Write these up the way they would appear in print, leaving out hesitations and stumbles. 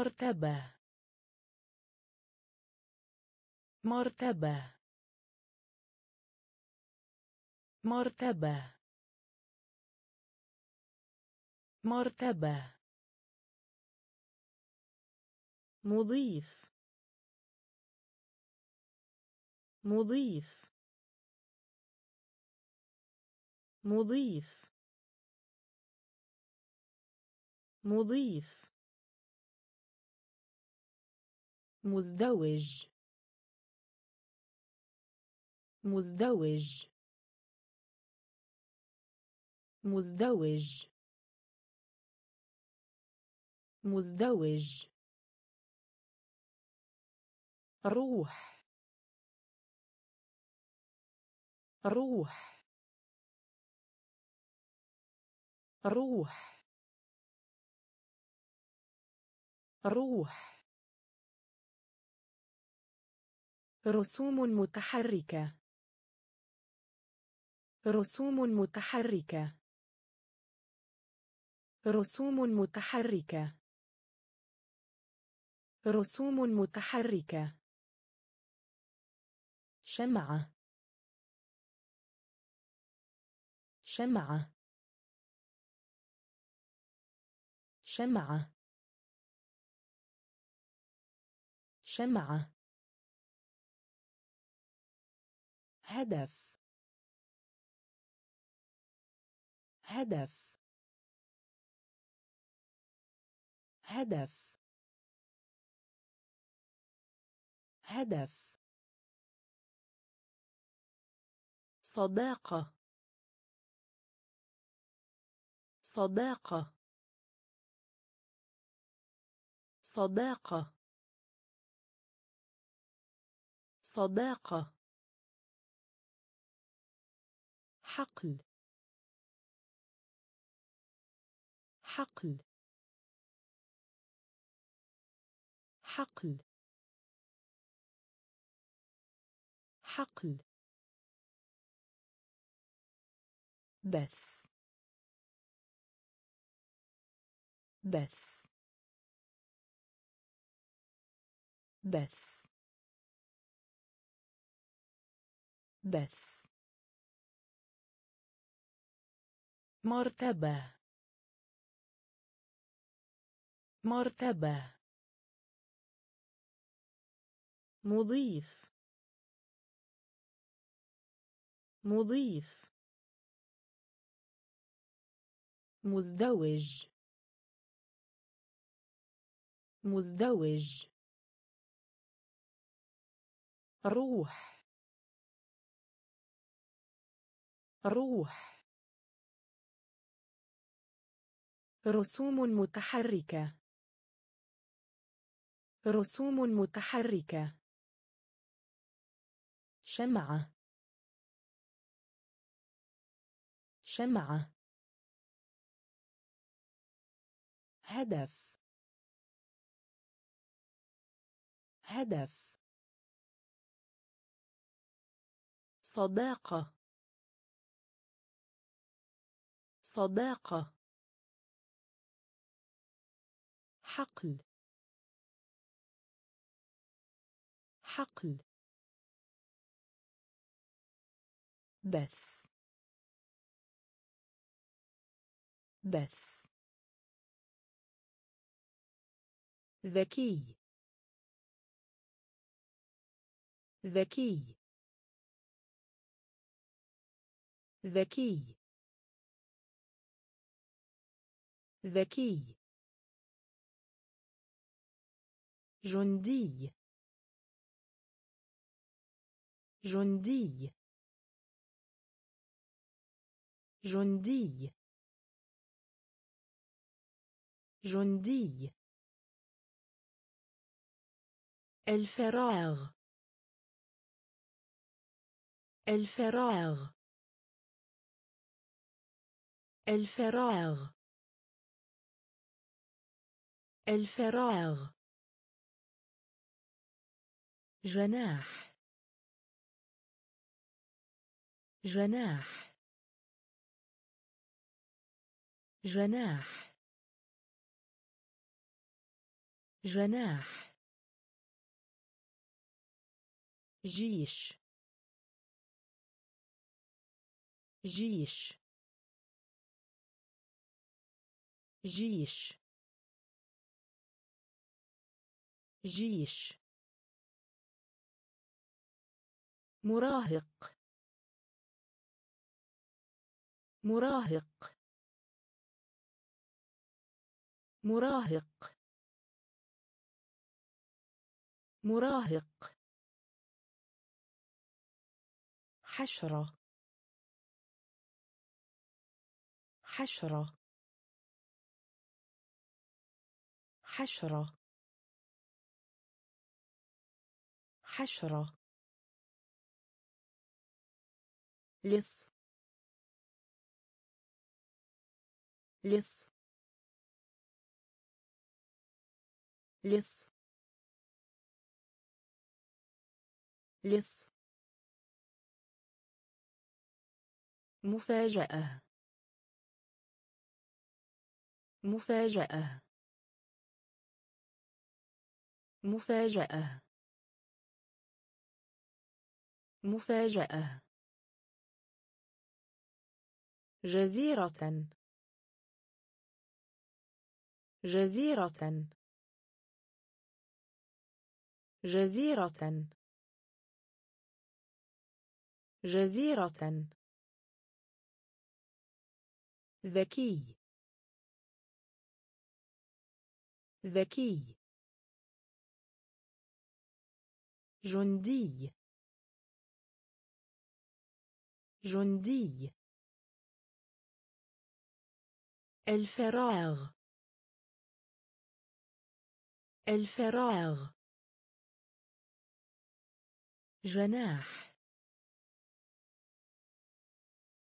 مرتبة مرتبة مرتبة مرتبة مضيف مضيف مضيف مضيف مزدوج مزدوج مزدوج مزدوج روح روح روح روح رسوم متحركة رسوم متحركة رسوم متحركة رسوم متحركة شمعة شمعة شمعة شمعة هدف هدف هدف هدف صداقة صداقة صداقة صداقة حقل حقل حقل حقل بث بث بث بث مرتبة مرتبة مضيف مضيف مزدوج مزدوج روح روح رسوم متحركة رسوم متحركة شمعة شمعة هدف هدف صداقة صداقة حقل حقل بث بث ذكي ذكي ذكي ذكي جندي جندي جندي جندي الفراغ الفراغ الفراغ الفراغ جناح جناح جناح جناح جيش جيش جيش جيش مراهق مراهق مراهق مراهق حشرة حشرة حشرة حشرة لص لص لص لص مفاجأة مفاجأة مفاجأة مفاجأة جزيرة جزيرة جزيرة جزيرة ذكي ذكي جندي جندي الفراغ الفراغ جناح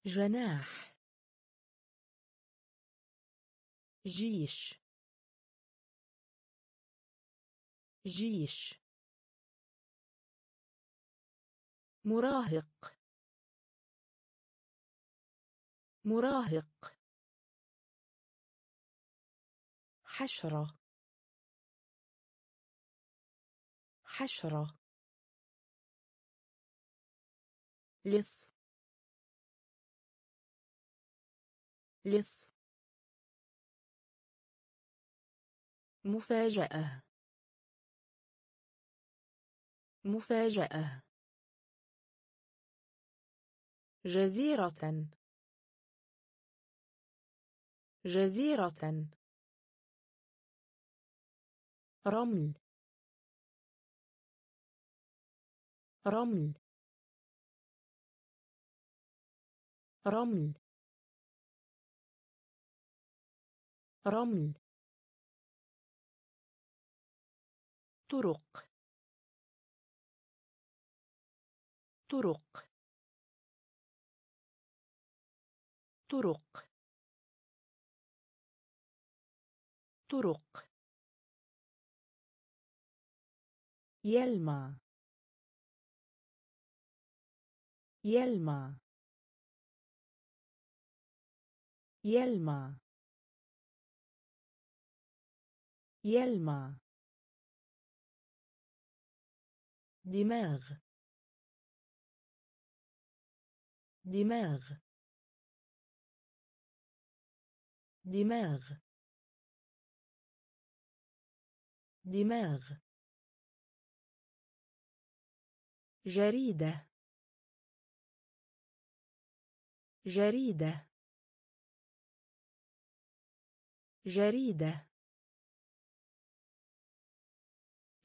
جناح جيش جيش مراهق مراهق حشرة حشرة لص لص مفاجأة مفاجأة جزيرة جزيرة رمل رمل رمل رمل طرق طرق طرق طرق يلمع يلمع يلمع يلمع دماغ دماغ دماغ دماغ جريدة جريدة جريدة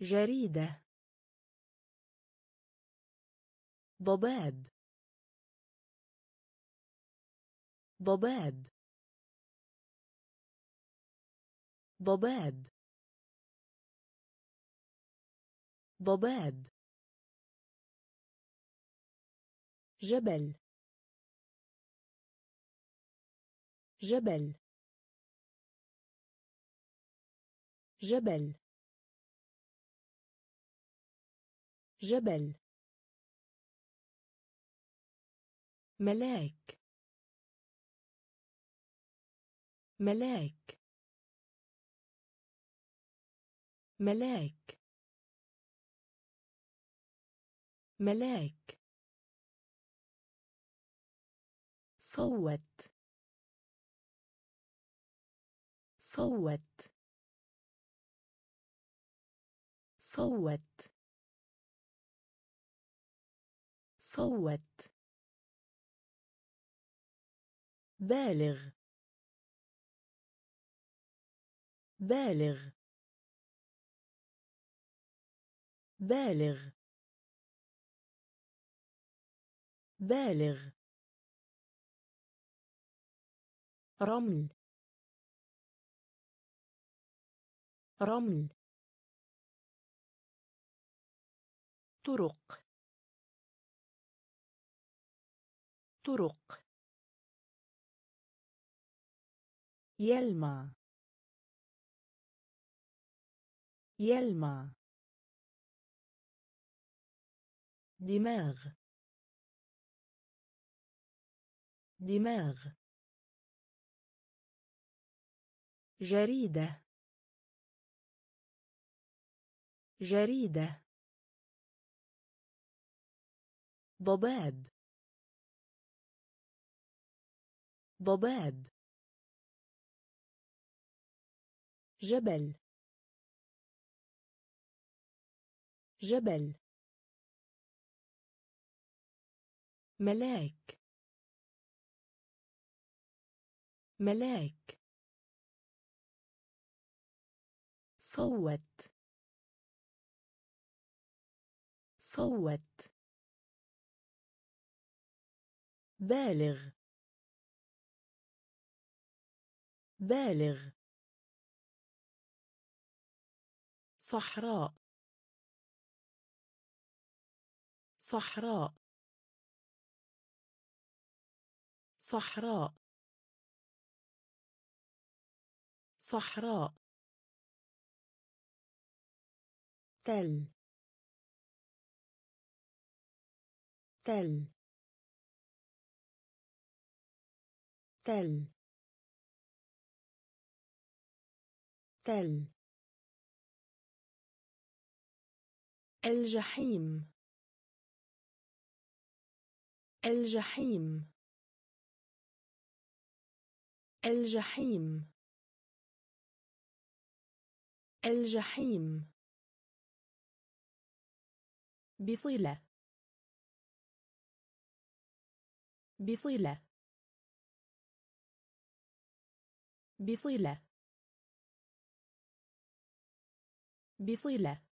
جريدة ضباب ضباب ضباب ضباب جبل جبل جبل جبل ملاك ملاك ملاك ملاك صوت صوت صوت صوت بالغ بالغ بالغ بالغ رمل رمل طرق طرق يلمع يلمع دماغ دماغ جريدة جريدة ضباب ضباب جبل جبل ملاك ملاك صوت صوت بالغ بالغ صحراء صحراء صحراء صحراء تل تل تل تل الجحيم الجحيم الجحيم الجحيم بصلة بصلة بصلة بصلة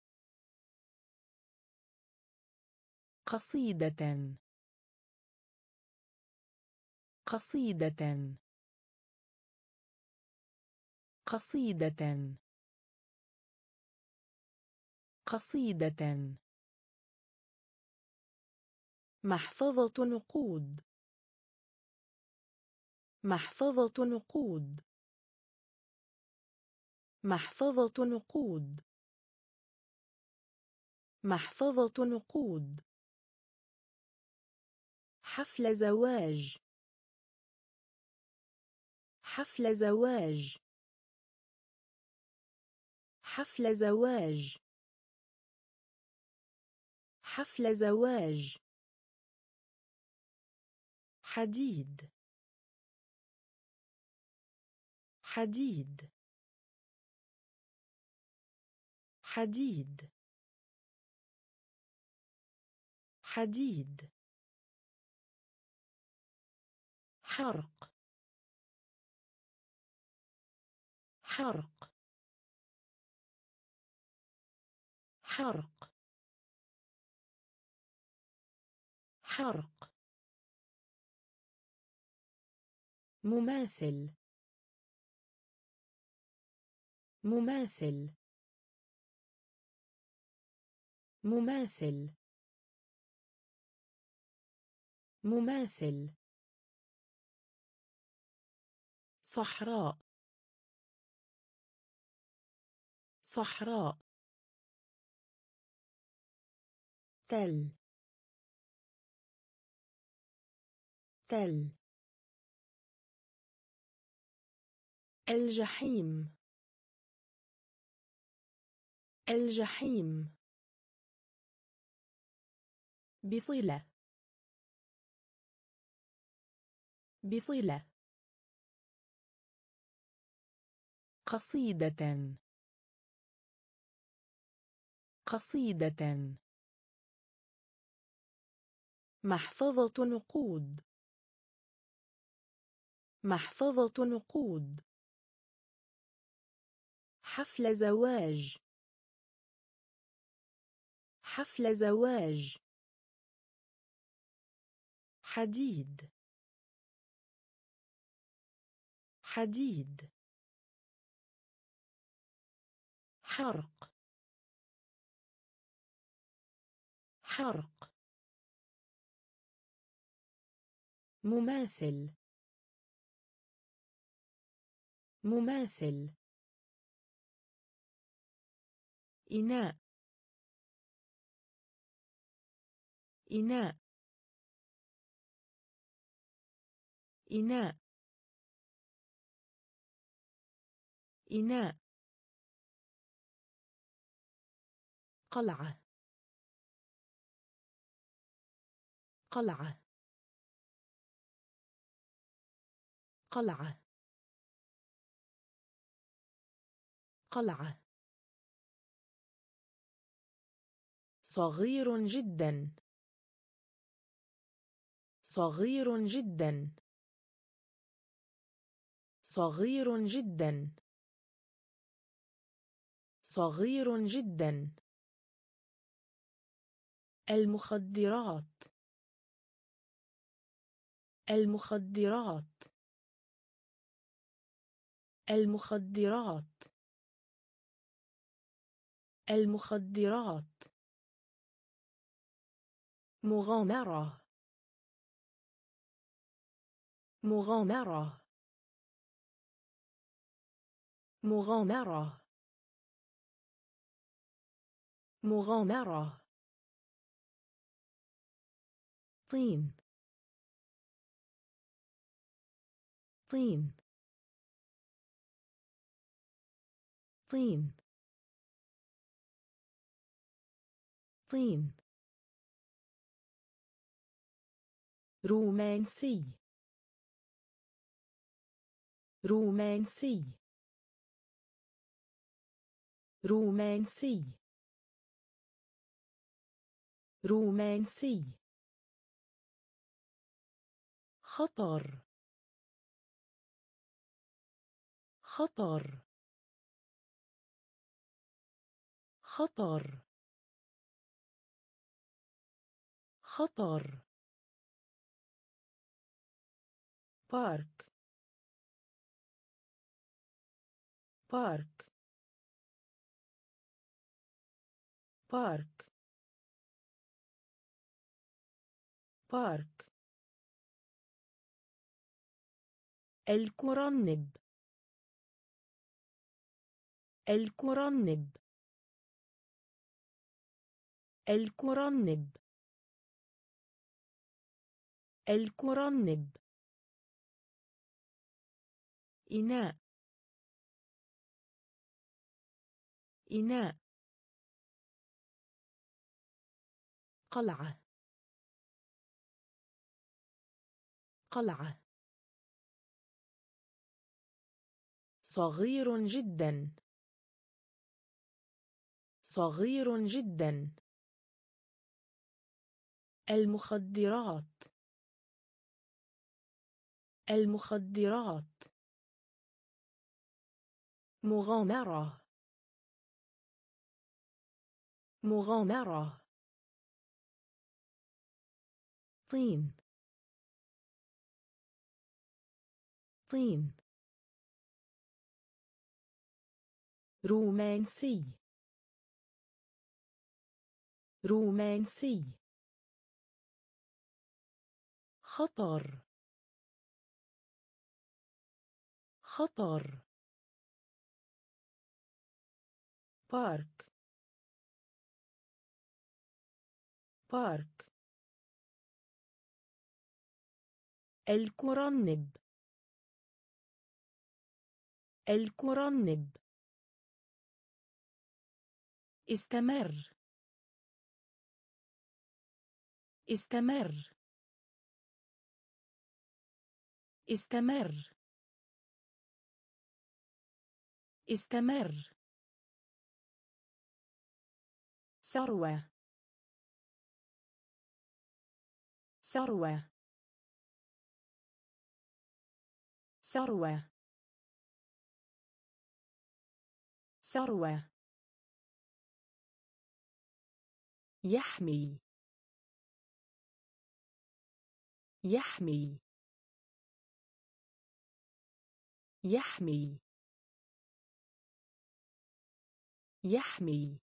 قصيدة قصيدة قصيدة قصيدة محفظة نقود محفظة نقود محفظة نقود محفظة نقود حفل زواج حفل زواج حفل زواج حفل زواج حديد حديد حديد حديد حرق حرق حرق حرق مماثل مماثل مماثل مماثل صحراء صحراء تل تل الجحيم الجحيم بصلة قصيدة محفظة نقود حفل زواج حديد حرق مماثل إناء قلعة صغير جدا المخدرات مغامرة طين رومانسي خطر بارك الكرنب إناء قلعة صغير جدا المخدرات مغامرة طين رومانسي خطر بارك الكرنب استمر استمر استمر استمر ثروة ثروة ثروة ثروة يحمي يحمي يحمي يحمي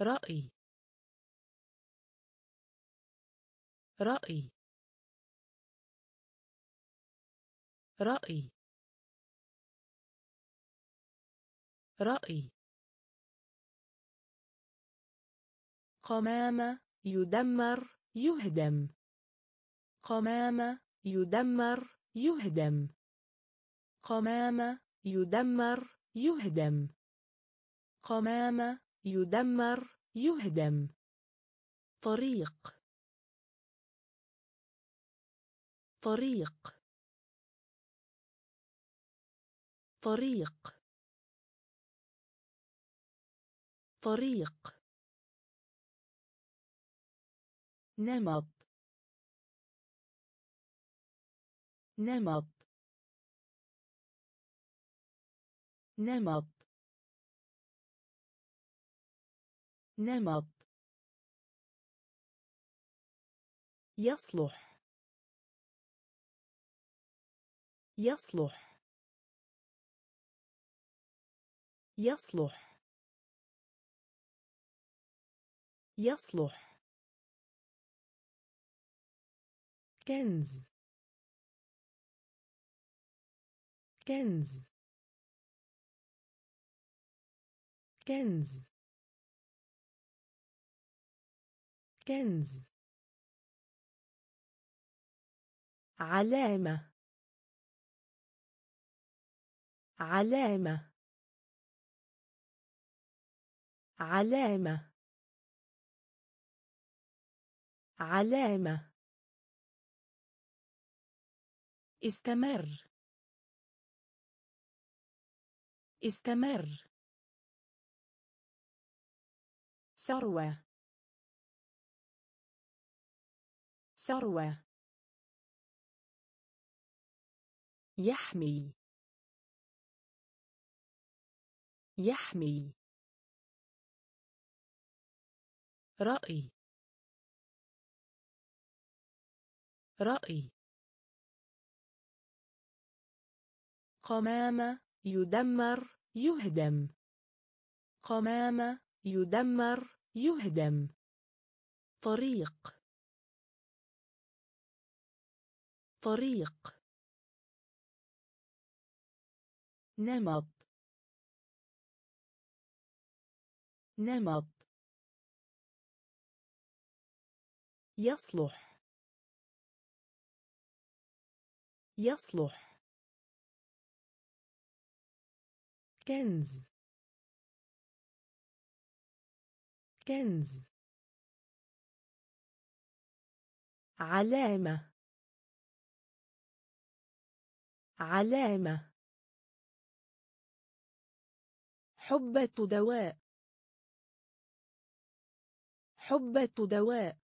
رأي رأي رأي رأي قمامة يدمر يهدم قمامة يدمر يهدم قمامة يدمر يهدم قمامة يدمر يهدم طريق طريق طريق طريق نمط نمط نمط نمط يصلح يصلح يصلح يصلح كنز كنز كنز كنز علامة علامة علامة علامة استمر استمر ثروة ثروة يحمي يحمي رأي رأي قمامة يدمر يهدم قمامة يدمر يهدم طريق طريق نمط نمط يصلح يصلح كنز كنز علامة علامة حبة دواء حبة دواء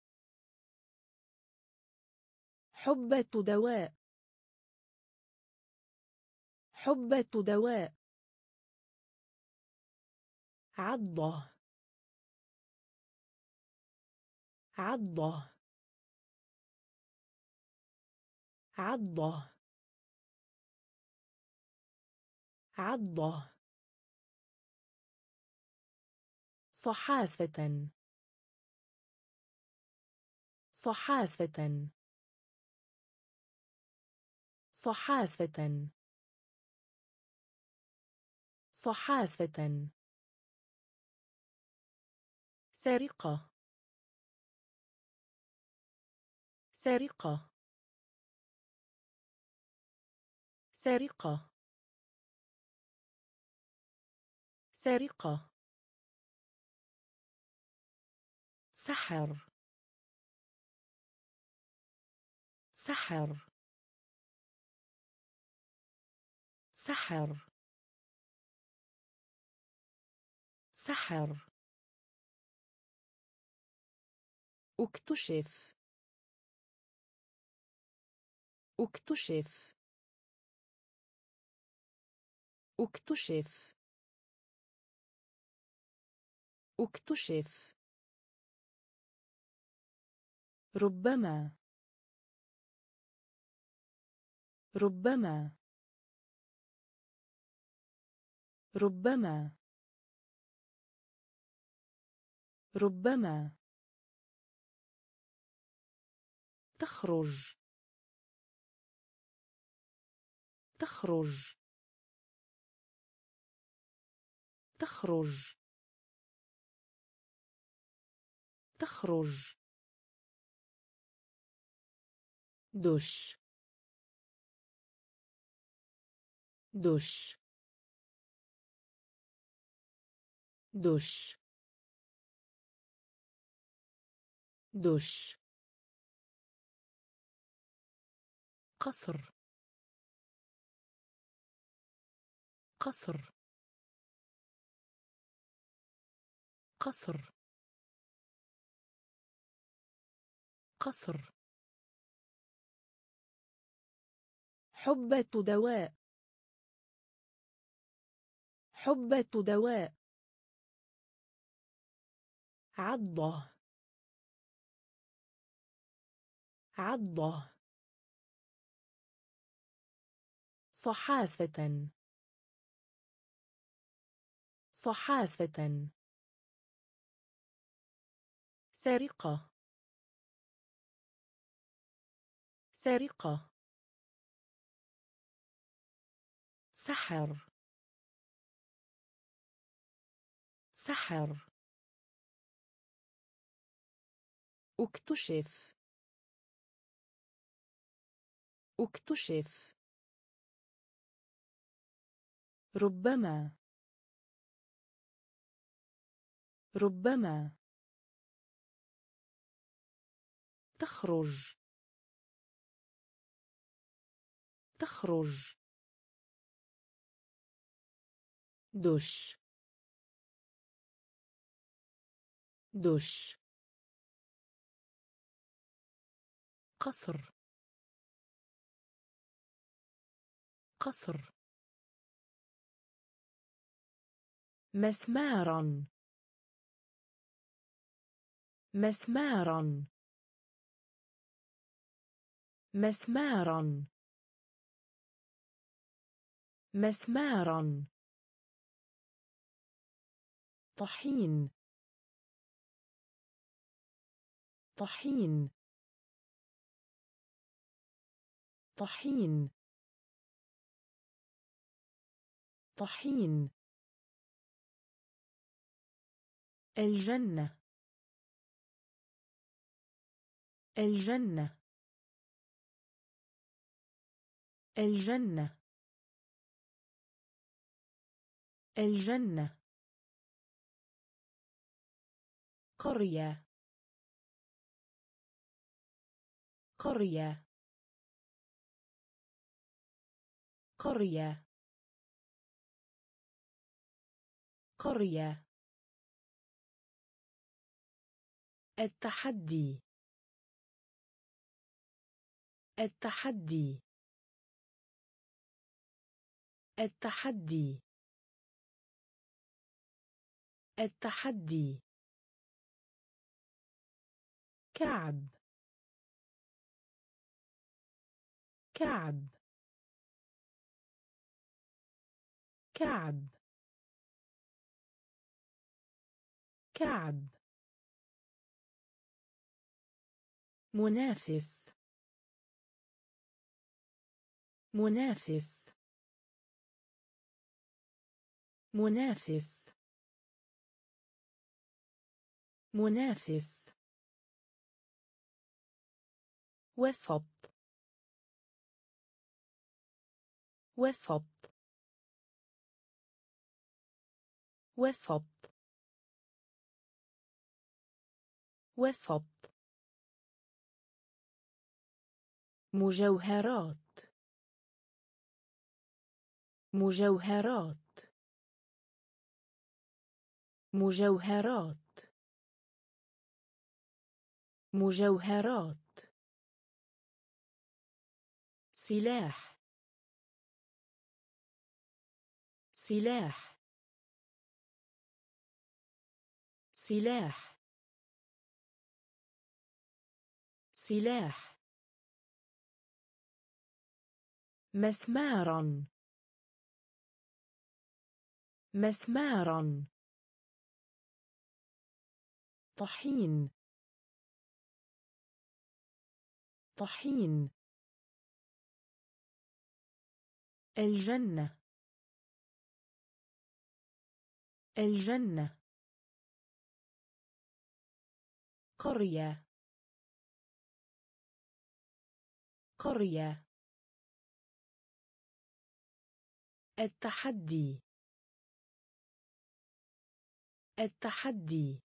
حبة دواء حبة دواء عضة عضة عضة عضة صحافة صحافة صحافة صحافة سرقة سرقة سرقة سرقة سحر سحر سحر سحر اكتشف اكتشف اكتشف اكتشف ربما ربما ربما ربما تخرج تخرج تخرج تخرج دش دش دش دش قصر قصر قصر قصر حبة دواء حبة دواء عضة عضة صحافة صحافة سرقة سرقة سحر سحر اكتشف اكتشف ربما ربما تخرج تخرج دش دش قصر قصر مسمارا مسمارا مسمارا مسمارا طحين طحين طحين طحين الجنة الجنة الجنة الجنة قرية قرية قرية قرية التحدي التحدي التحدي التحدي كعب كعب كعب كعب منافس منافس منافس منافس وسط وسط وسط وسط مجوهرات مجوهرات مجوهرات مجوهرات سلاح سلاح سلاح سلاح مسمارا مسمارا طحين طحين الجنة الجنة قرية قرية التحدي التحدي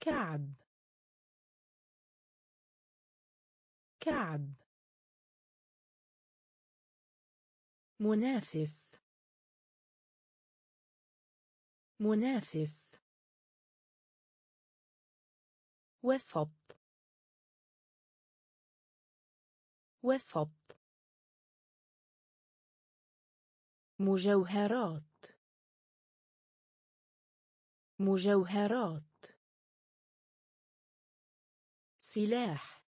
كعب كعب منافس منافس وسط وسط مجوهرات مجوهرات سلاح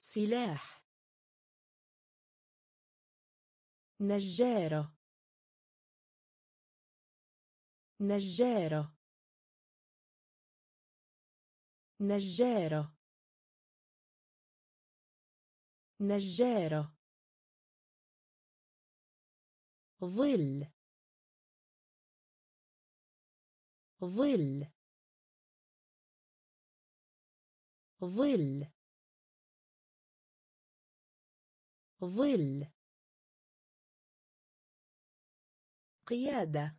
سلاح نجارة نجارة نجارة نجارة ظل ظل ظل ظل قيادة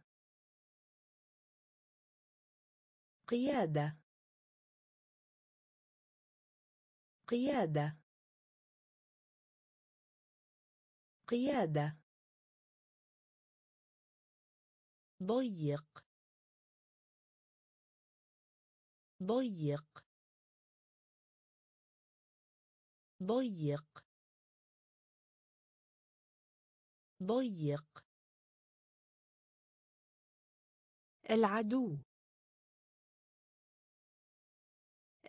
قيادة قيادة قيادة ضيق ضيق ضيق ضيق العدو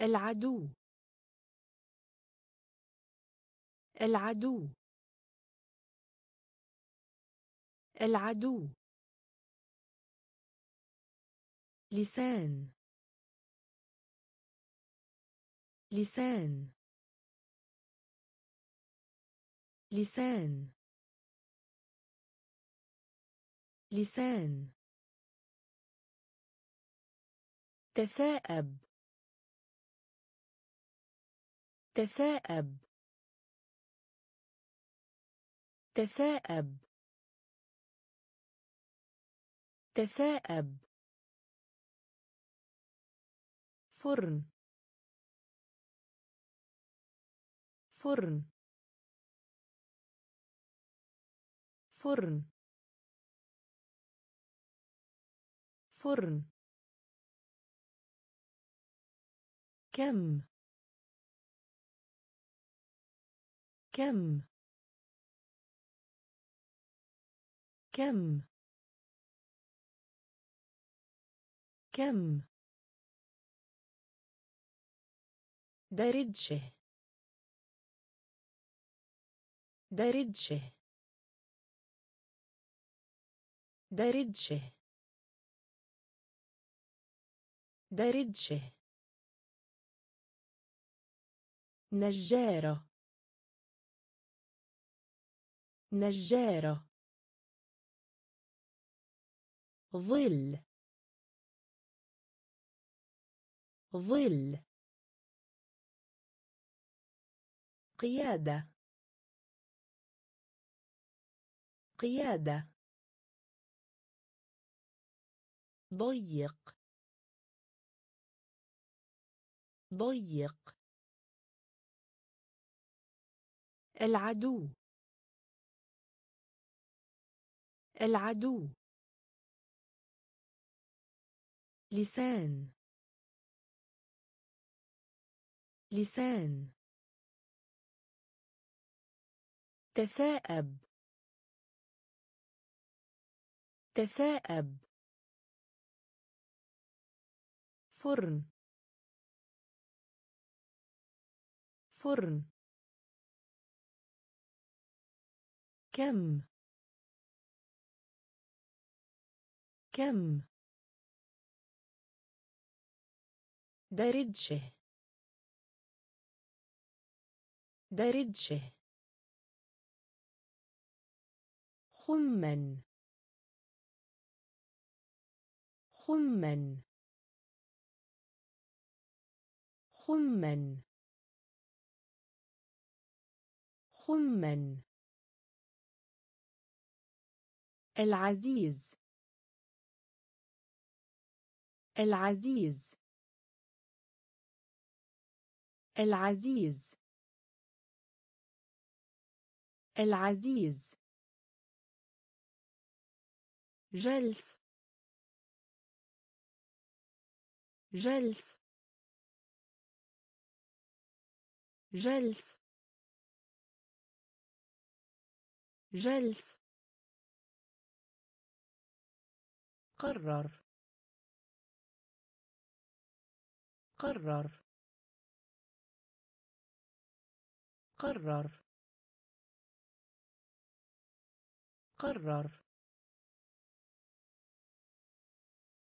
العدو العدو العدو لسان لسان لسان لسان تثاءب تثاءب تثاءب تثاءب فرن فرن فرن فرن كم كم كم كم درجة درجة درجة درجة نجارة نجارة ظل ظل قيادة قيادة ضيق ضيق العدو العدو لسان لسان تثاءب تثاءب فرن فرن كم كم درجة درجة خمّن خمّن خمّن خمّن العزيز العزيز العزيز العزيز جلس جلس جلس جلس قرر قرر قرر قرر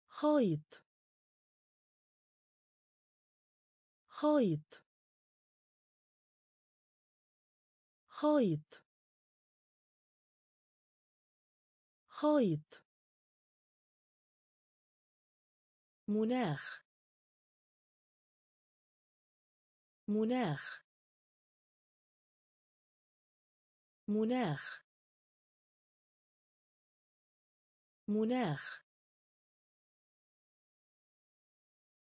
خيط خيط خيط خيط مناخ مناخ مناخ مناخ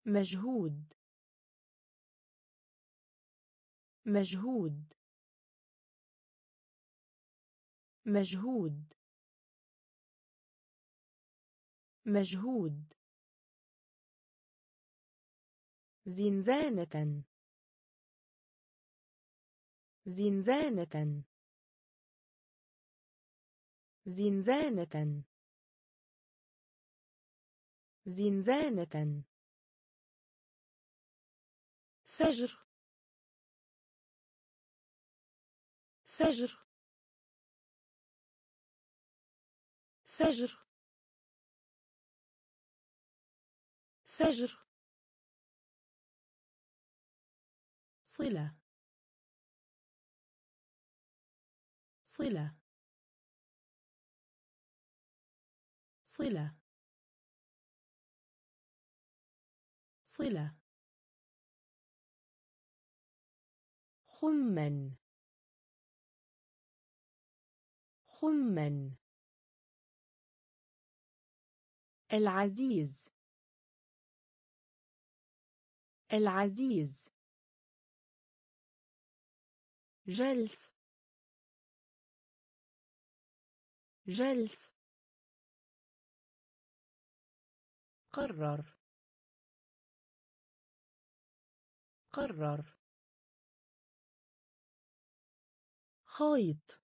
مجهود مجهود مجهود مجهود زنزانة زنزانة زنزانة زنزانة فجر فجر فجر فجر صلة صلة صلة صلة خمّن خمّن العزيز العزيز جلس جلس قرر قرر خيط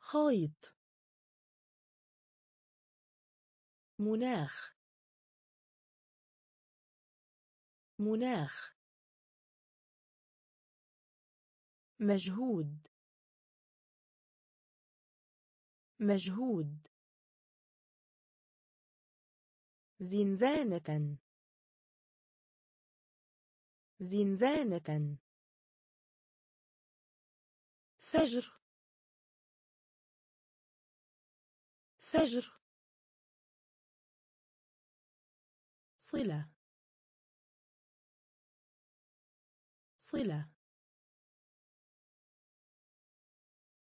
خيط مناخ مناخ مجهود مجهود زنزانة زنزانة فجر فجر صلة صلة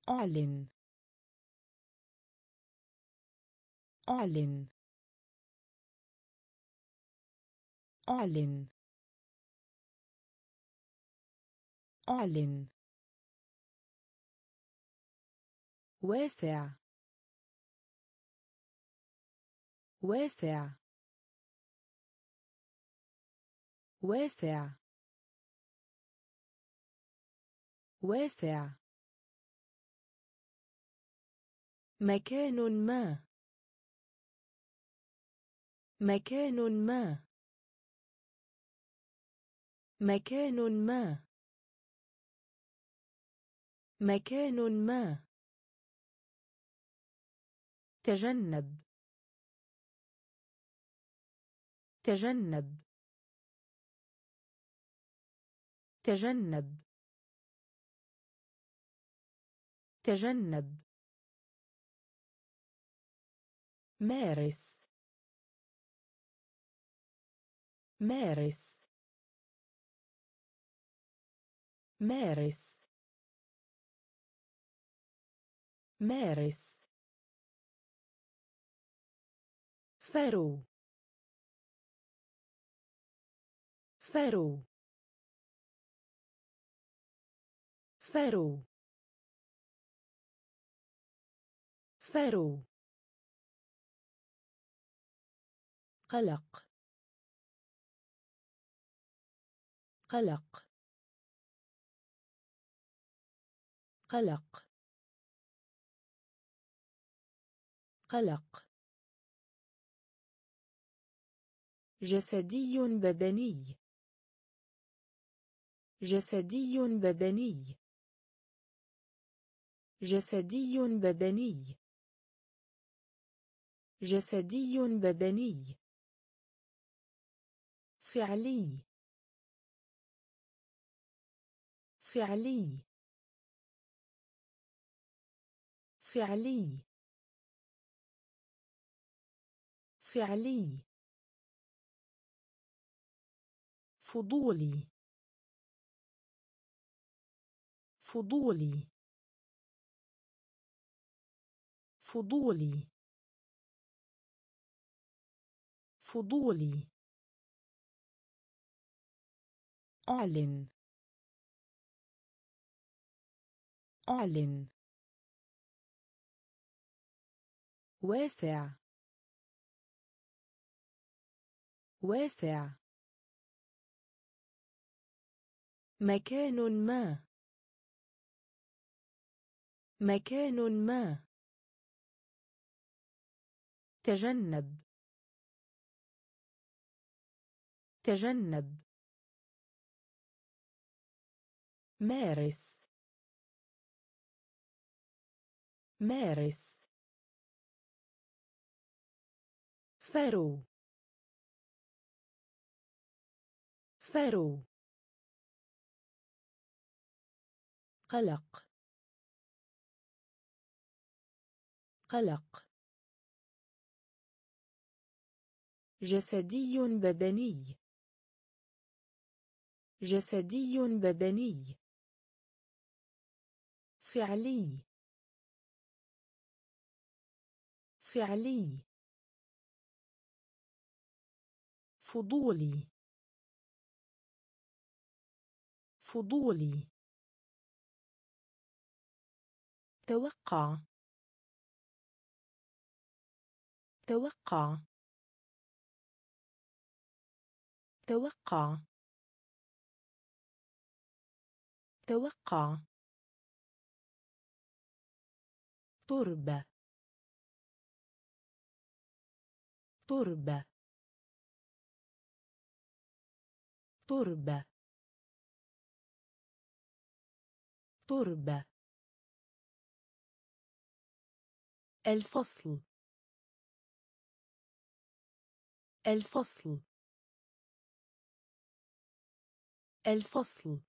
Allen. Allen. Allen. Allen. واسع. واسع. واسع. واسع. مكان ما. مكان ما. مكان ما. مكان ما. تجنب. تجنب. تجنب. تجنب. مارس. مارس. مارس. مارس. فرو. فرو. فرو. فرو. قلق. قلق. قلق. قلق. جسدي بدني. جسدي بدني. جسدي بدني. جسدي بدني. فعلي. فعلي. فعلي. فعلي. فضولي. فضولي. فضولي. فضولي. أعلن. أعلن. واسع. واسع. مكان ما. مكان ما. تجنب. تجنب. مارس. مارس. فرو. فرو. قلق. قلق. جسدي بدني. جسدي بدني. فعلي. فعلي. فضولي. فضولي. توقع. توقع. توقع. توقع. تربة. تربة. تربة. تربة. الفصل. الفصل. الفصل.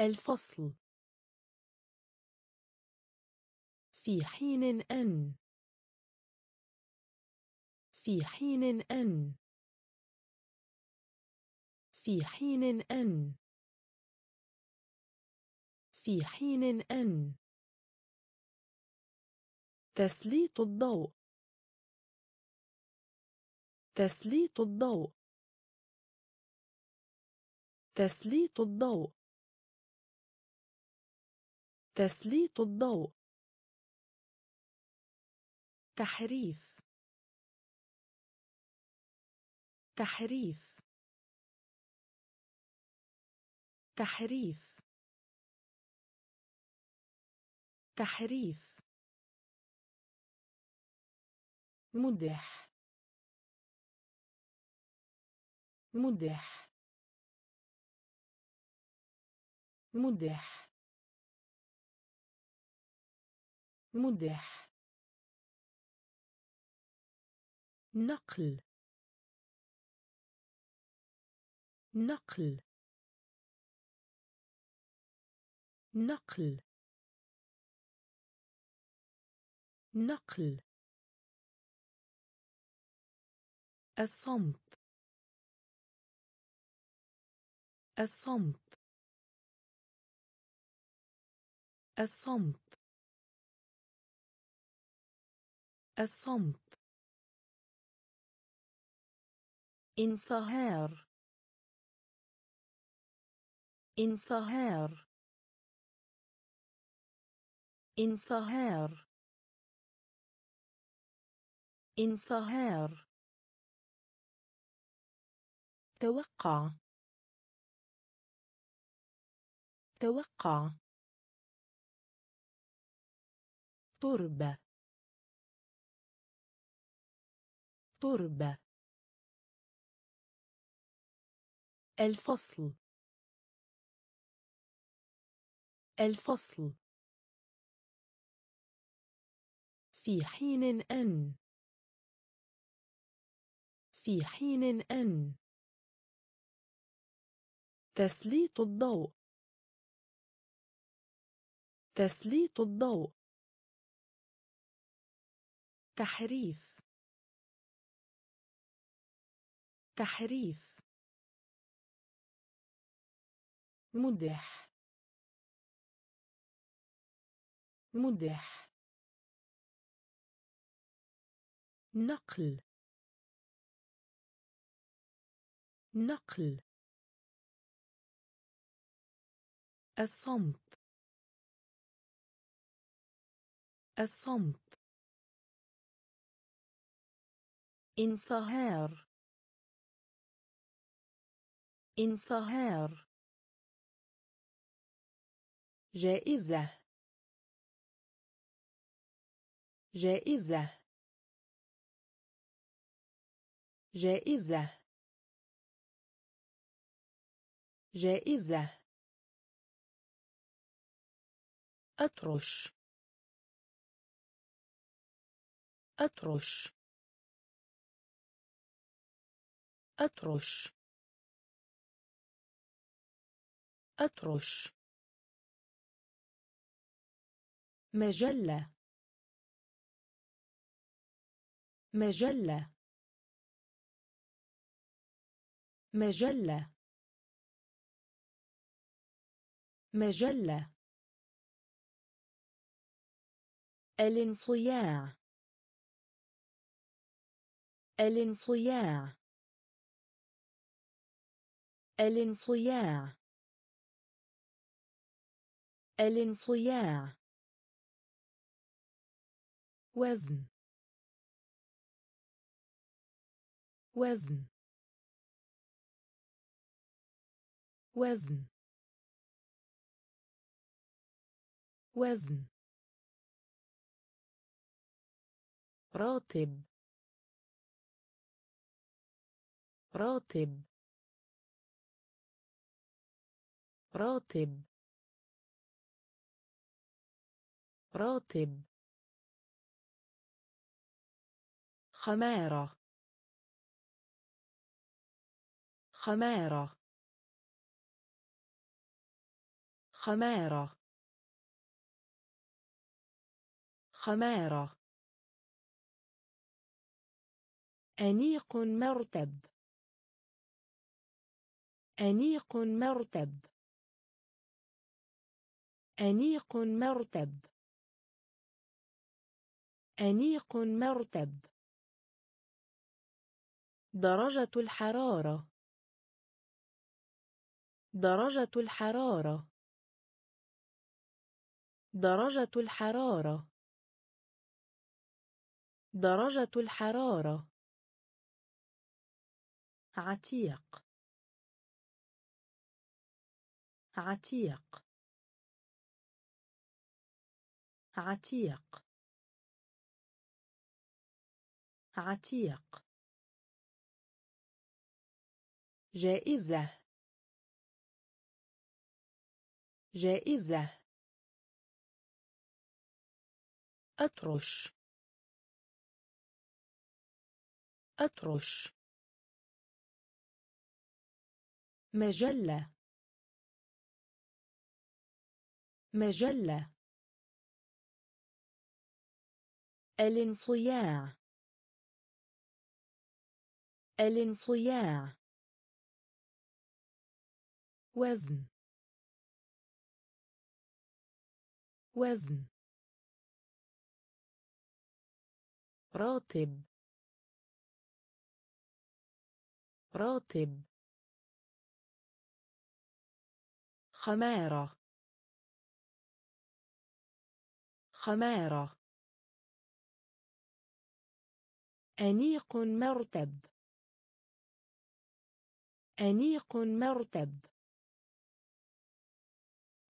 الفصل. في حين أن. في حين أن. في حين أن. في حين أن تسليط الضوء تسليط الضوء تسليط الضوء تسليط الضوء تحريف تحريف تحريف تحريف مدح مدح مدح مدح نقل نقل نقل نقل الصمت الصمت الصمت الصمت انصهار انصهار انصهار انصهار توقع توقع تربة تربة الفصل الفصل في حين أن في حين أن تسليط الضوء تسليط الضوء تحريف تحريف مدح مدح نقل نقل الصمت الصمت انصهار انصهار جائزة جائزة جائزة جائزة أطرش أطرش أطرش أطرش مجلة مجلة مجلة مجلة الانصياع الانصياع الانصياع الانصياع وزن وزن وزن وزن راتب راتب راتب راتب خمارة خمارة خمارة خمارة أنيق مرتب أنيق مرتب أنيق مرتب أنيق مرتب درجة الحرارة درجة الحرارة درجة الحرارة درجة الحرارة عتيق عتيق عتيق عتيق جائزة جائزة أطرش أطرش مجلة مجلة الانصياع الانصياع وزن وزن راتب راتب خمارة خمارة أنيق مرتب أنيق مرتب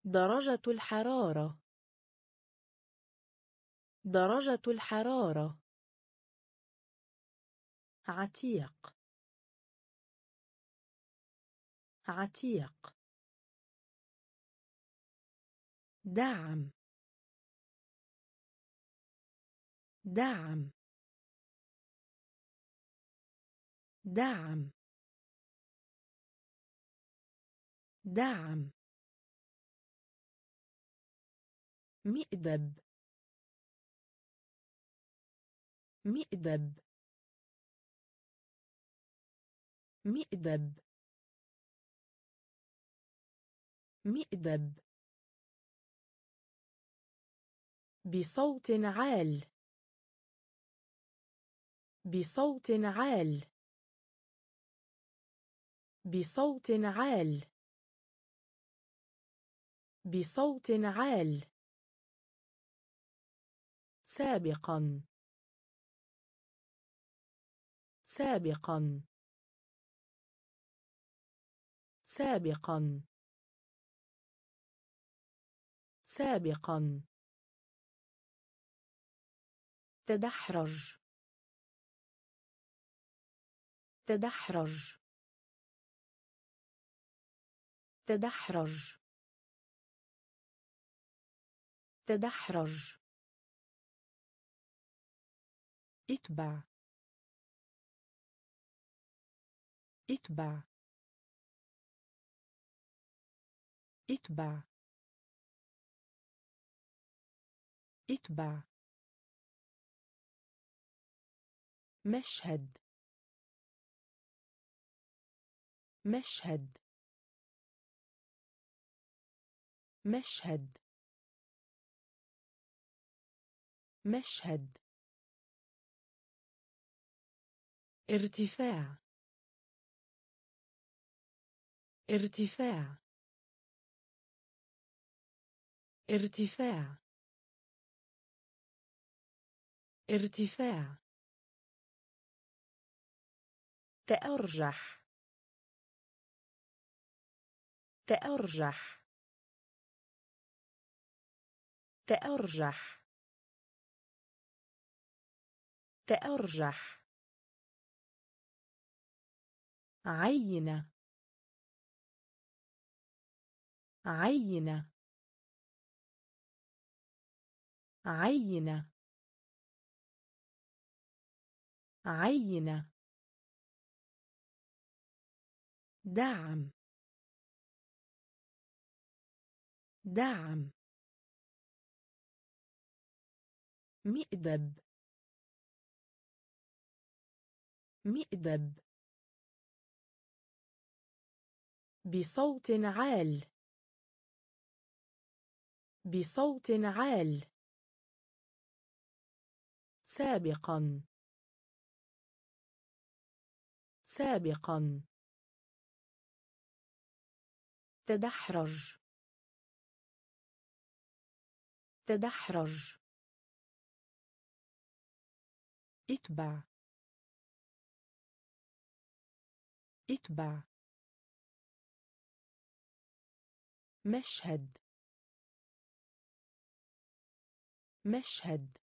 درجة الحرارة درجة الحرارة عتيق عتيق دعم دعم دعم دعم مئدب مئدب مئدب مئدب بصوت عال بصوت عال بصوت عال بصوت عال سابقا سابقا سابقا سابقا تدحرج تدحرج تدحرج تدحرج اتبع اتبع اتبع اتبع مشهد مشهد مشهد مشهد ارتفاع ارتفاع ارتفاع ارتفاع تأرجح تأرجح تأرجح تأرجح عينة عينة عينة عينة دعم دعم مئدب مئدب بصوت عال بصوت عال. سابقا سابقا. تدحرج تدحرج. اتبع اتبع. مشهد مشهد.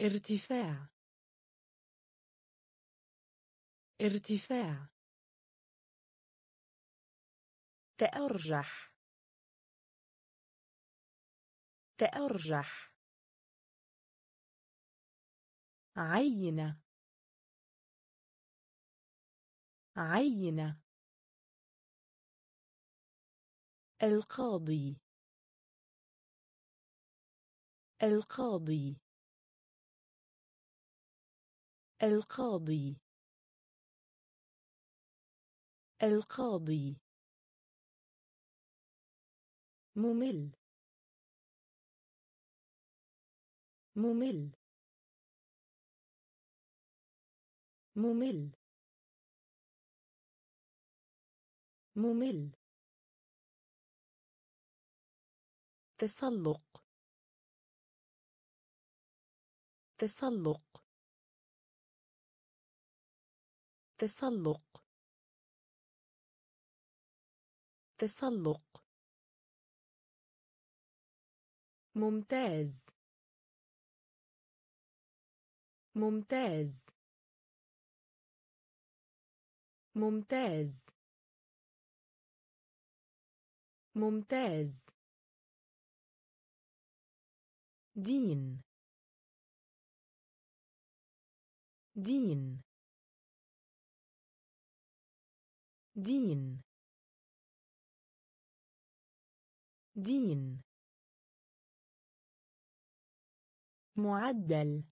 ارتفاع ارتفاع. تأرجح تأرجح. عينة عينة. القاضي القاضي القاضي القاضي. ممل ممل ممل ممل. تسلق تسلق تسلق تسلق. ممتاز ممتاز ممتاز ممتاز. دين دين دين دين. معدل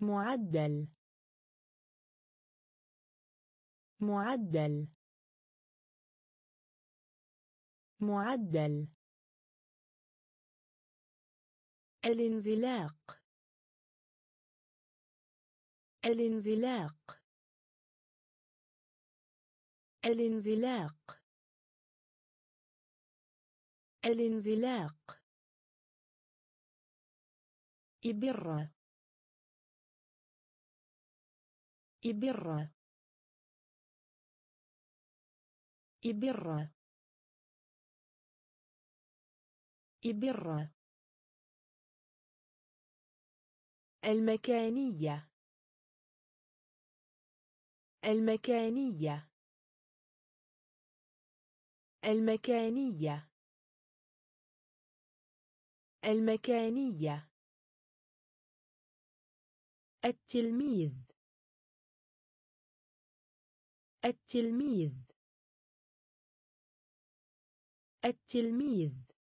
معدل معدل معدل. الانزلاق الانزلاق الانزلاق الانزلاق. إبرة إبرة إبرة إبرة. المكانية المكانية المكانية المكانية. التلميذ التلميذ التلميذ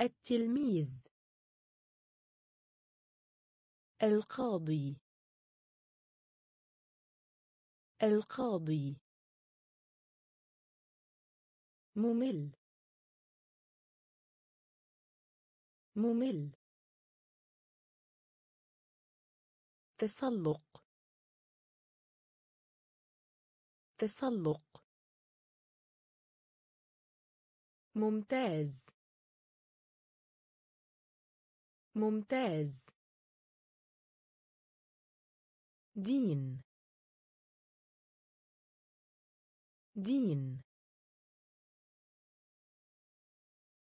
التلميذ. القاضي القاضي. ممل ممل. تسلق تسلق. ممتاز ممتاز. دين دين.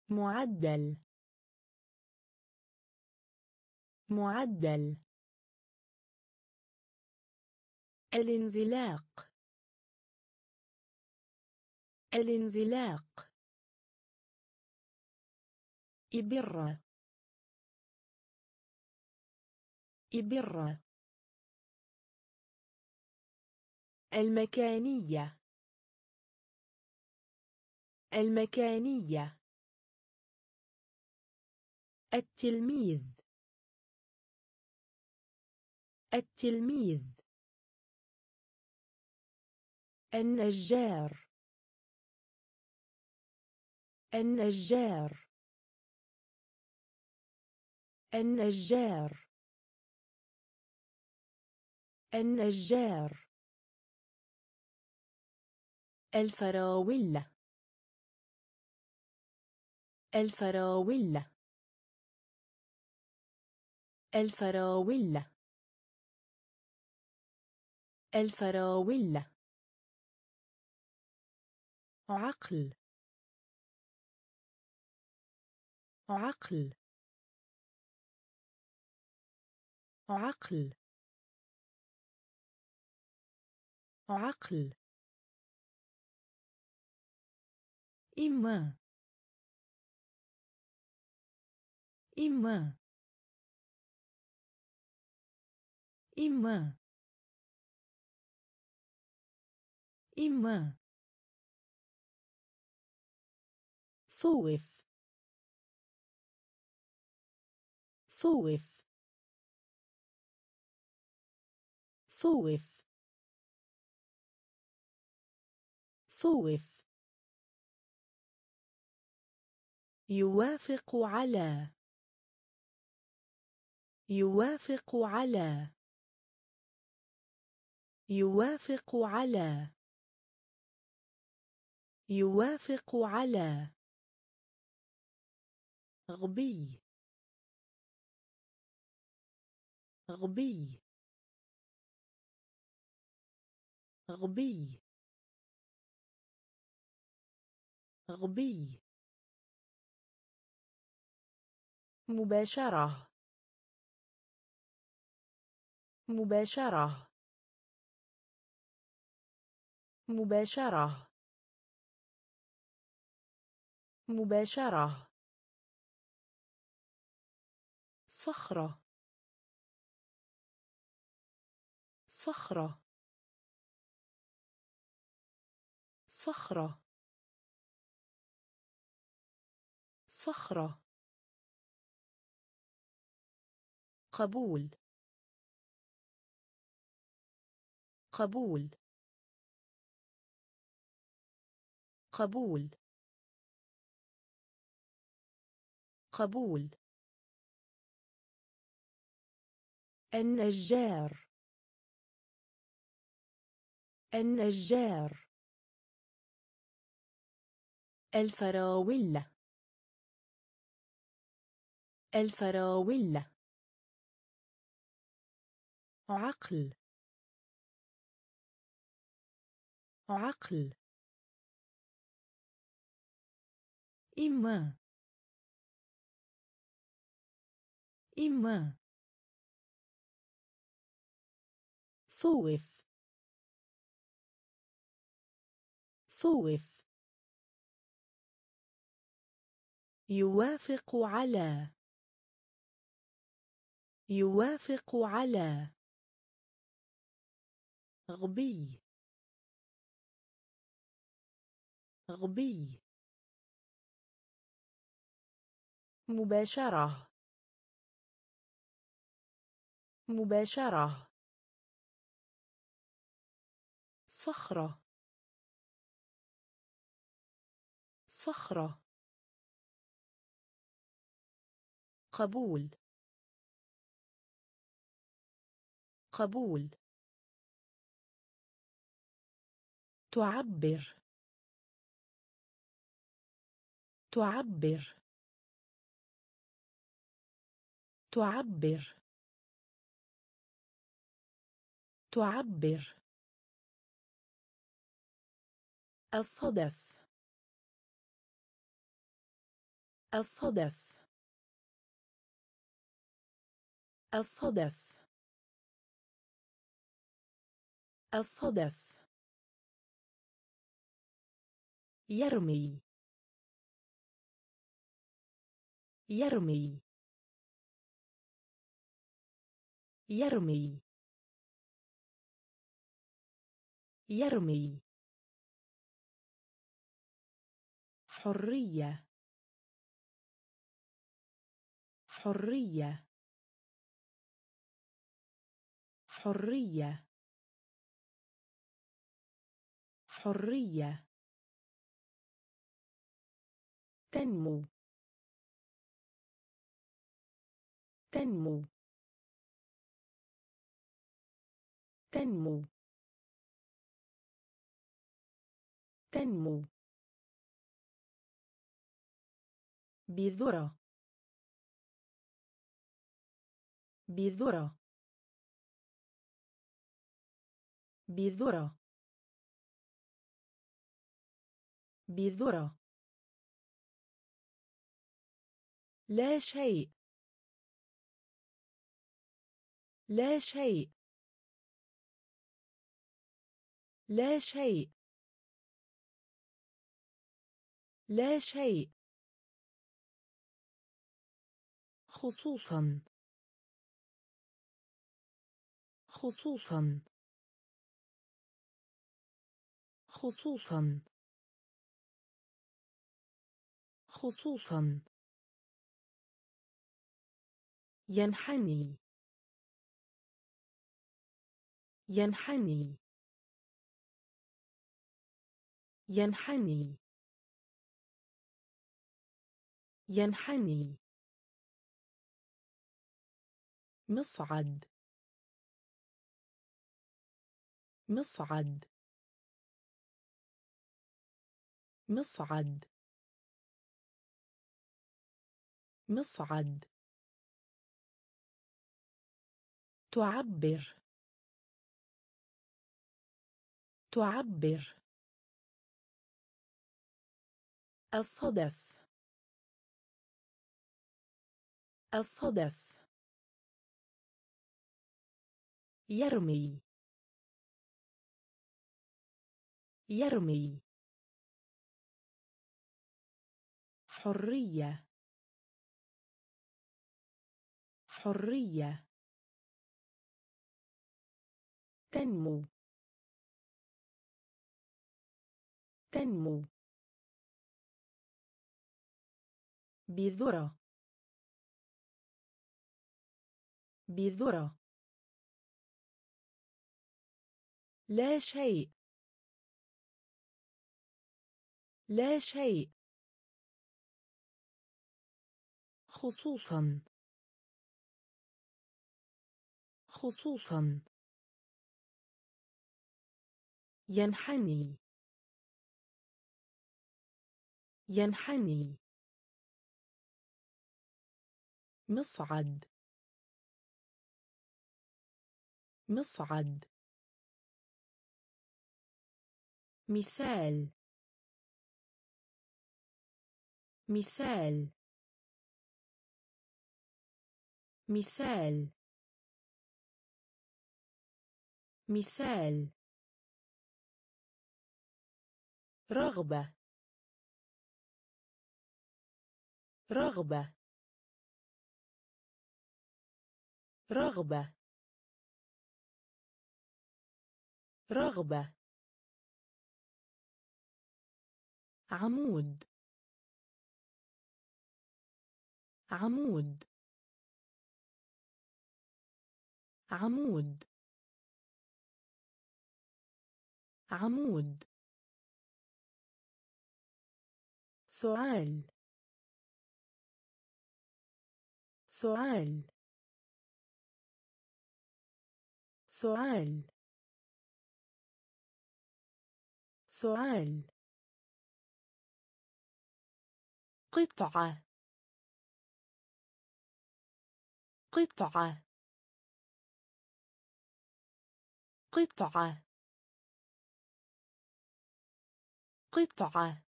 معدل معدل. الانزلاق الانزلاق. إبرة إبرة. المكانية المكانية. التلميذ التلميذ. النجار النجار النجار النجار الفراولة الفراولة الفراولة الفراولة عقل عقل عقل عقل إما إما إما إما صوف صوف صوف صوف يوافق على يوافق على يوافق على يوافق على غبي غبي غبي غبي مباشرة مباشرة مباشرة مباشرة صخرة صخرة صخرة صخرة قبول قبول قبول قبول النجار النجار الفراولة الفراولة عقل عقل إما إما صوف صوف يوافق على يوافق على غبي غبي مباشرة مباشرة صخرة صخرة قبول قبول تعبر تعبر تعبر تعبر الصدف الصدف الصدف الصدف يرمي يرمي يرمي يرمي حرية حرية حرية حرية. تنمو. تنمو. تنمو. تنمو. بذرة. بذرة. بذرة. بذرة. لا شيء. لا شيء. لا شيء. لا شيء. خصوصا. خصوصا. خصوصا. خصوصا. ينحني. ينحني. ينحني. ينحني. مصعد. مصعد. مصعد. مصعد. تعبر. تعبر. الصدف. الصدف. يرمي. يرمي. حرية. حرية. تنمو. تنمو. بذرة. بذرة. لا شيء. لا شيء. خصوصا. خصوصا. ينحني. ينحني. مصعد. مصعد. مثال. مثال. مثال. مثال. رغبة. رغبة. رغبة. رغبة. عمود. عمود. عمود. عمود. سؤال. سؤال. سؤال. سؤال. قطعة. قطعة. قطعة. قطعة.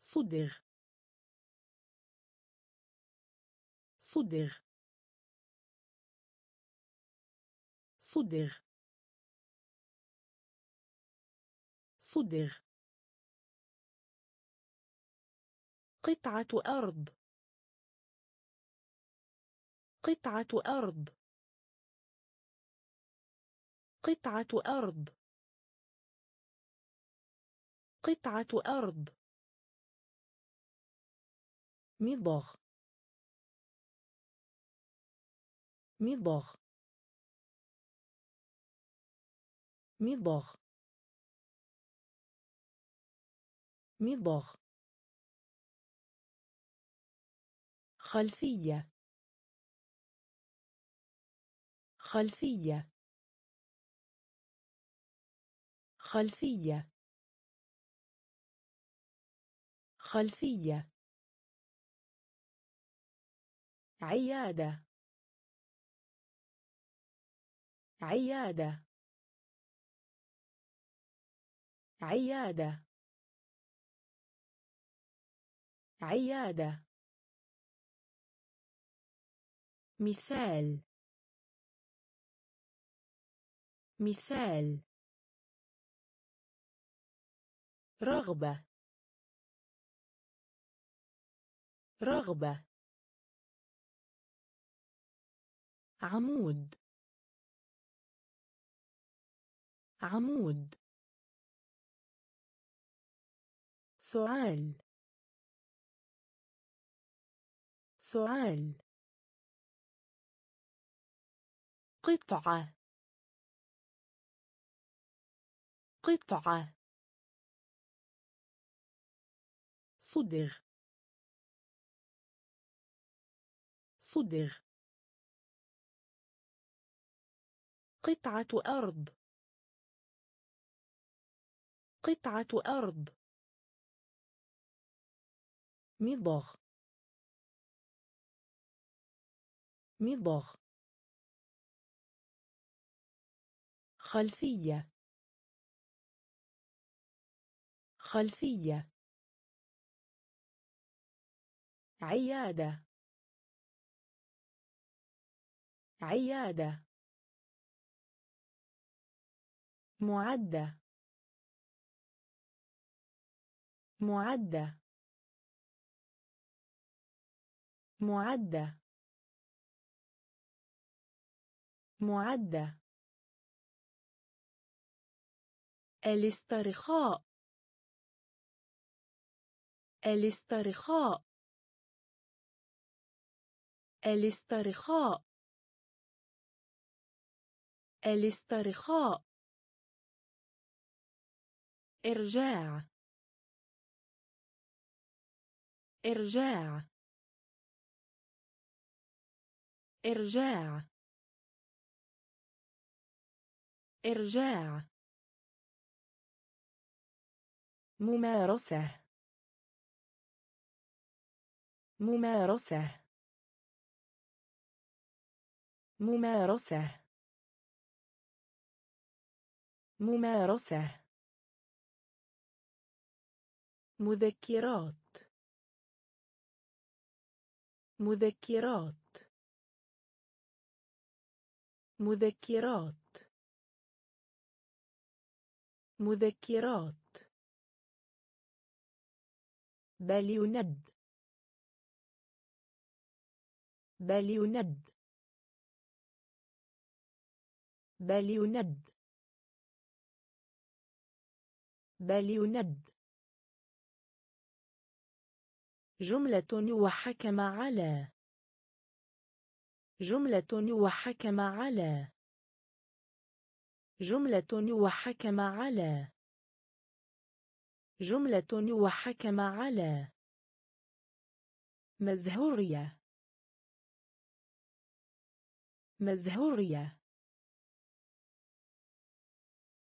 صدر. صدر. صدر. صدر. قطعة أرض. قطعة أرض. قطعة أرض. قطعة أرض. مضغ. مضغ. مطبخ مطبخ خلفية خلفية خلفية خلفية عيادة عيادة عيادة عيادة مثال مثال رغبة رغبة عمود عمود سؤال سؤال قطعة قطعة صدر صدر قطعة أرض قطعة أرض مطبخ مطبخ خلفية خلفية عيادة عيادة معدة معدة معدة معدة الاسترخاء الاسترخاء الاسترخاء الاسترخاء ارجاع ارجاع ارجاع ارجاع ممارسة ممارسة ممارسة ممارسة مذكرات مذكرات مذكرات مذكرات بل يند بل يند بل يند بل يند جملة وحكم على جملة وحكم على جملة وحكم على جملة وحكم على مزهورية مزهورية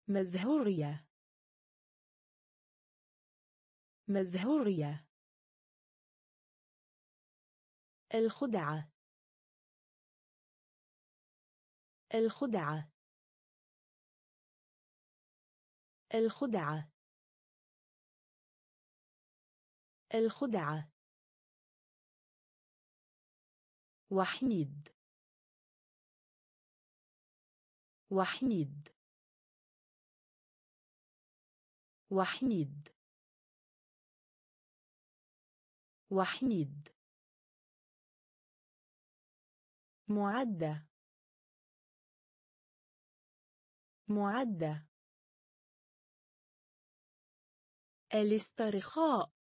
مزهورية مزهورية الخدعة الخدعة الخدعة الخدعة وحيد وحيد وحيد وحيد معدة معدة الاسترخاء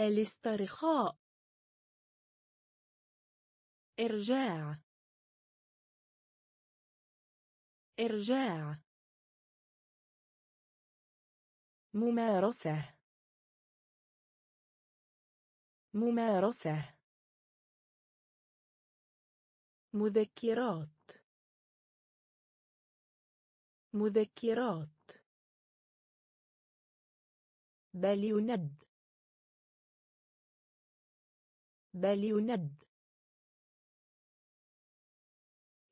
الاسترخاء ارجاع إرجاع ممارسة ممارسة مذكرات مذكرات بل يند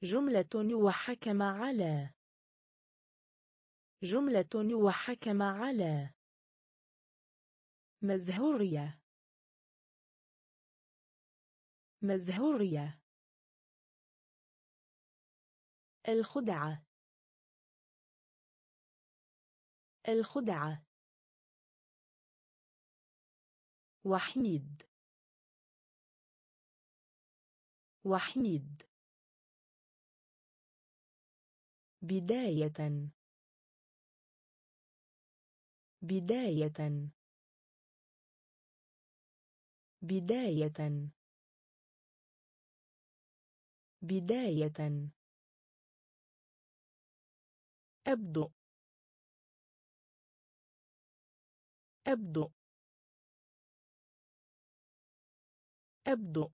جملة وحكم على جملة وحكم على مزهورية مزهورية الخدعة الخدعة وحيد وحيد بداية بداية بداية بداية أبدو أبدو أبدو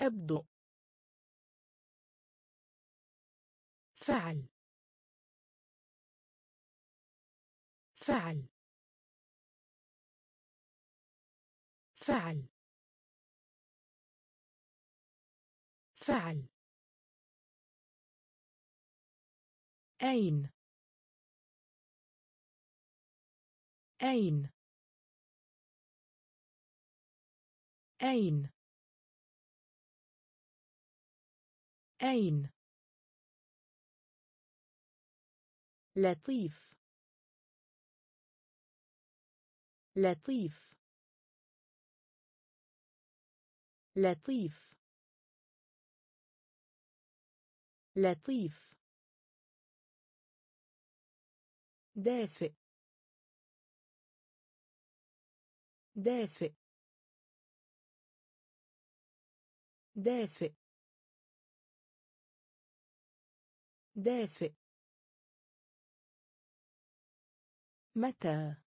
أبدو فعل فعل فعل فعل أين أين أين أين لطيف لطيف لطيف لطيف دافئ دافئ دافئ دافئ متى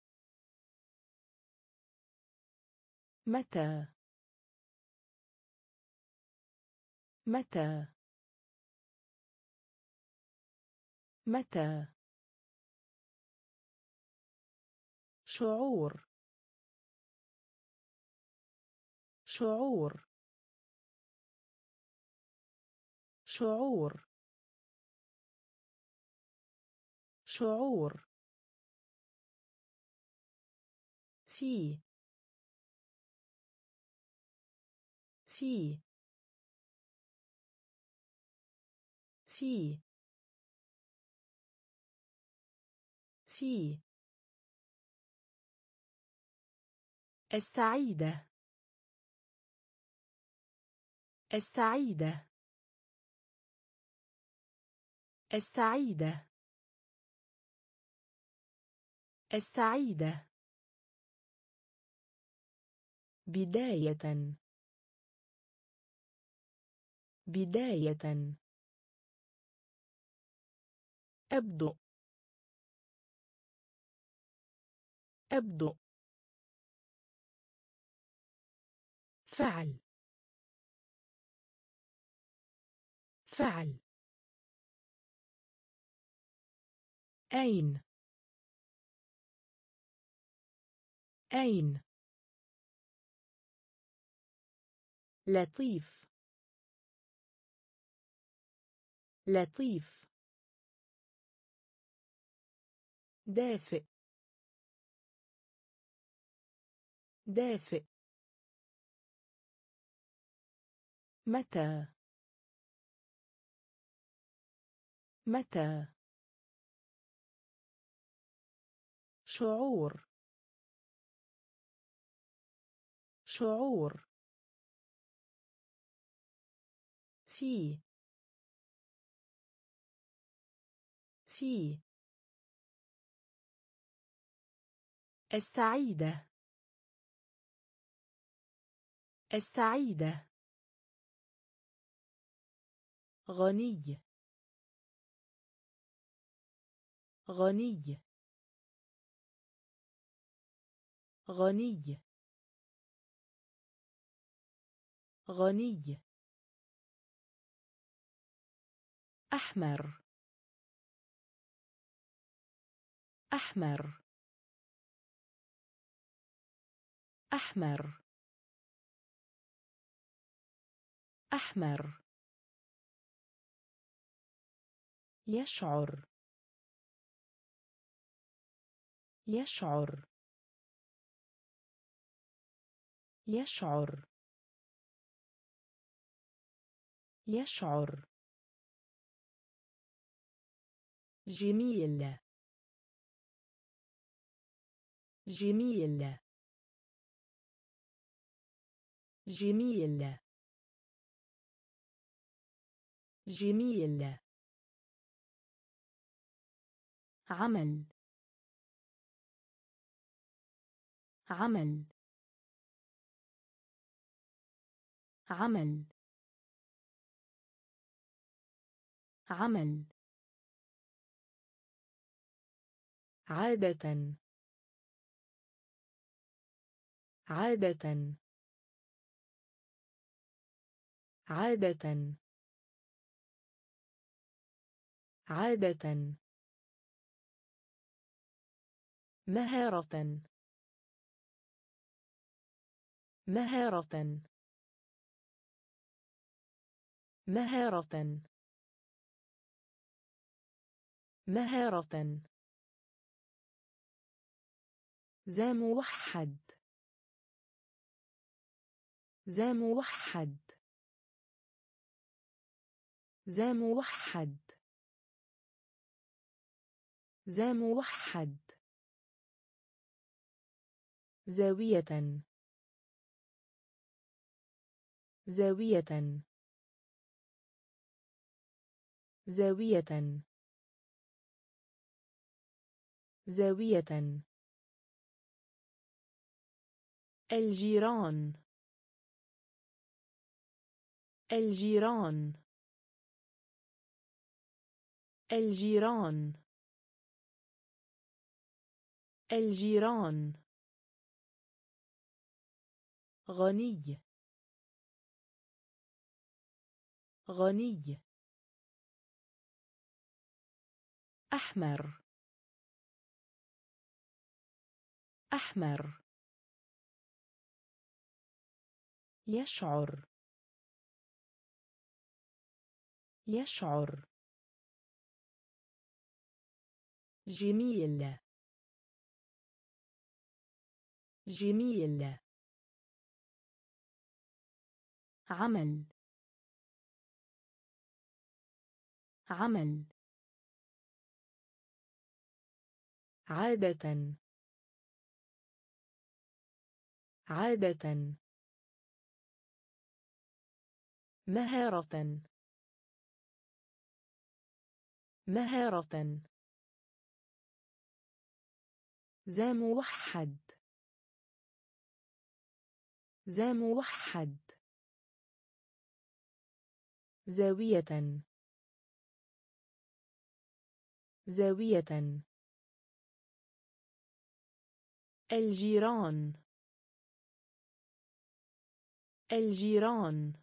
متى متى متى شعور شعور شعور شعور في في في في السعيدة السعيدة السعيدة السعيدة بداية بداية أبدو أبدو فعل فعل أين أين لطيف لطيف دافئ دافئ متى متى شعور شعور في في السعيدة السعيدة غني غني غني غني أحمر أحمر أحمر أحمر يشعر يشعر يشعر يشعر جميل جميل جميل جميل عمل عمل عمل عمل عادة عادة عادة عادة مهارة مهارة مهارة مهارة ذا موحد ذا موحد ذا موحد ذا موحد زاوية زاوية زاوية زاوية الجيران الجيران الجيران الجيران غني غني أحمر أحمر يشعر يشعر جميل جميل عمل عمل عادة عادة مهارة مهارة ذا موحد ذا موحد زاوية زاوية الجيران الجيران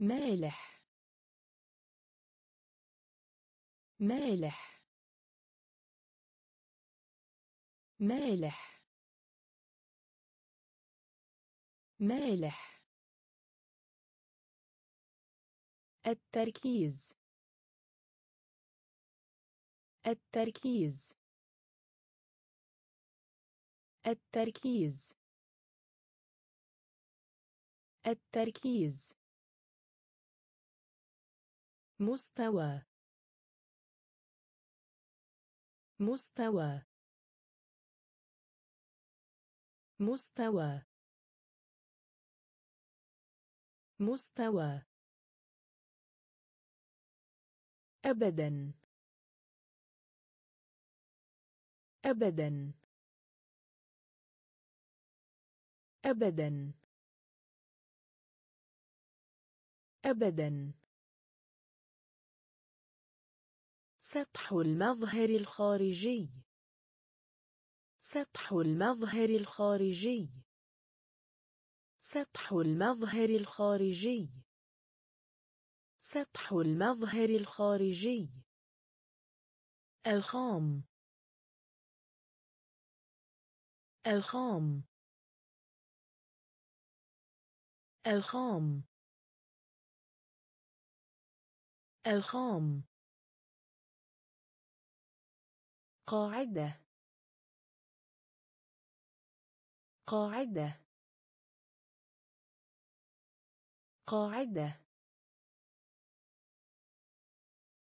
مالح مالح مالح مالح التركيز التركيز التركيز التركيز مستوى مستوى مستوى مستوى أبداً أبداً أبداً أبدا. سطح المظهر الخارجي. سطح المظهر الخارجي. سطح المظهر الخارجي. سطح المظهر الخارجي. الخام. الخام. الخام. الخام. قاعدة. قاعدة. قاعدة.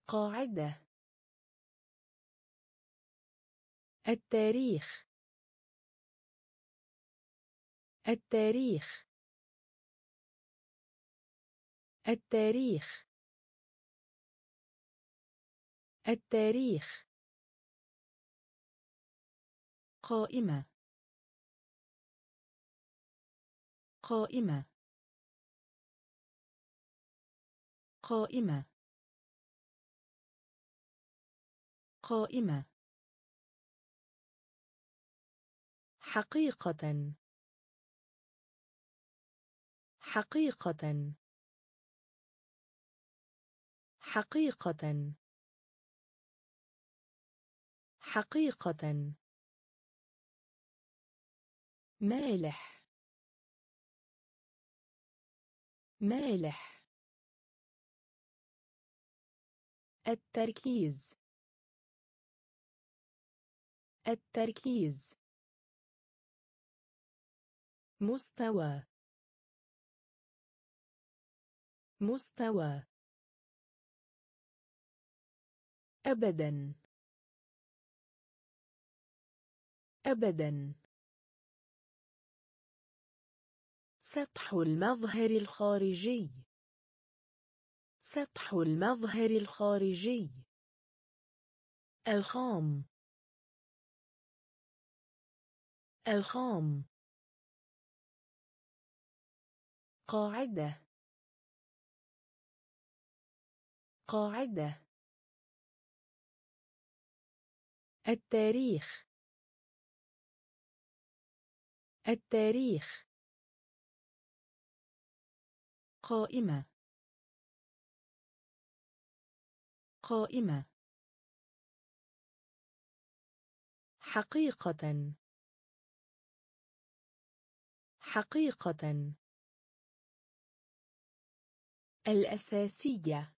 قاعدة. التاريخ. التاريخ. التاريخ. التاريخ. قائمة. قائمة. قائمة. قائمة. حقيقة. حقيقة. حقيقة. حقيقة. مالح. مالح. التركيز. التركيز. مستوى. مستوى. أبدا. أبدا. سطح المظهر الخارجي. سطح المظهر الخارجي. الخام. الخام. قاعدة. قاعدة. التاريخ. التاريخ. قائمة. قائمة. حقيقة. حقيقة. الأساسية.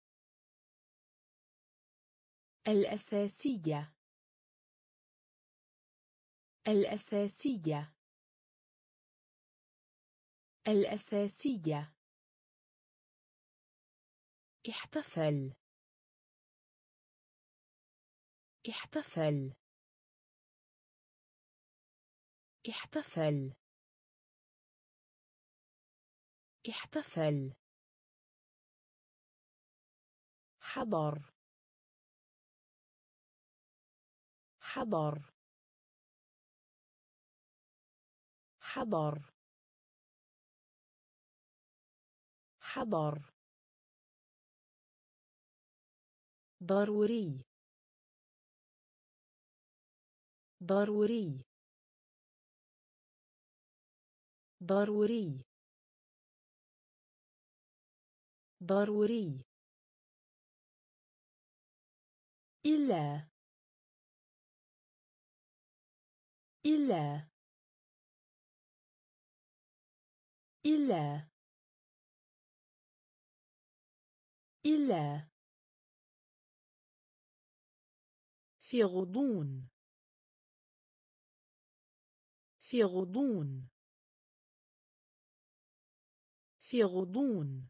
الأساسية. الأساسية. الأساسية. احتفل. احتفل. احتفل. احتفل. حضر. حضر. حضر. حضر. ضروري. ضروري. ضروري. ضروري. إلا. إلا. إلا. إلا. في غضون. في غضون. في غضون.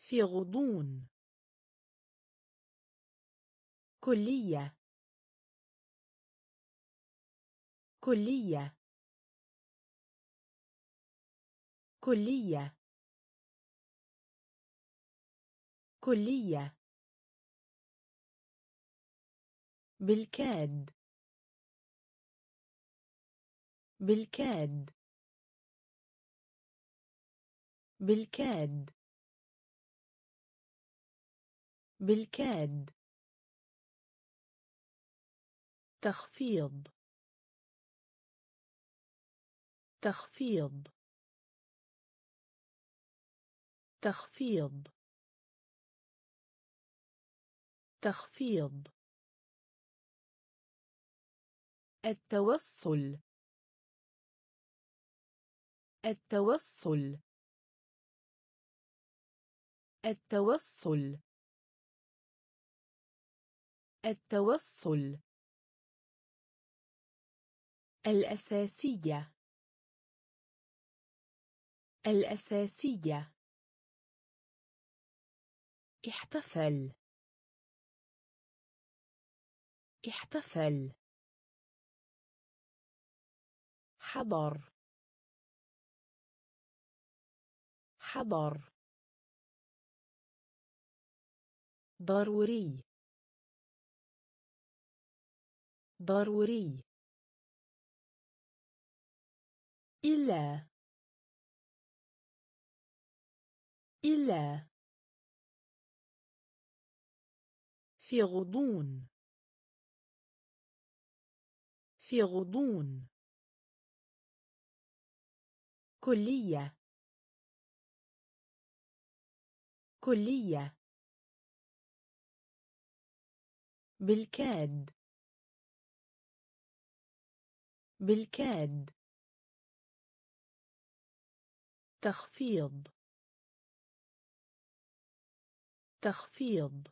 في غضون. كلية. كلية. كلية. كلية. بالكاد. بالكاد. بالكاد بالكاد تخفيض تخفيض تخفيض تخفيض التوصل التوصل التوصل التوصل الأساسية الأساسية احتفل احتفل حضر حضر ضروري ضروري إلا إلا في غضون في غضون كلية كلية بالكاد بالكاد تخفيض تخفيض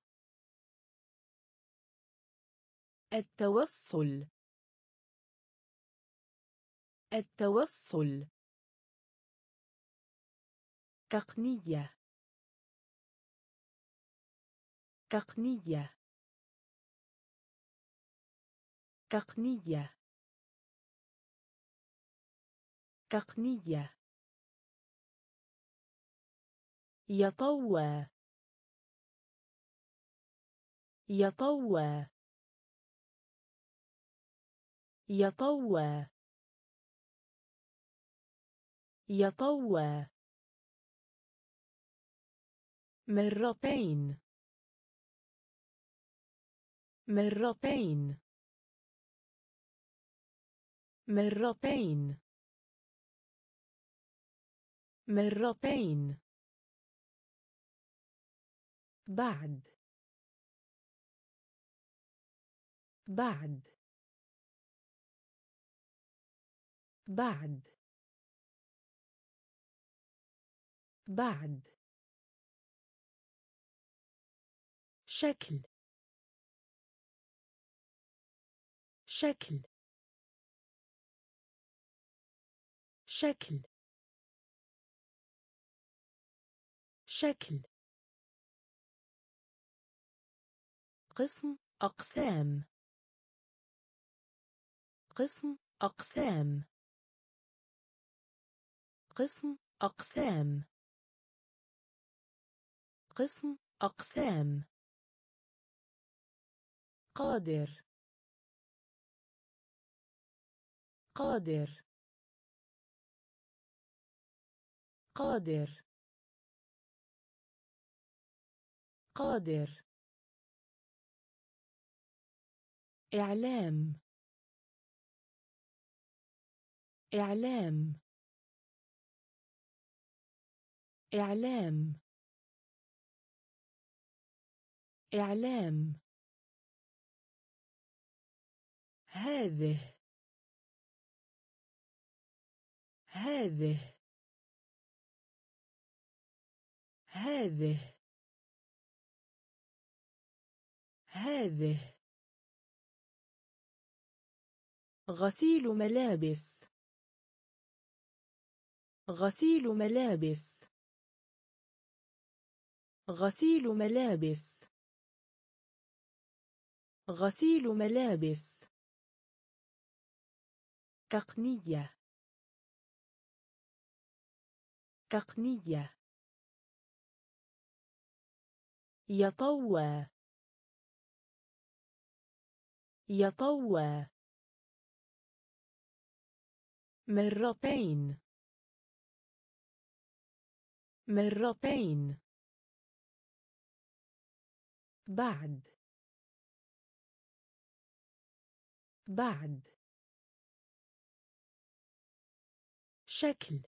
التوصل التوصل تقنية تقنية تقنية تقنية يطوى يطوى يطوى يطوى مرتين مرتين مرتين مرتين بعد بعد بعد بعد شكل شكل شكل شكل قسم أقسام قسم أقسام قسم أقسام قسم أقسام قادر قادر قادر قادر إعلام إعلام إعلام إعلام هذه هذه هذه هذه غسيل ملابس غسيل ملابس غسيل ملابس غسيل ملابس تقنية تقنية يطوى يطوى مرتين مرتين بعد شكل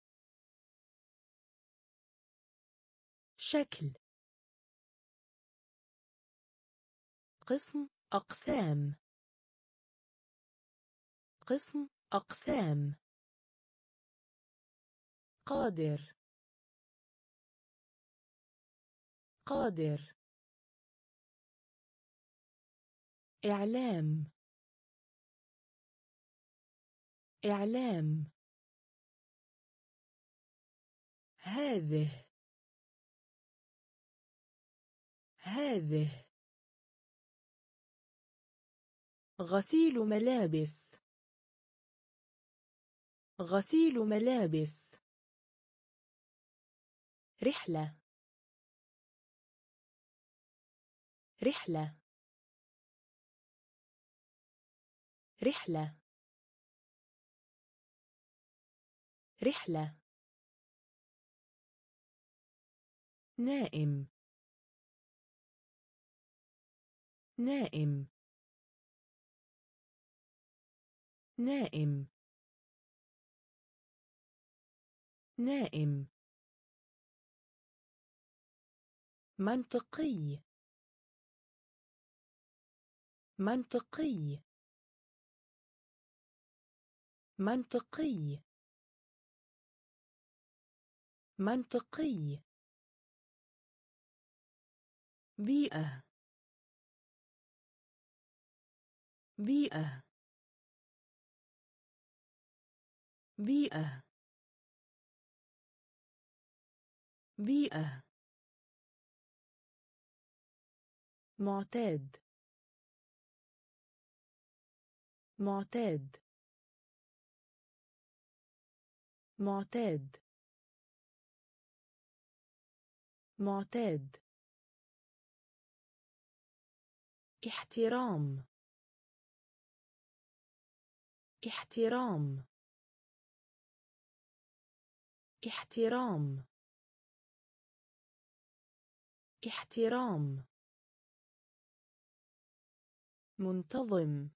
قسم أقسام قادر إعلام هذه غسيل ملابس رحلة نائم منطقي بيئة معتاد احترام منتظم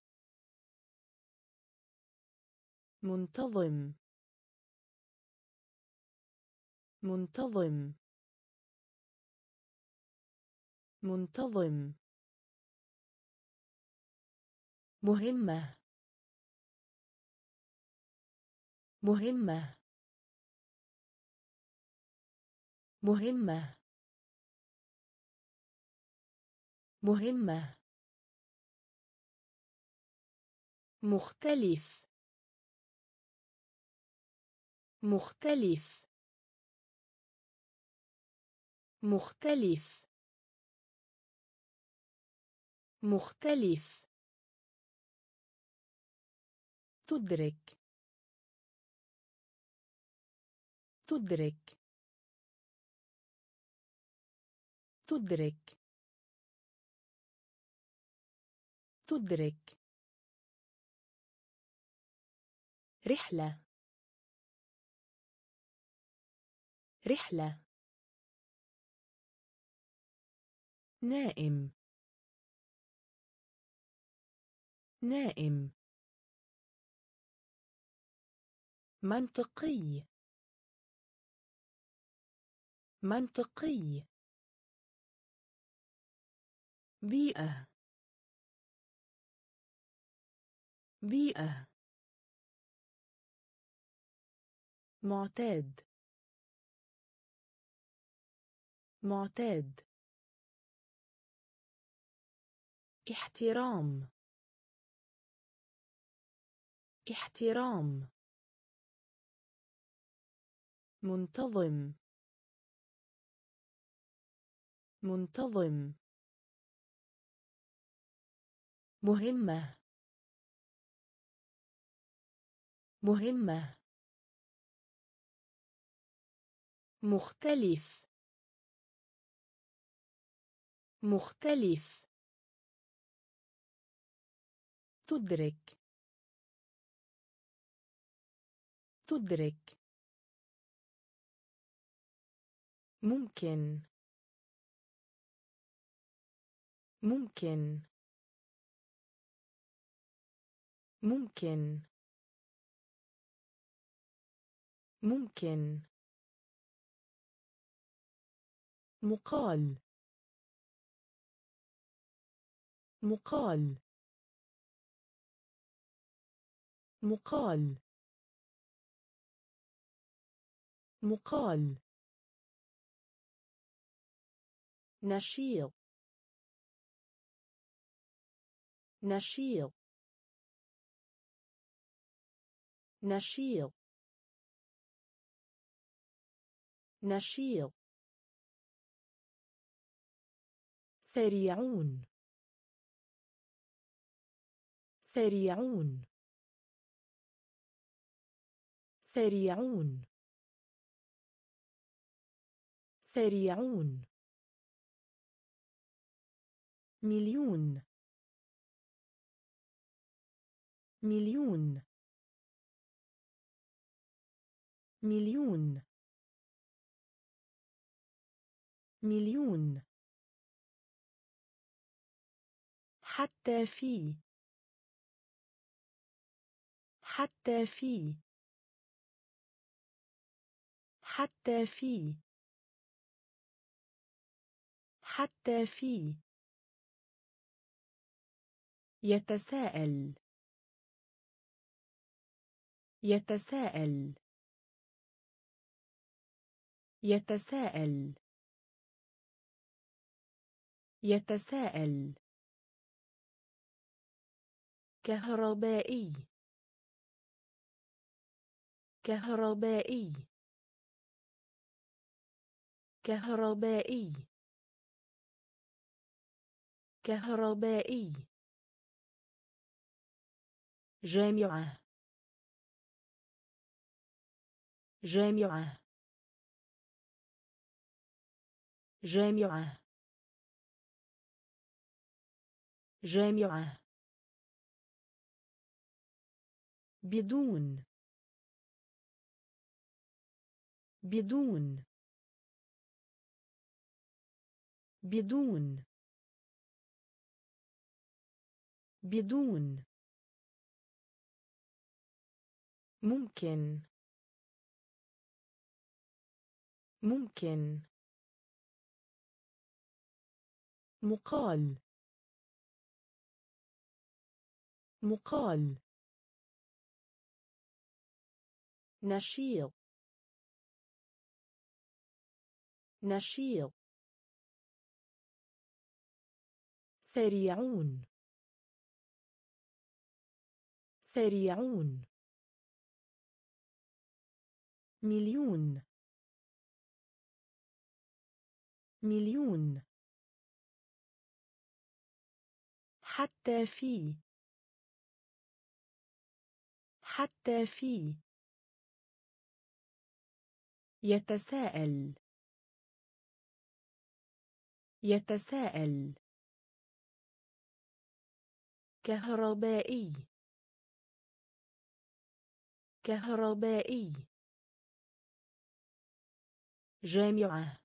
مهمة مختلف تدرك رحلة نائم منطقي بيئة معتاد احترام منتظم مهمة مختلف تدرك ممكن ممكن ممكن ممكن مقال مقال مقال مقال نشيط نشيط نشيط نشيط سريعون سريعون سريعون سريعون مليون مليون مليون مليون حتى في حتى في حتى في حتى في يتساءل يتساءل يتساءل يتساءل كهربائي كهربائي كهربائي كهربائي جامعة جامعة جامعة جامعة بدون بدون بدون بدون ممكن ممكن مقال مقال نشيط نشيط سريعون سريعون مليون مليون حتى في حتى في يتساءل يتساءل كهربائي كهربائي جامعة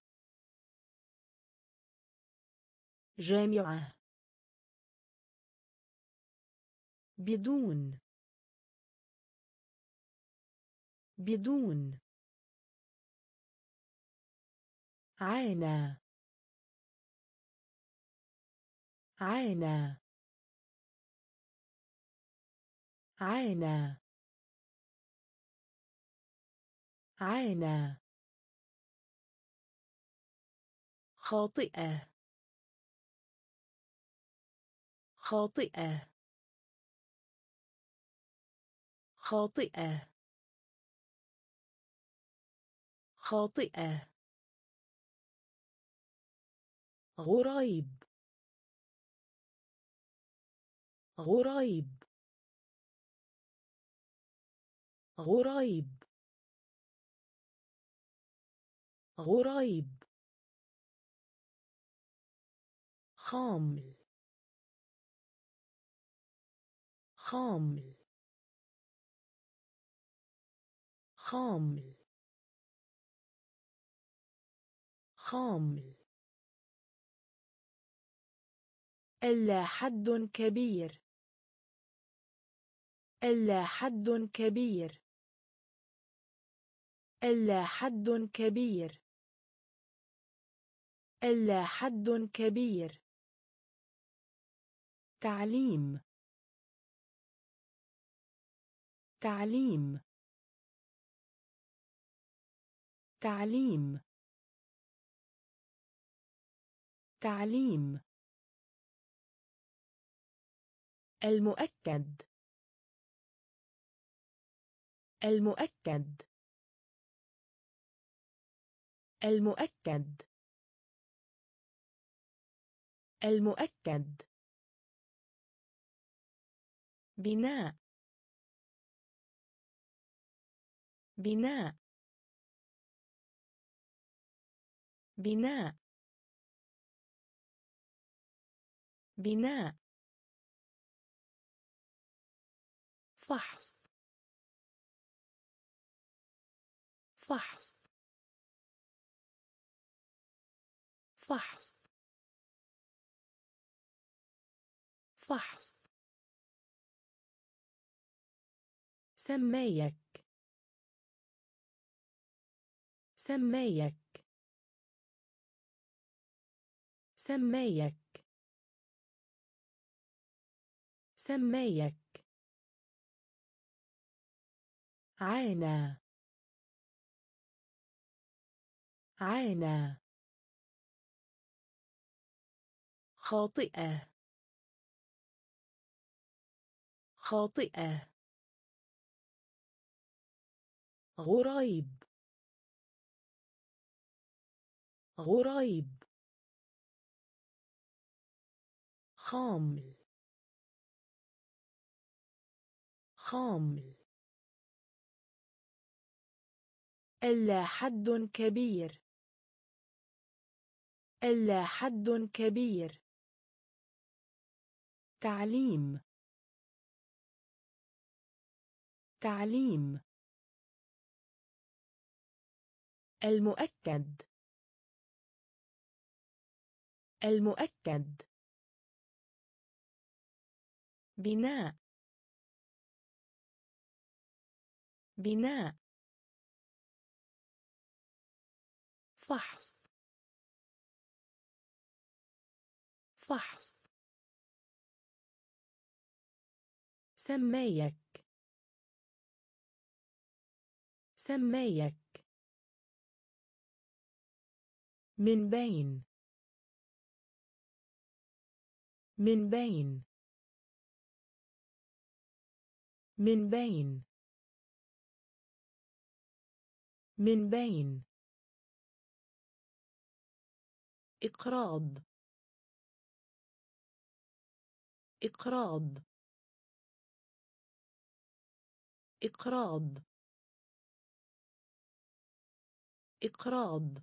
جامعة بدون بدون عانى عانى عانى عانى خاطئة خاطئة خاطئة خاطئة غريب غريب غريب غريب خامل خامل خامل خامل. إلا حد كبير. إلا حد كبير. إلا حد كبير. إلا حد كبير. تعليم. تعليم. تعليم. تعليم. المؤكد. المؤكد. المؤكد. المؤكد. بناء. بناء. بناء. بناء. فحص. فحص. فحص. فحص. سمايك. سمايك. سمايك. سمايك. عانى. عانى. خاطئة. خاطئة. غريب. غريب. خامل. خامل. إلا حد كبير. إلا حد كبير. تعليم. تعليم. المؤكد. المؤكد. بناء. بناء. فحص. فحص. سمايك. سمايك. من بين. من بين. من بين. من بين. إقراض. إقراض. إقراض. إقراض.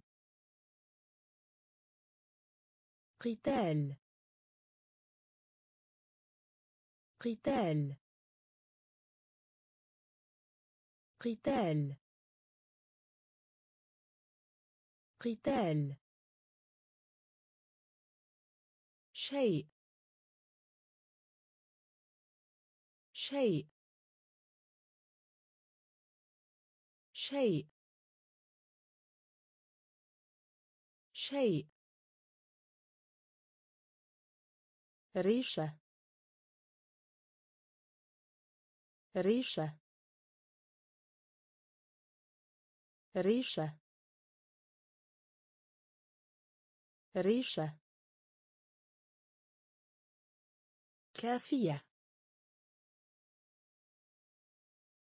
قتال. قتال. قتال. قتال. شيء. شيء. شيء. شيء. ريشة. ريشة. ريشة. ريشة. كافية.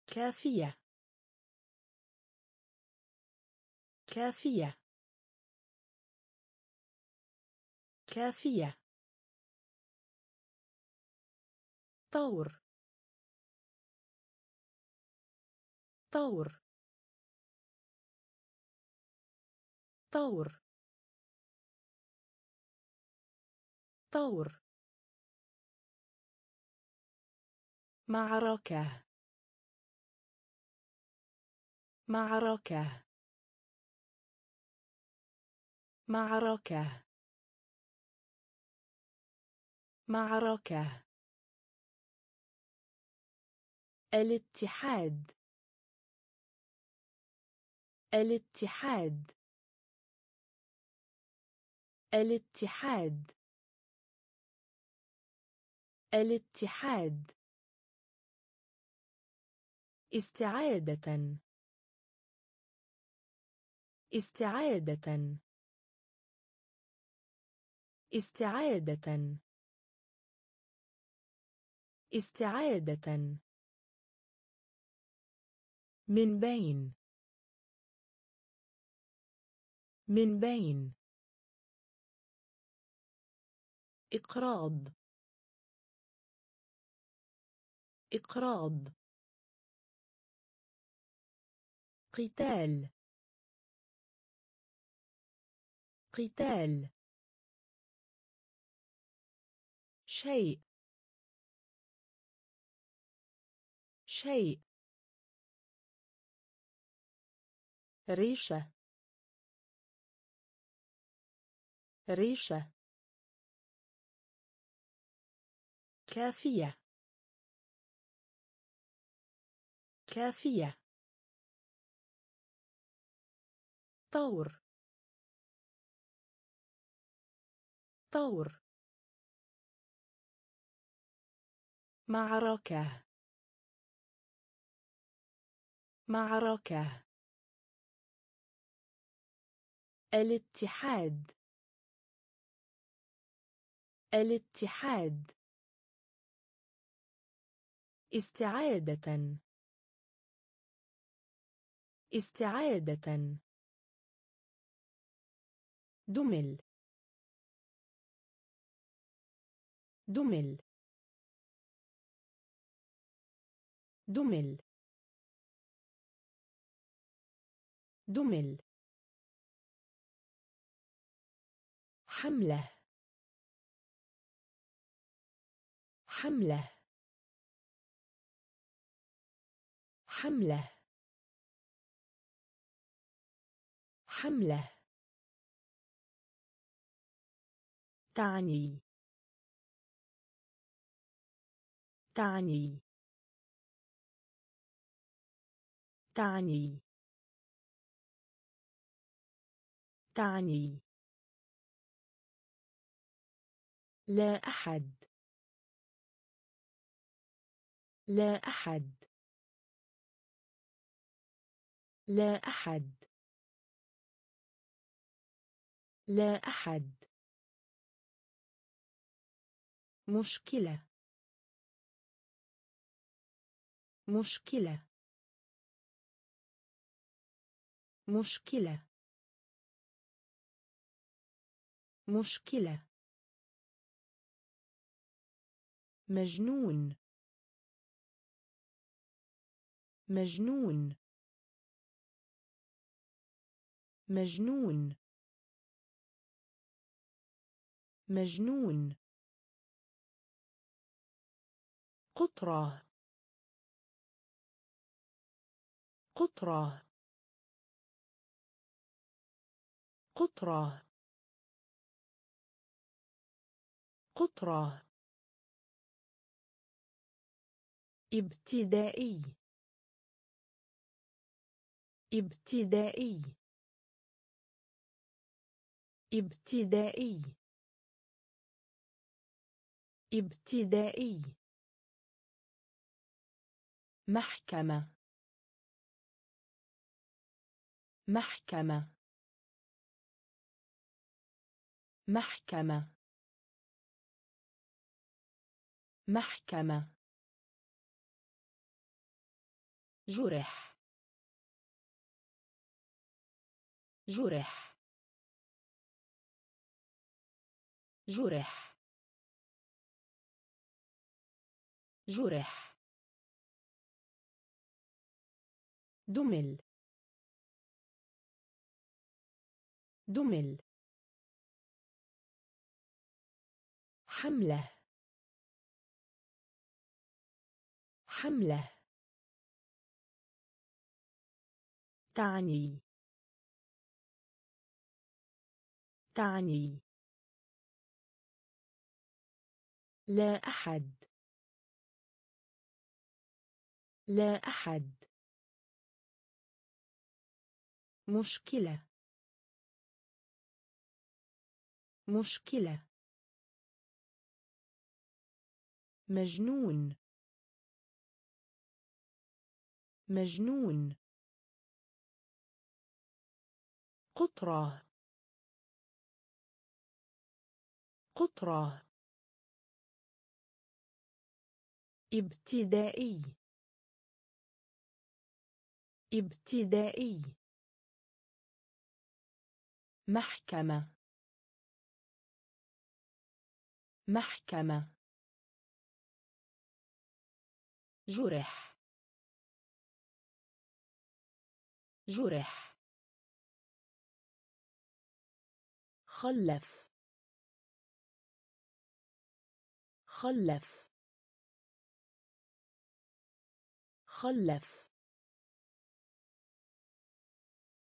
كافية. كافية. كافية. طور. طور. طور. طور. معركة. معركة. معركة معركة الاتحاد الاتحاد الاتحاد الاتحاد استعادة استعادة استعادة استعادة من بين من بين إقراض إقراض قتال قتال شيء شيء ريشة ريشة كافية كافية طور طور معركة معركة الاتحاد الاتحاد استعادة استعادة دمل دمل دمل دمل حملة حملة حملة حملة تعني تعني تعني تعني لا أحد لا أحد لا أحد لا أحد مشكلة مشكلة مشكلة مشكلة مجنون مجنون مجنون مجنون قطرة قطرة قطرة قطرة ابتدائي ابتدائي ابتدائي ابتدائي محكمة محكمة محكمة محكمة جرح جرح جرح جرح دمل دمل حملة حملة تعني تعني لا أحد لا أحد مشكلة مشكلة مجنون مجنون قطرة قطرة ابتدائي ابتدائي محكمة محكمة جرح جرح خلف خلف خلف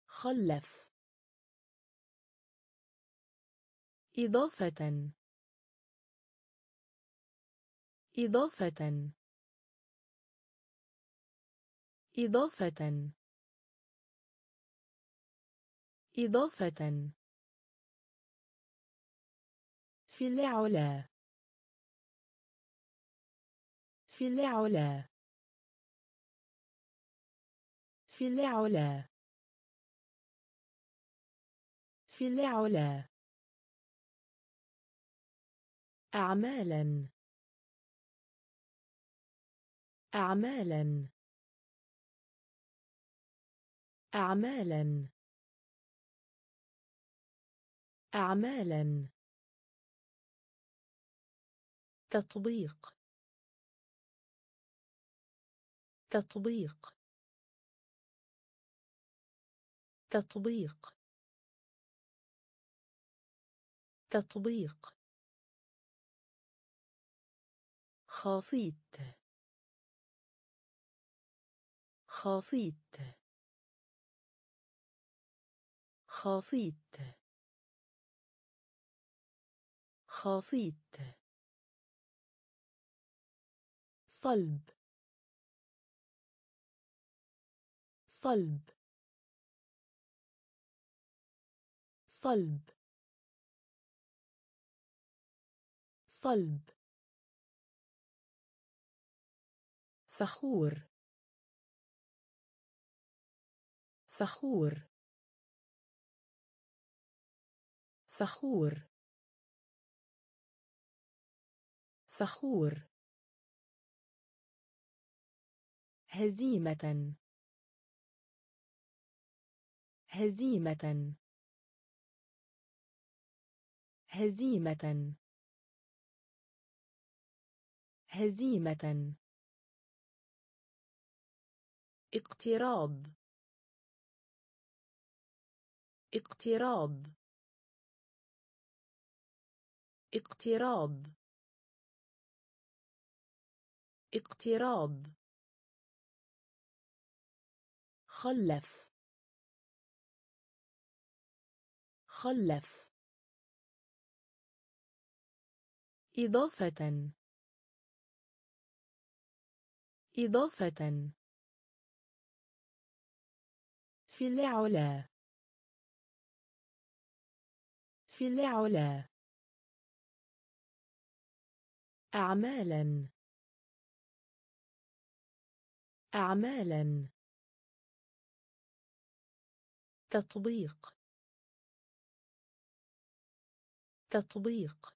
خلف إضافة إضافة إضافة إضافة في العلا في العلا في العلا في العلا أعمالا أعمالا أعمالا أعمالا تطبيق تطبيق تطبيق تطبيق خاصيت خاصيت خاصيت خاصيت صلب صلب صلب صلب فخور فخور فخور فخور هزيمة هزيمة هزيمة هزيمة اقتراب اقتراب اقتراب اقتراب خلف خلف إضافة إضافة في العلا في العلا أعمالا أعمالا تطبيق تطبيق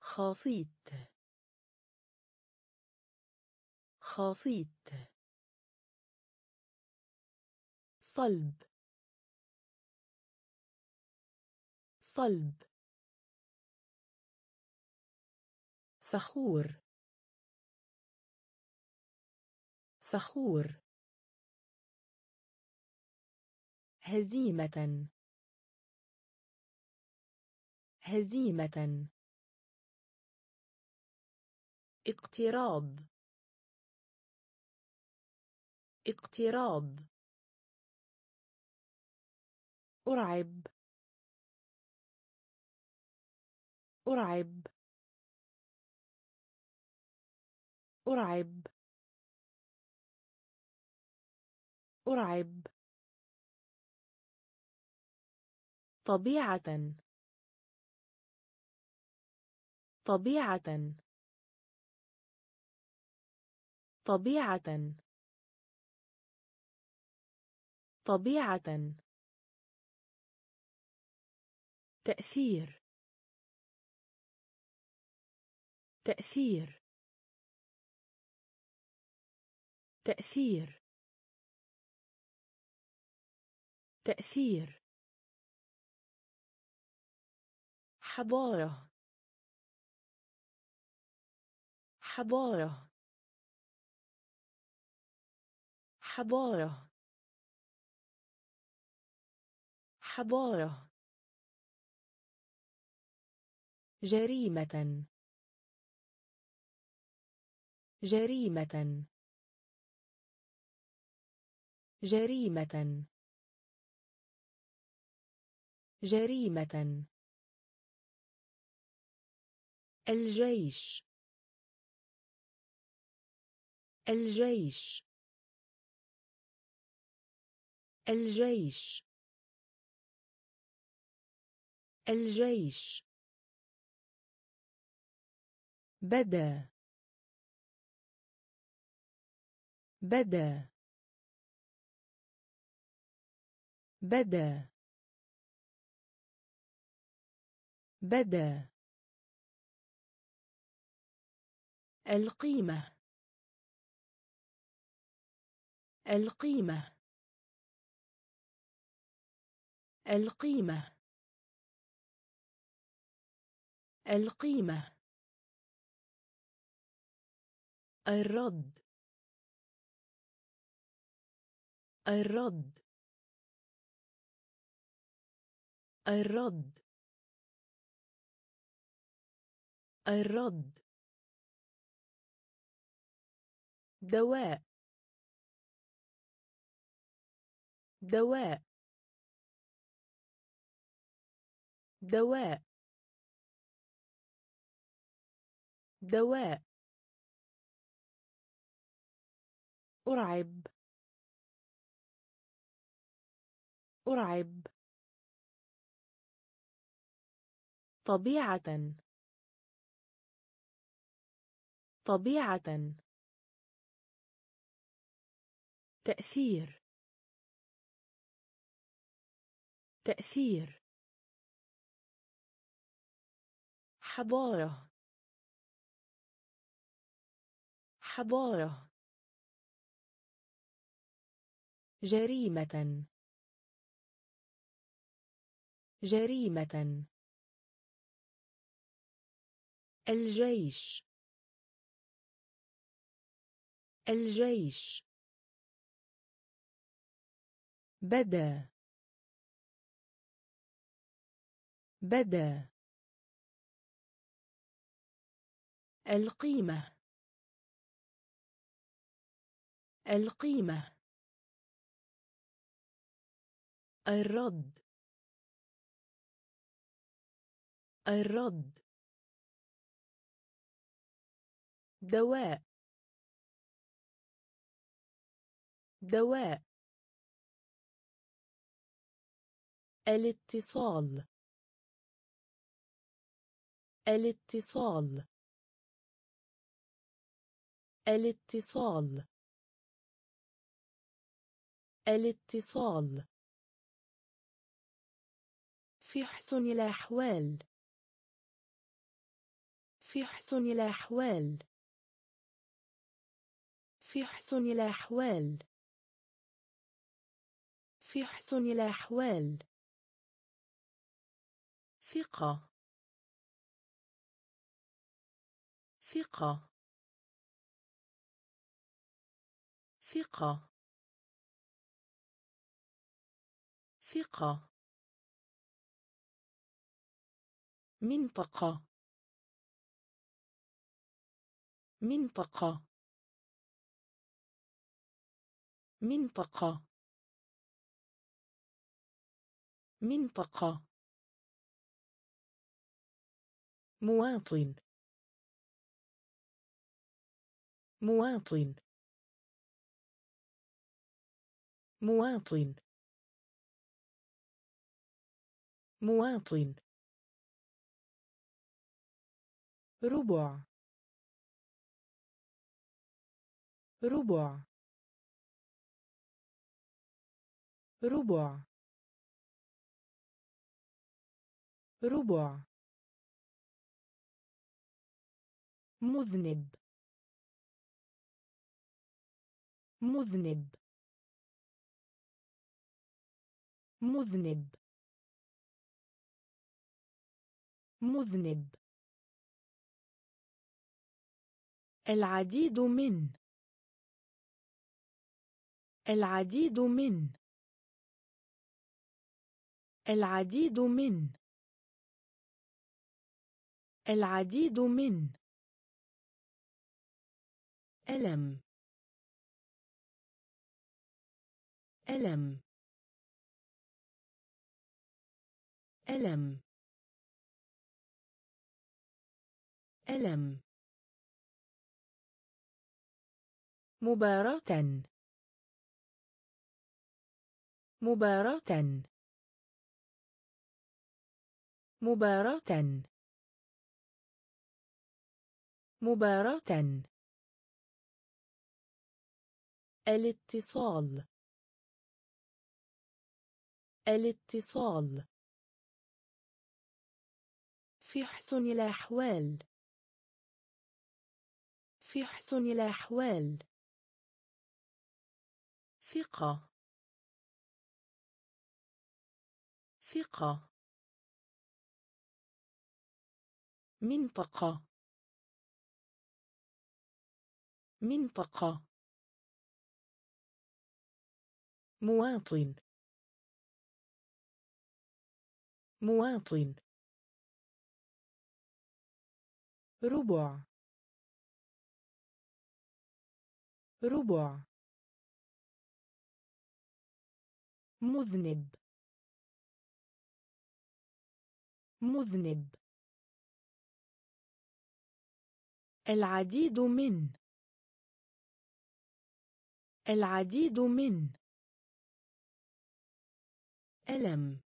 خاصيت خاصيت صلب صلب فخور فخور هزيمة هزيمة اقتراب اقتراب أرعب أرعب أرعب أرعب طبيعة طبيعة طبيعة طبيعة تأثير تأثير تأثير تأثير حضارة حضارة حضارة حضارة جريمة جريمة جريمة جريمة الجيش الجيش الجيش الجيش بدا بدا بدا بدا القيمة القيمة القيمة القيمة الرد الرد الرد الرد دواء دواء دواء دواء أرعب أرعب طبيعة طبيعة تأثير تأثير حضارة حضارة جريمة جريمة الجيش الجيش بدا بدا القيمة القيمة الرد الرد دواء دواء الاتصال الاتصال الاتصال الاتصال في أحسن الأحوال في أحسن الأحوال في أحسن الأحوال في أحسن الأحوال ثقة ثقة ثقة ثقة منطقة منطقة منطقة منطقة مواطن مواطن مواطن مواطن ربع ربع ربع ربع مذنب مذنب مذنب مذنب العديد من العديد من العديد من العديد من ألم ألم ألم ألم مباراة مباراة مباراة مباراة الاتصال الاتصال في حسن الأحوال في حسن الأحوال ثقة ثقة منطقة منطقة مواطن مواطن ربع ربع مذنب مذنب العديد من العديد من ألم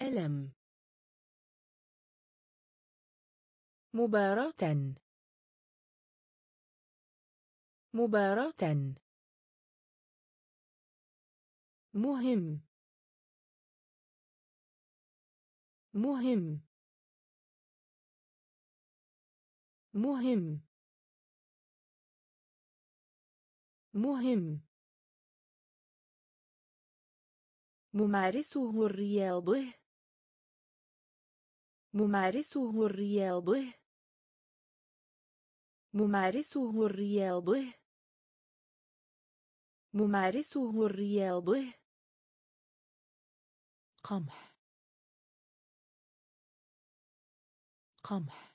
ألم مباراة مباراة مهم مهم مهم مهم ممارسه الرياضة ممارسه الرياضة ممارسه الرياضة ممارسه الرياضة قمح قمح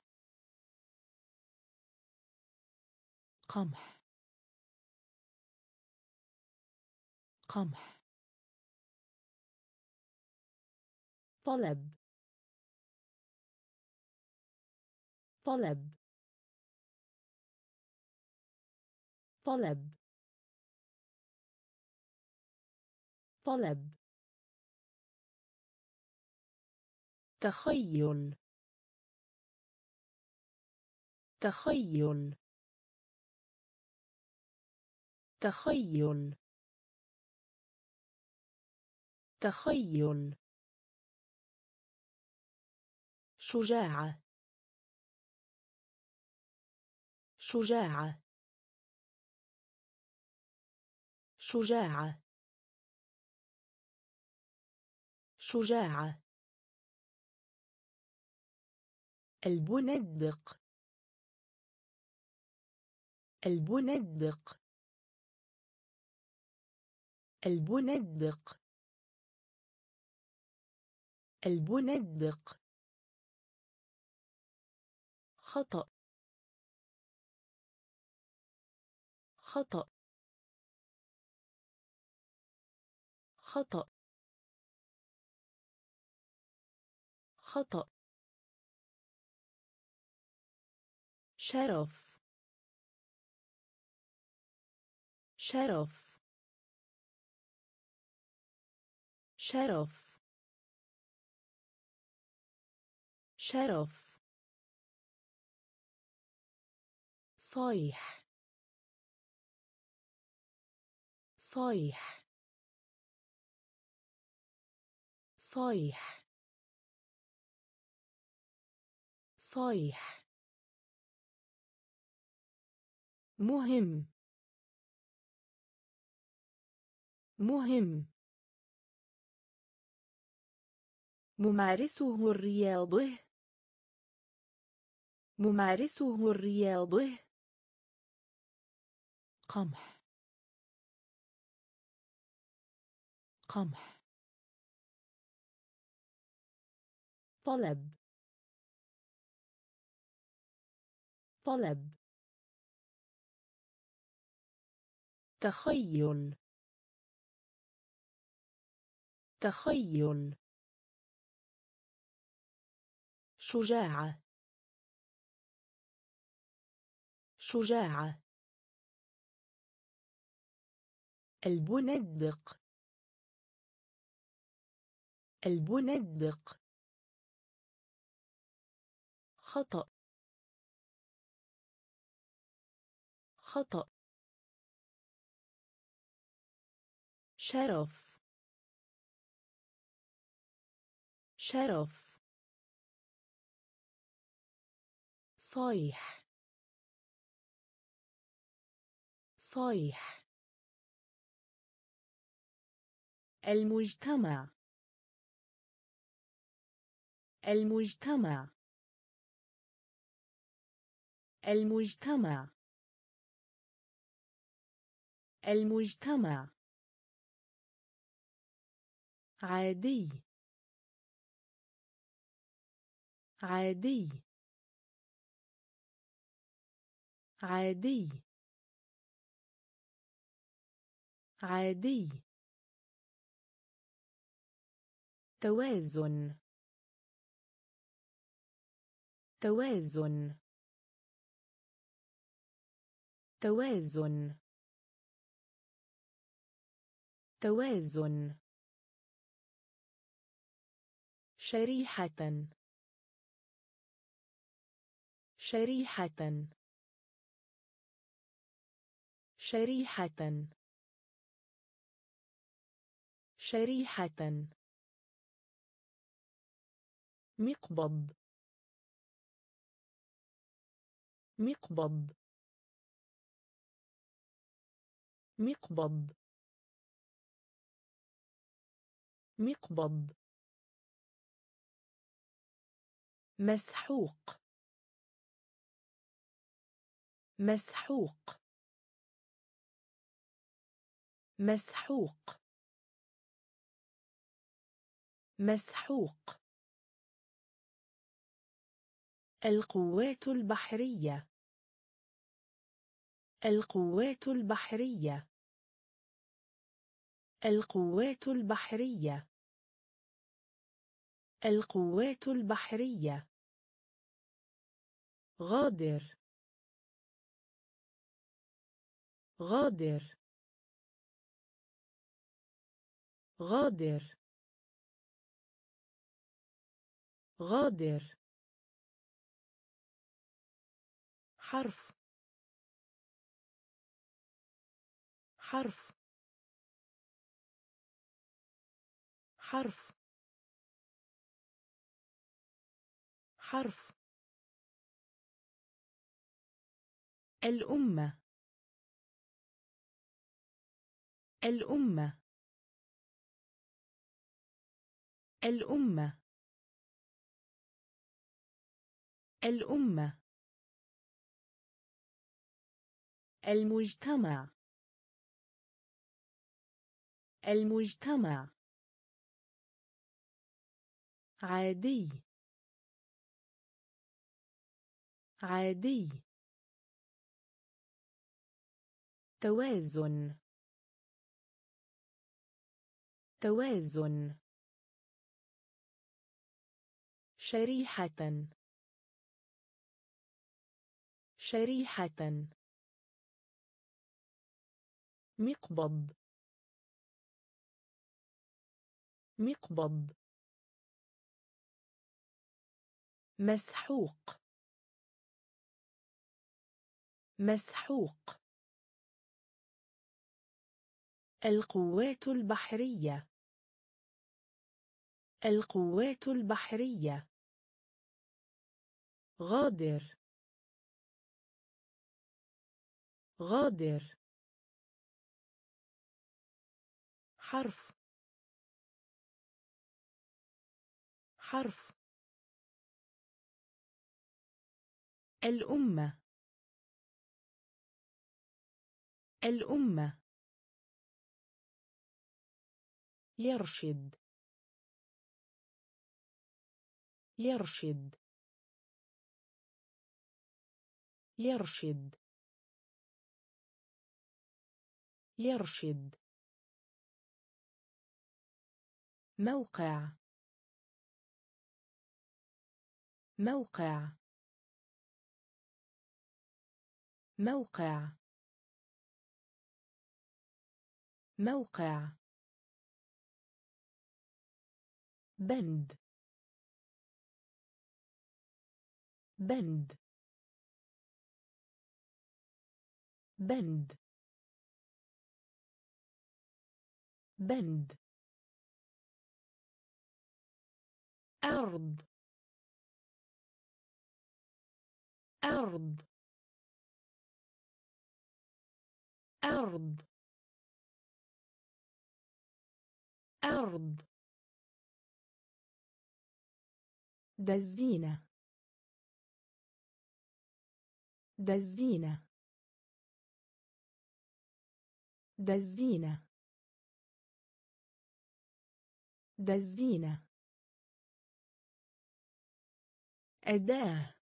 قمح قمح طلب طلب طلب طلب تخيل تخيل تخيل تخيل شجاعة شجاعة شجاعة شجاعة البندق البندق البندق البندق خطأ خطأ خطأ خطأ شرف شرف شرف شرف صايح صايح صايح صايح مهم مهم ممارسه الرياضة ممارسه الرياضة قمح قمح طلب طلب تخيل تخيل شجاعة شجاعة البندق البندق خطأ خطأ شرف شرف صايح صايح المجتمع المجتمع المجتمع المجتمع عادي عادي عادي عادي توازن توازن توازن توازن شريحة شريحة شريحة شريحة مقبض مقبض مقبض مقبض مسحوق مسحوق مسحوق مسحوق القوات البحرية القوات البحرية القوات البحرية القوات البحرية غادر غادر غادر غادر حرف حرف حرف حرف الأمة الأمة الأمة الأمة المجتمع المجتمع عادي عادي توازن توازن شريحة شريحة مقبض مقبض مسحوق مسحوق القوات البحرية القوات البحرية غادر غادر حرف حرف الأمة الأمة يرشد يرشد يرشد يرشد موقع موقع موقع موقع بند بند بند بند أرض أرض أرض أرض دزينة دزينة دزينة دزينة أداة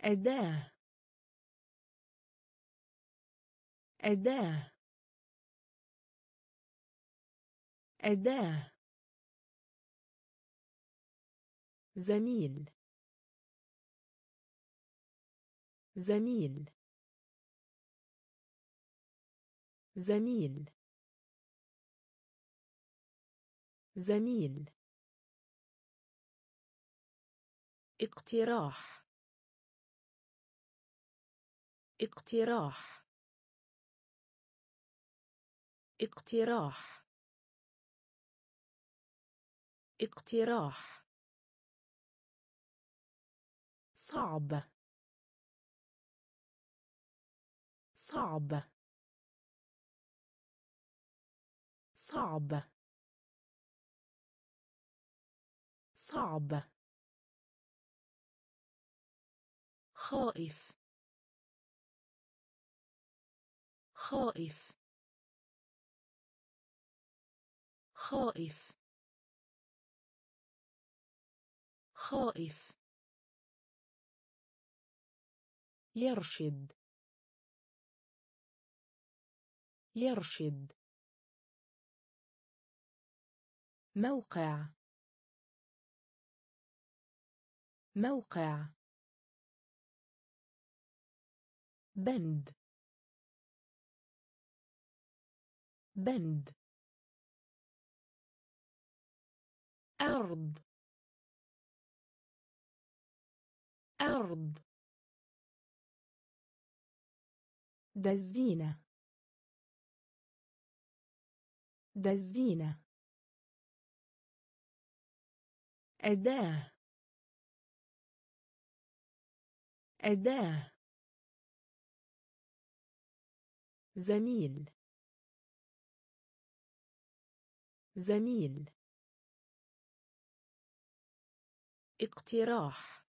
أداة أداة أداة زميل زميل زميل زميل اقتراح اقتراح اقتراح اقتراح صعب صعب صعب صعب خائف خائف خائف خائف يرشد يرشد موقع موقع بند بند أرض أرض دزينة دزينة أداة أداة زميل زميل اقتراح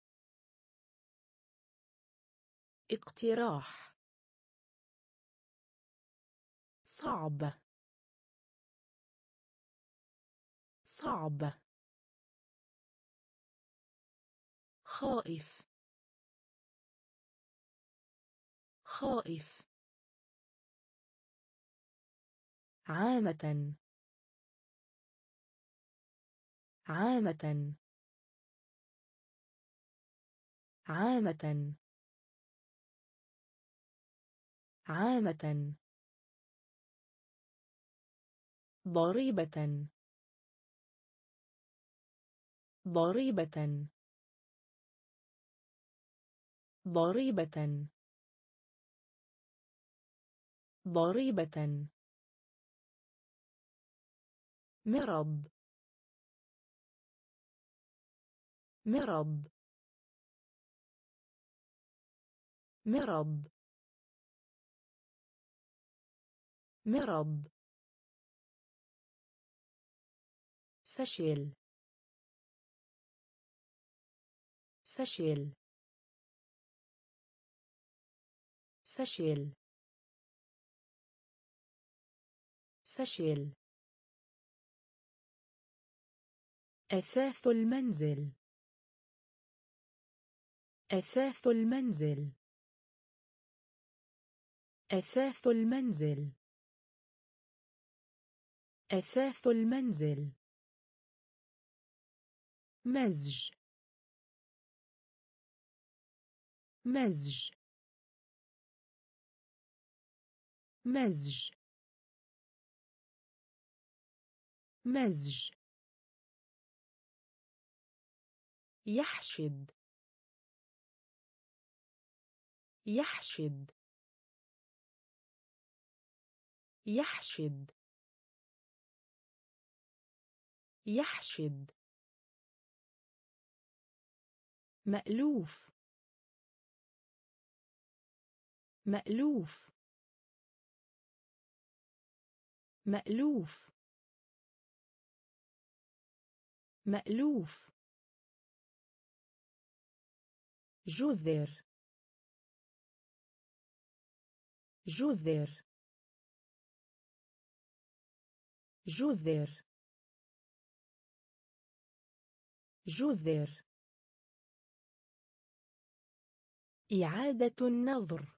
اقتراح صعب صعب خائف خائف عامة عامة عامة عامة ضريبة ضريبة ضريبة ضريبة مرض مرض مرض مرض فشل فشل فشل فشل أثاث المنزل أثاث المنزل أثاث المنزل أثاث المنزل مزج مزج مزج مزج يحشد يحشد يحشد يحشد مألوف مألوف مألوف مألوف جذر جذر جذر جذر إعادة النظر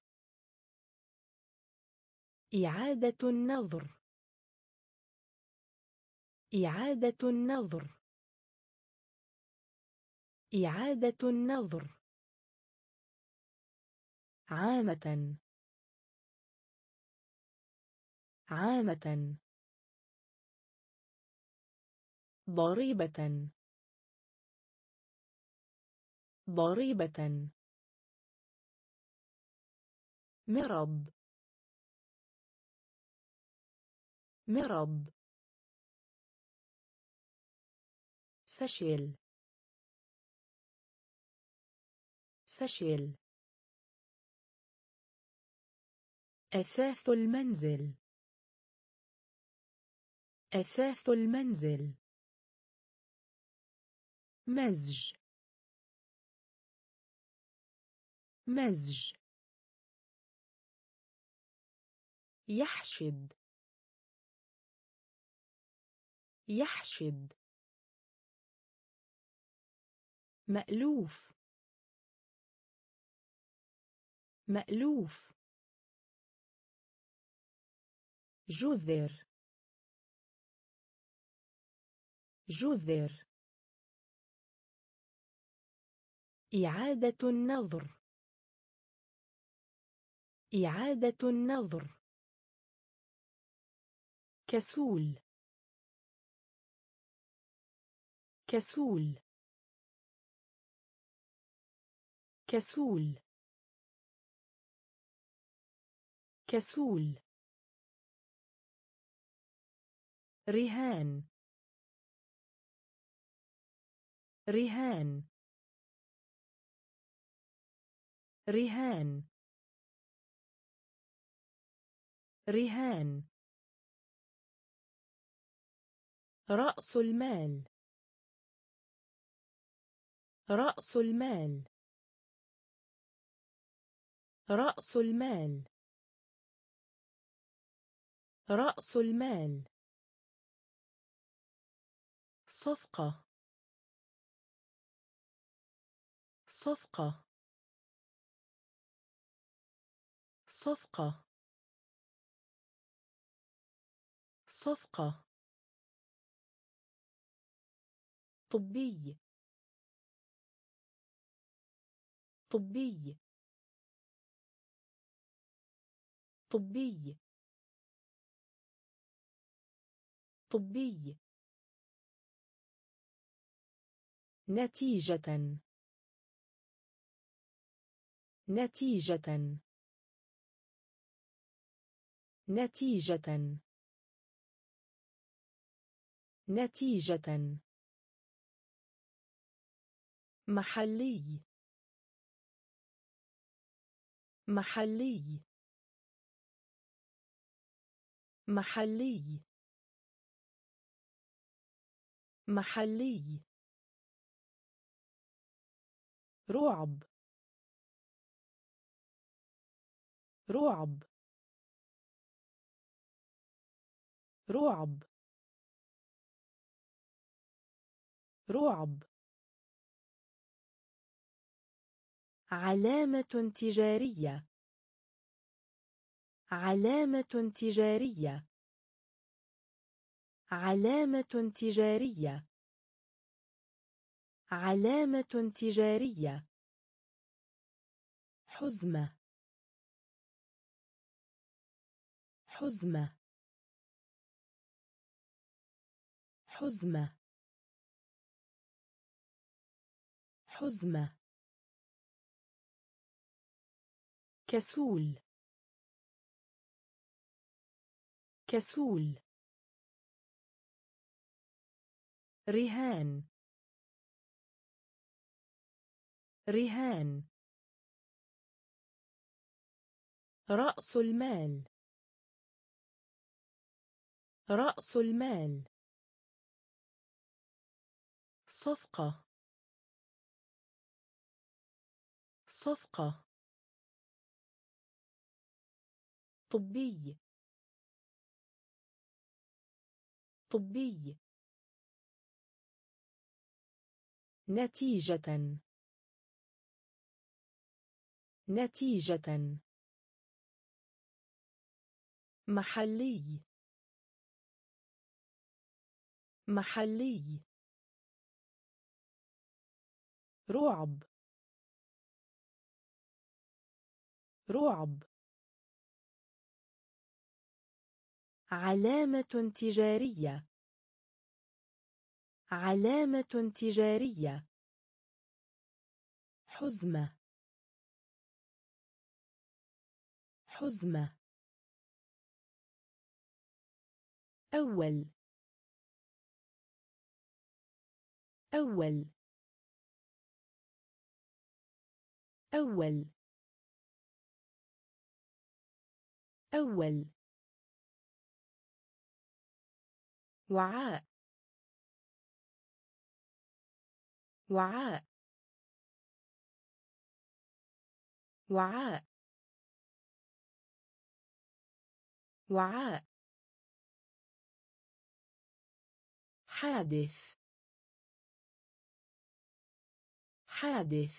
إعادة النظر إعادة النظر إعادة النظر عامة عامة ضريبة ضريبة مرض مرض فشل فشل أثاث المنزل أثاث المنزل مزج مزج يحشد يحشد مألوف مألوف جذر جذر إعادة النظر إعادة النظر كسول كسول كسول كسول رهان رهان رهان رهان رأس المال رأس المال رأس المال رأس المال صفقة صفقة صفقة صفقة طبي طبي طبي طبي نتيجة نتيجة نتيجة نتيجة محلي محلي محلي محلي رعب رعب رعب رعب علامة تجارية علامة تجارية علامة تجارية علامة تجارية حزمة حزمة حزمة حزمة كسول كسول رهان رهان رأس المال رأس المال صفقة صفقة طبي طبي نتيجة نتيجة محلي محلي رعب رعب علامة تجارية علامة تجارية حزمة حزمة أول أول أول أول وعاء وعاء وعاء وعاء حادث حادث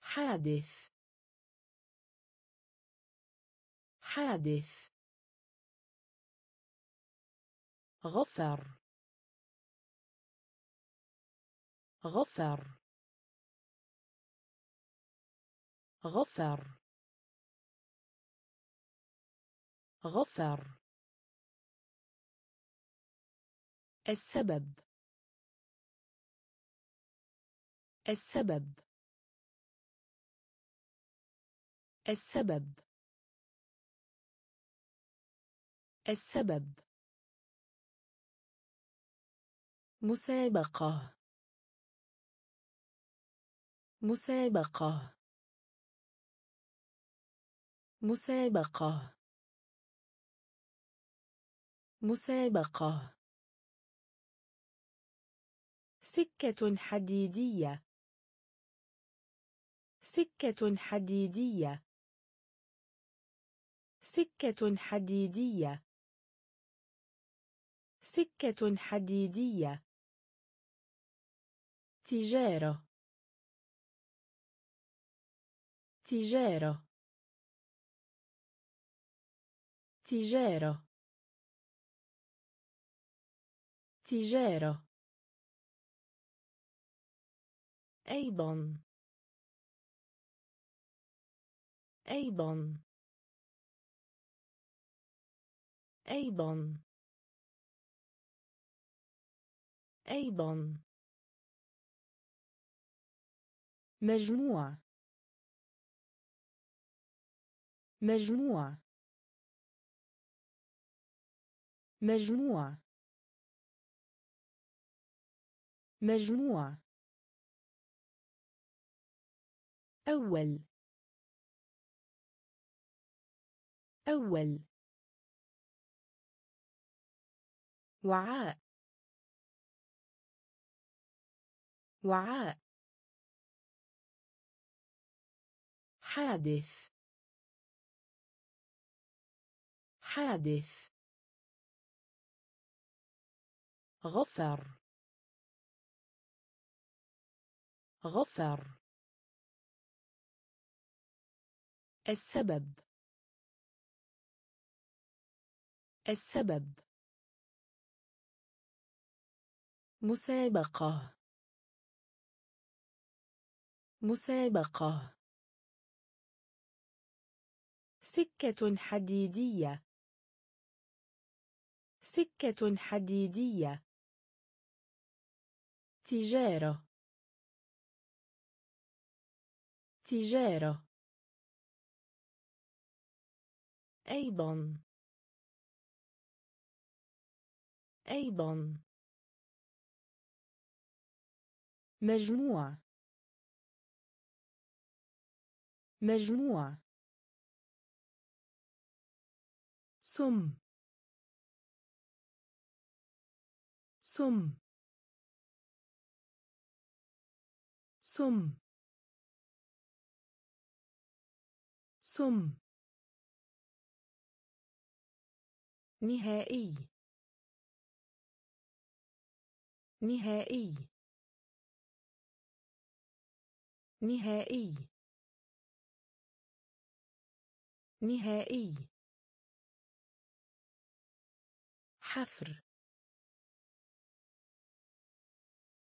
حادث حادث غفر غفر غفر غفر السبب السبب السبب السبب مسابقة مسابقة مسابقة مسابقة سكة حديدية سكة حديدية سكة حديدية سكة حديدية تجارة تجارة Tigero. Tigero. أيضاً. أيضاً. أيضاً. أيضاً. مجموعة. مجموعة. مجموعة. مجموعة. أول. أول. وعاء. وعاء. حادث. حادث. غفر. غفر. السبب. السبب. مسابقة. مسابقة. سكة حديدية. سكة حديدية. تجارة. تجارة. أيضاً. أيضاً. مجموعة. مجموعة. سم. سم. سم. سم. نهائي. نهائي. نهائي. نهائي. حفر.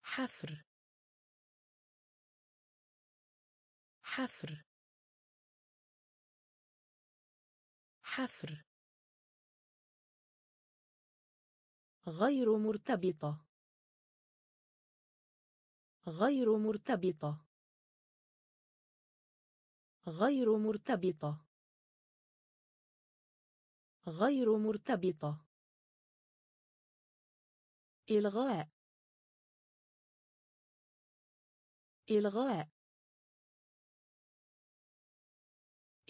حفر. حفر. حفر. غير مرتبطة. غير مرتبطة. غير مرتبطة. غير مرتبطة. إلغاء. إلغاء.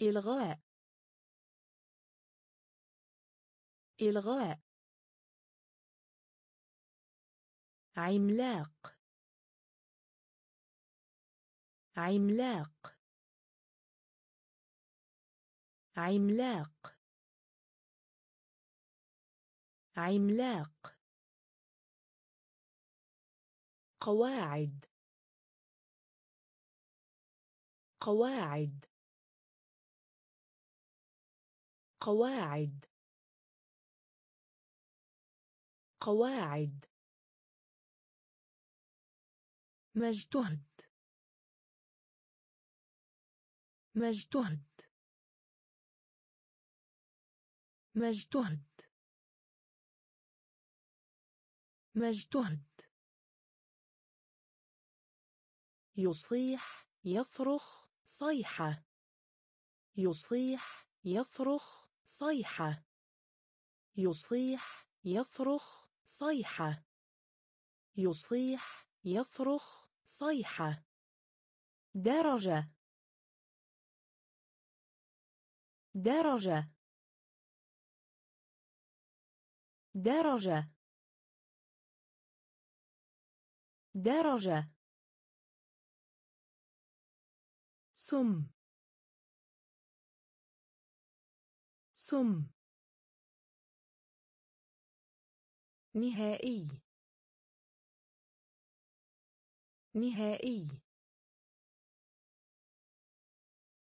إلغاء. إلغاء. عملاق. عملاق. عملاق. عملاق. قواعد. قواعد. قواعد. قواعد. مجتهد. مجتهد. مجتهد. مجتهد. يصيح. يصرخ. صيحة. يصيح. يصرخ. صيحة. يصيح. يصرخ. صيحة. يصيح. يصرخ. صيحة. درجة. درجة. درجة. درجة. سم. سم. نهائي. نهائي.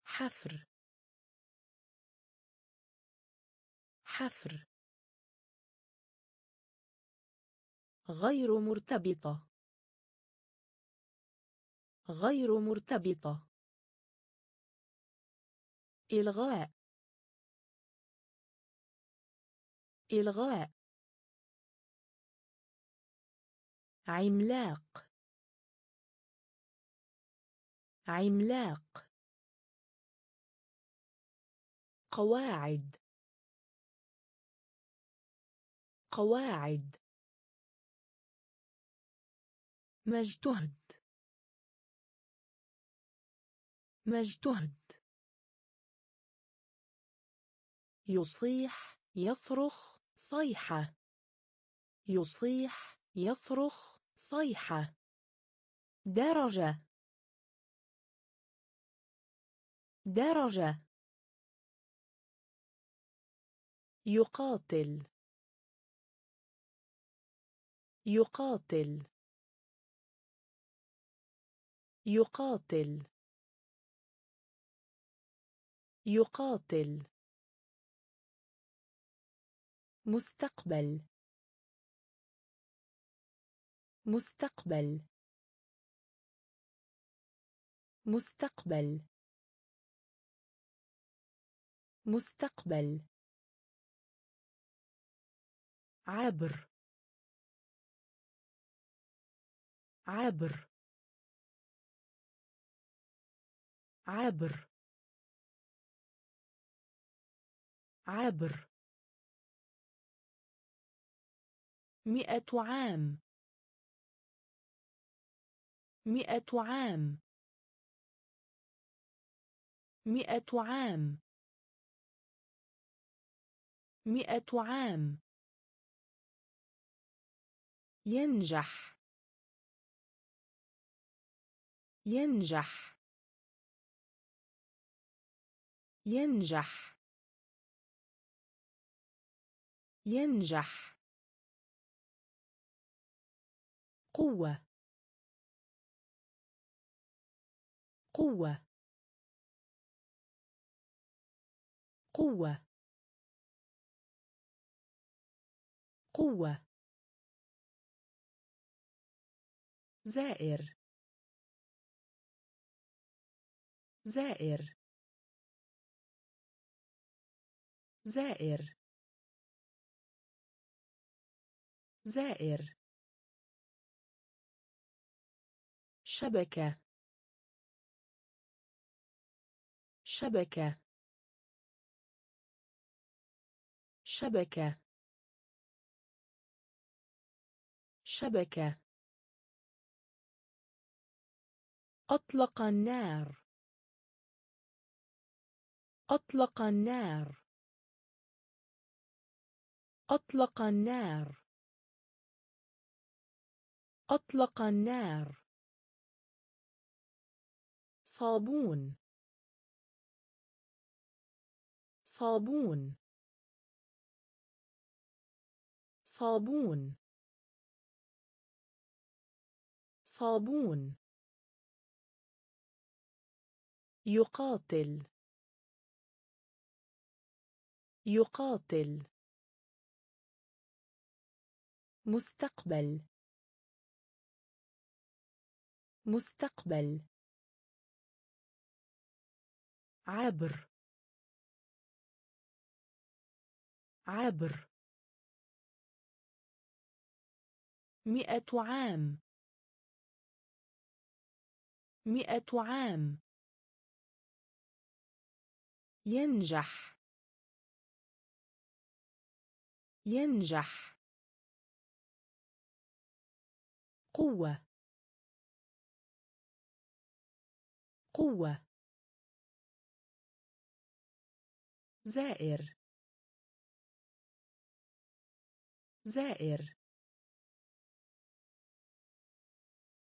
حفر. حفر غير مرتبطة غير مرتبطة إلغاء إلغاء عملاق عملاق قواعد قواعد مجتهد مجتهد يصيح يصرخ صيحة يصيح يصرخ صيحة درجة درجة يقاتل يقاتل يقاتل يقاتل مستقبل مستقبل مستقبل مستقبل عبر عبر عبر عبر 100 عام 100 عام 100 عام 100 عام ينجح ينجح ينجح ينجح قوة قوة قوة قوة زائر زائر زائر زائر شبكة شبكة شبكة شبكة أطلق النار أطلق النار أطلق النار أطلق النار صابون صابون صابون صابون يقاتل يقاتل مستقبل مستقبل عبر عبر 100 عام 100 عام ينجح ينجح قوة قوة زائر زائر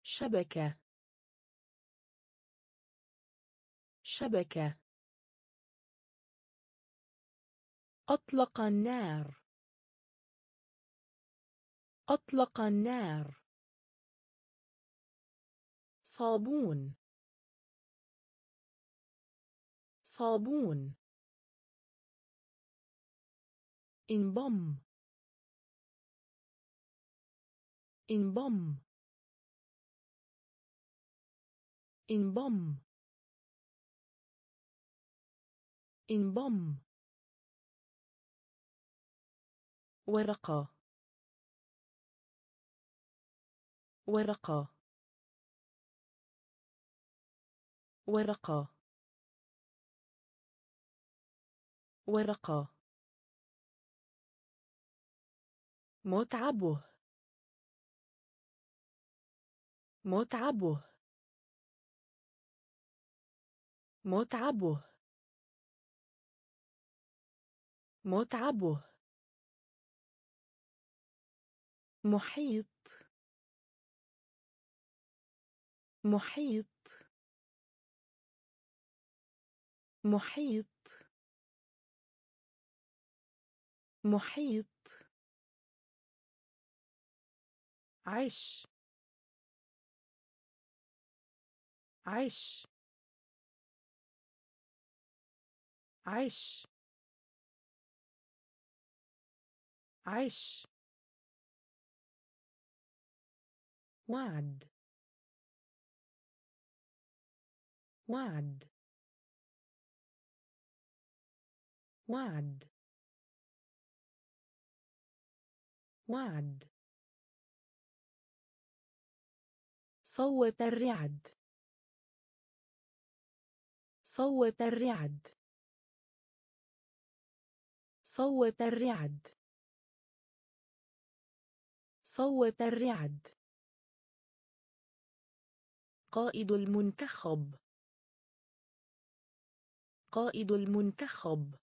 شبكة شبكة أطلق النار أطلق النار صابون صابون In bomb. In bomb. In bomb. In bomb. ورقة. ورقة. ورقة. ورقة. متعبه متعبه متعبه متعبه محيط محيط محيط محيط عيش عيش عيش عيش وعد وعد وعد وعد صوت الرعد صوت الرعد صوت الرعد صوت الرعد قائد المنتخب قائد المنتخب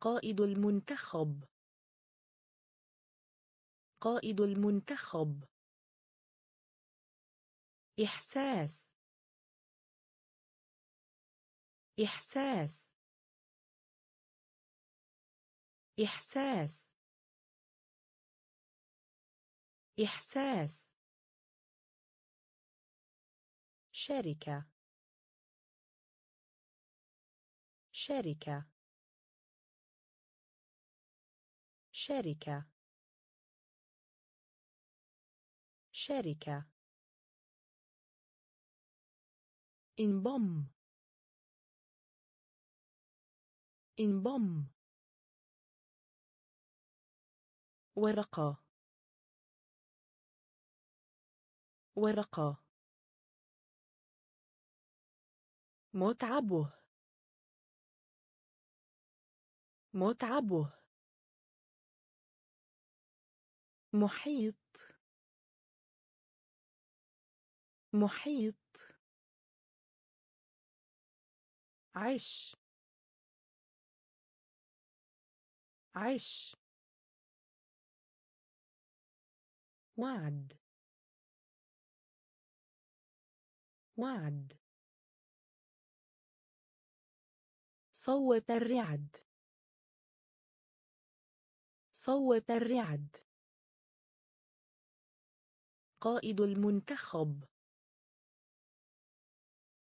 قائد المنتخب قائد المنتخب إحساس إحساس إحساس إحساس شركة شركة شركة شركة In bomb. In bomb. ورقة. ورقة. متعبه. متعبه. محيط. محيط. عيش عيش وعد وعد صوت الرعد صوت الرعد قائد المنتخب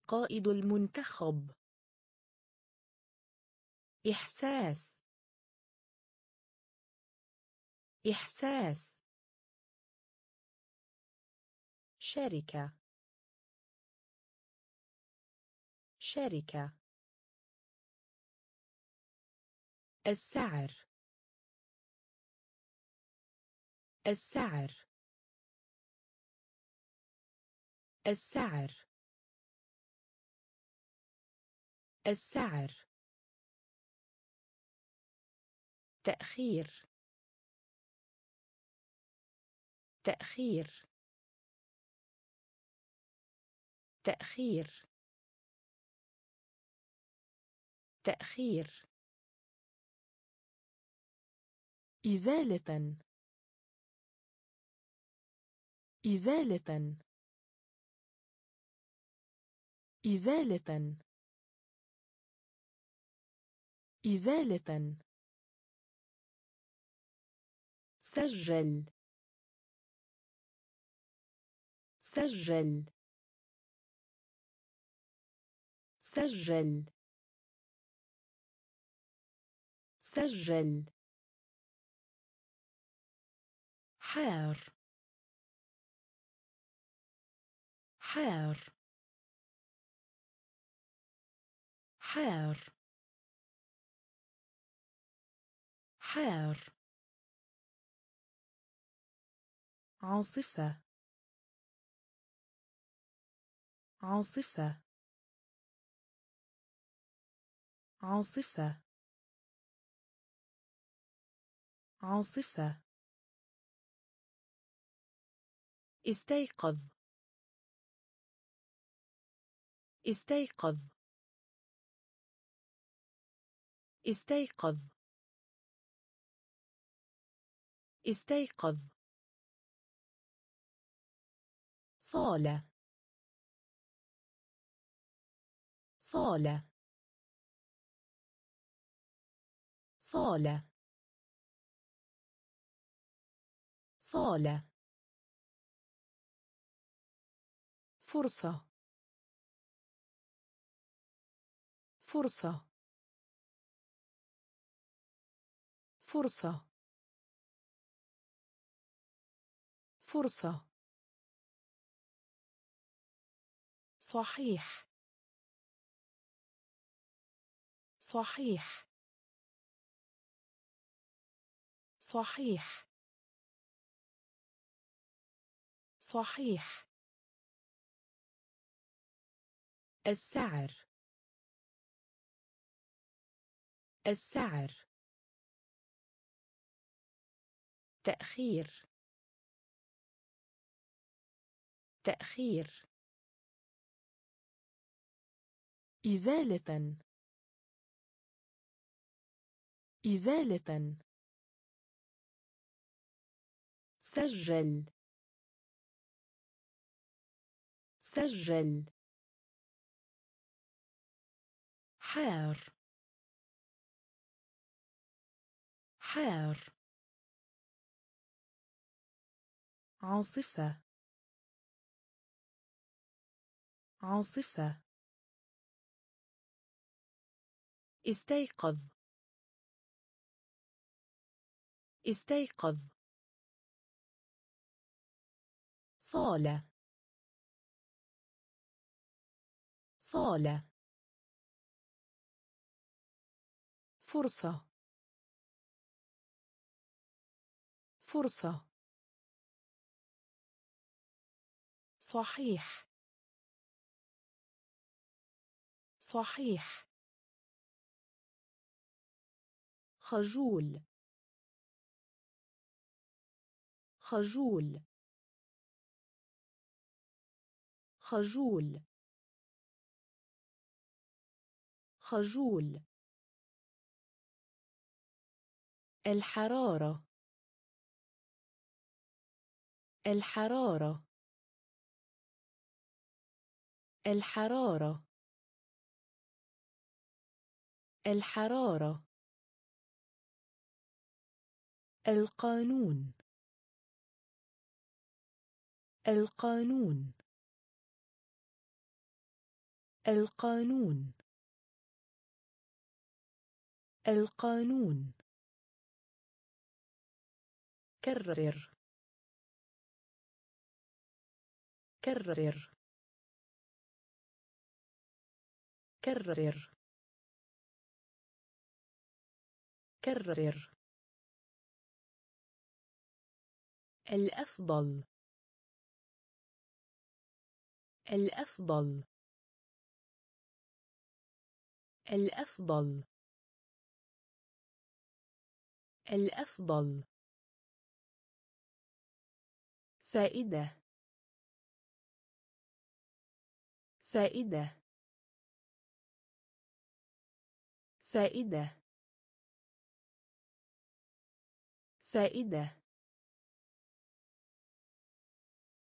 قائد المنتخب إحساس إحساس شركة شركة السعر السعر السعر السعر تأخير تأخير تأخير تأخير إزالة إزالة إزالة إزالة سجل سجل سجل سجل. حار. حار. حار. حار. عاصفة. عاصفة. عاصفة. عاصفة. استيقظ. استيقظ. استيقظ. استيقظ. صالة. صالة. صالة. صالة. فرصة. فرصة. فرصة. فرصة. صحيح. صحيح. صحيح. صحيح. السعر. السعر. تأخير. تأخير. إزالة. إزالة. سجل. سجل. حار. حار. عاصفة. عاصفة. استيقظ. استيقظ. صالة. صالة. فرصة. فرصة. صحيح. صحيح. خجول. خجول. خجول. خجول. الحرارة. الحرارة. الحرارة. الحرارة. القانون. القانون. القانون. القانون. كرر. كرر. كرر. كرر. الأفضل. الأفضل. الأفضل. الأفضل. فائدة. فائدة. فائدة. فائدة.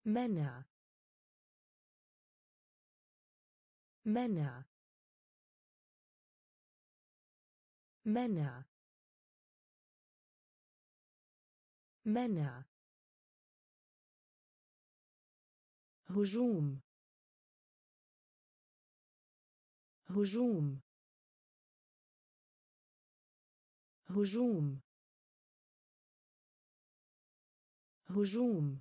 منع. منع. منع. منع. هجوم. هجوم. هجوم هجوم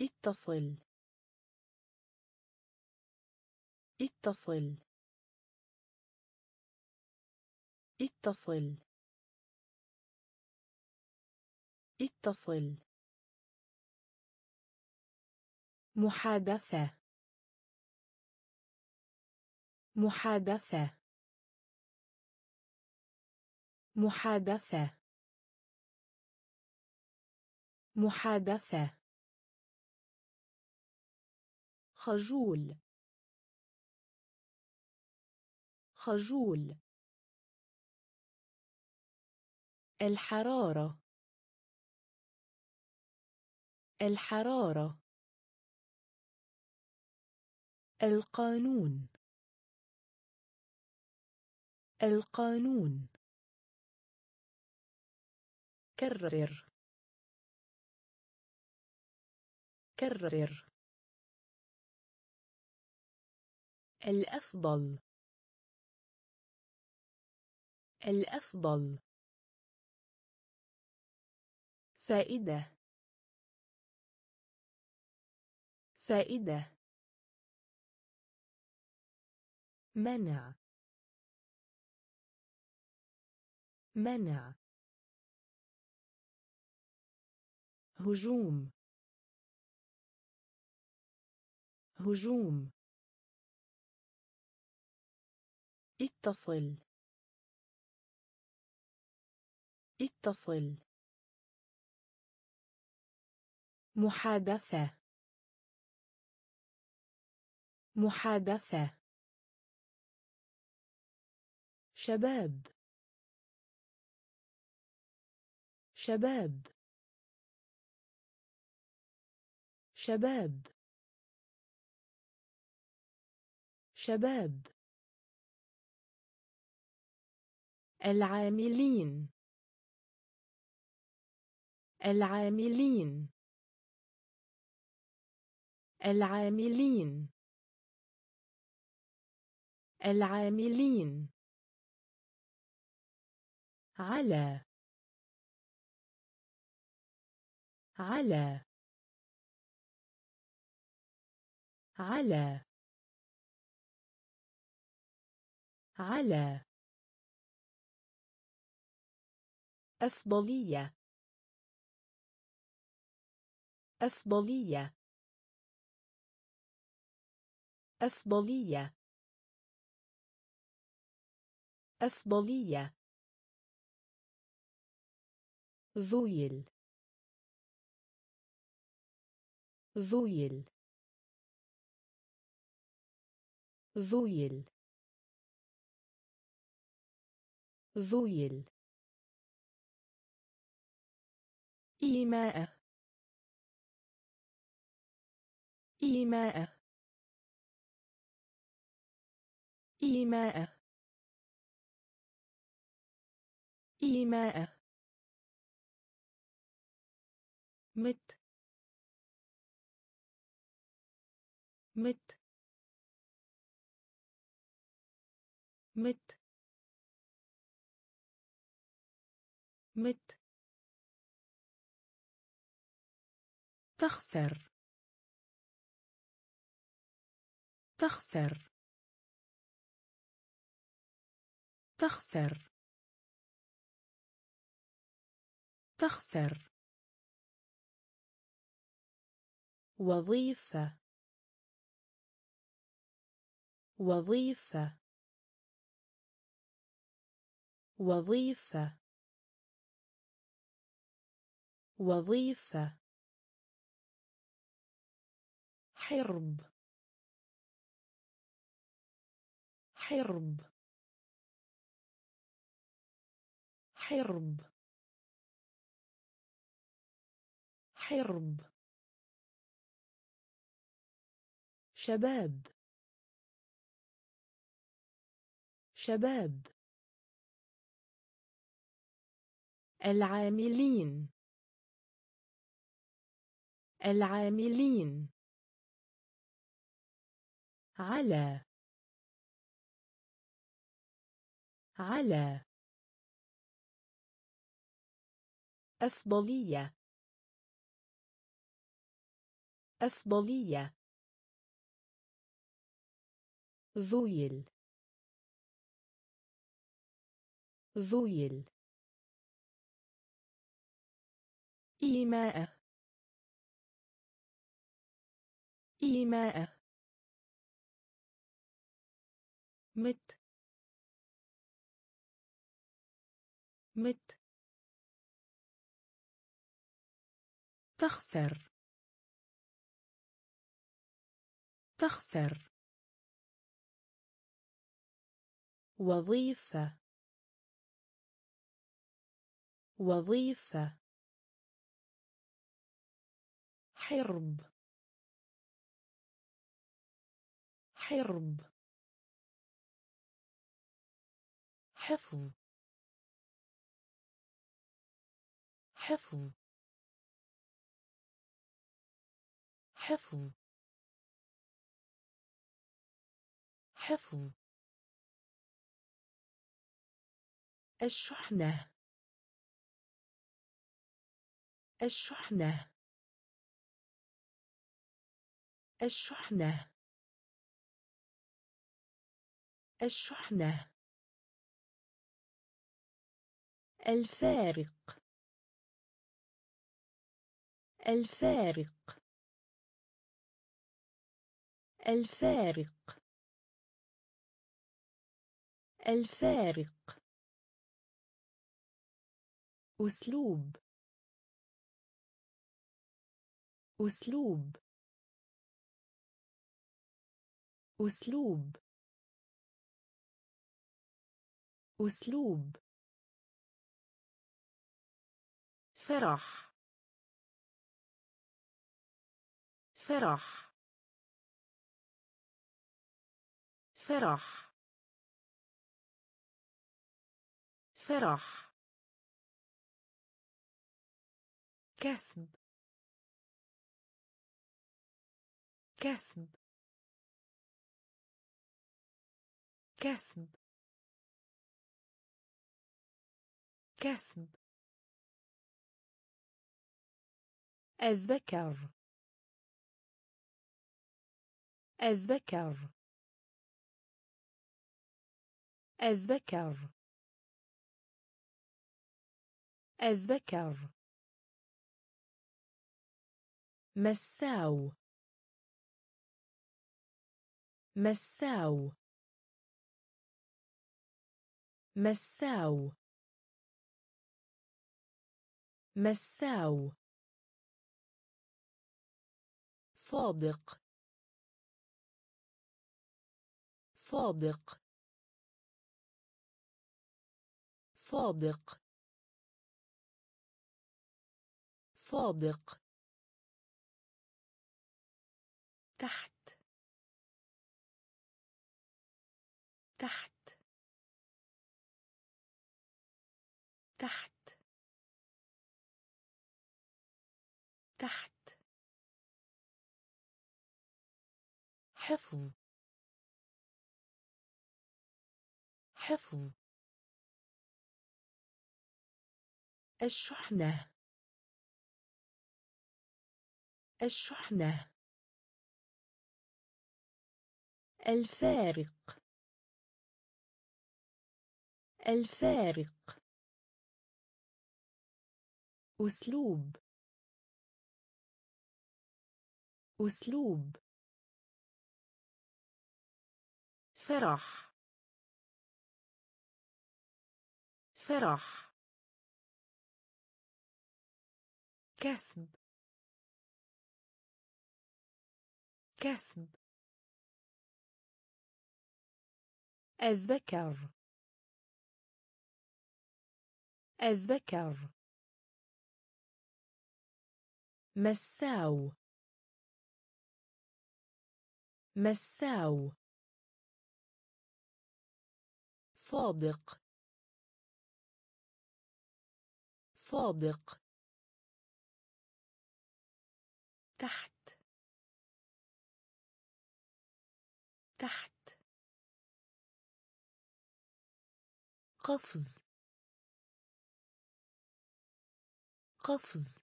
اتصل اتصل اتصل اتصل محادثة محادثة محادثة محادثة خجول خجول الحرارة الحرارة القانون القانون كرر كرر الأفضل الأفضل فائدة فائدة منع منع هجوم هجوم اتصل اتصل محادثة محادثة شباب شباب شباب شباب العاملين العاملين العاملين العاملين على على على على أفضلية أفضلية أفضلية أفضلية ذويل ذويل ذويل ذويل إيماء إيماء إيماء إيماء مت مت مت مت تخسر تخسر تخسر تخسر وظيفة وظيفة وظيفة وظيفة حرب حرب حرب حرب شباب شباب العاملين العاملين على على أفضلية أفضلية ذويل ذويل إيماء إيماء مت مت تخسر تخسر وظيفة وظيفة حرب حرب حفظ حفظ حفظ حفظ الشحنة الشحنة الشحنة الشحنة الفارق الفارق الفارق الفارق أسلوب أسلوب أسلوب أسلوب فرح فرح فرح فرح كسب كسب كسب كسب الذكر الذكر الذكر الذكر مساو مساو مساو مساو صادق صادق صادق صادق تحت تحت تحت تحت حفظ حفظ الشحنة الشحنة الفارق الفارق أسلوب أسلوب فرح فرح كسب كسب الذكر الذكر مساو مساو صادق صادق تحت تحت قفز قفز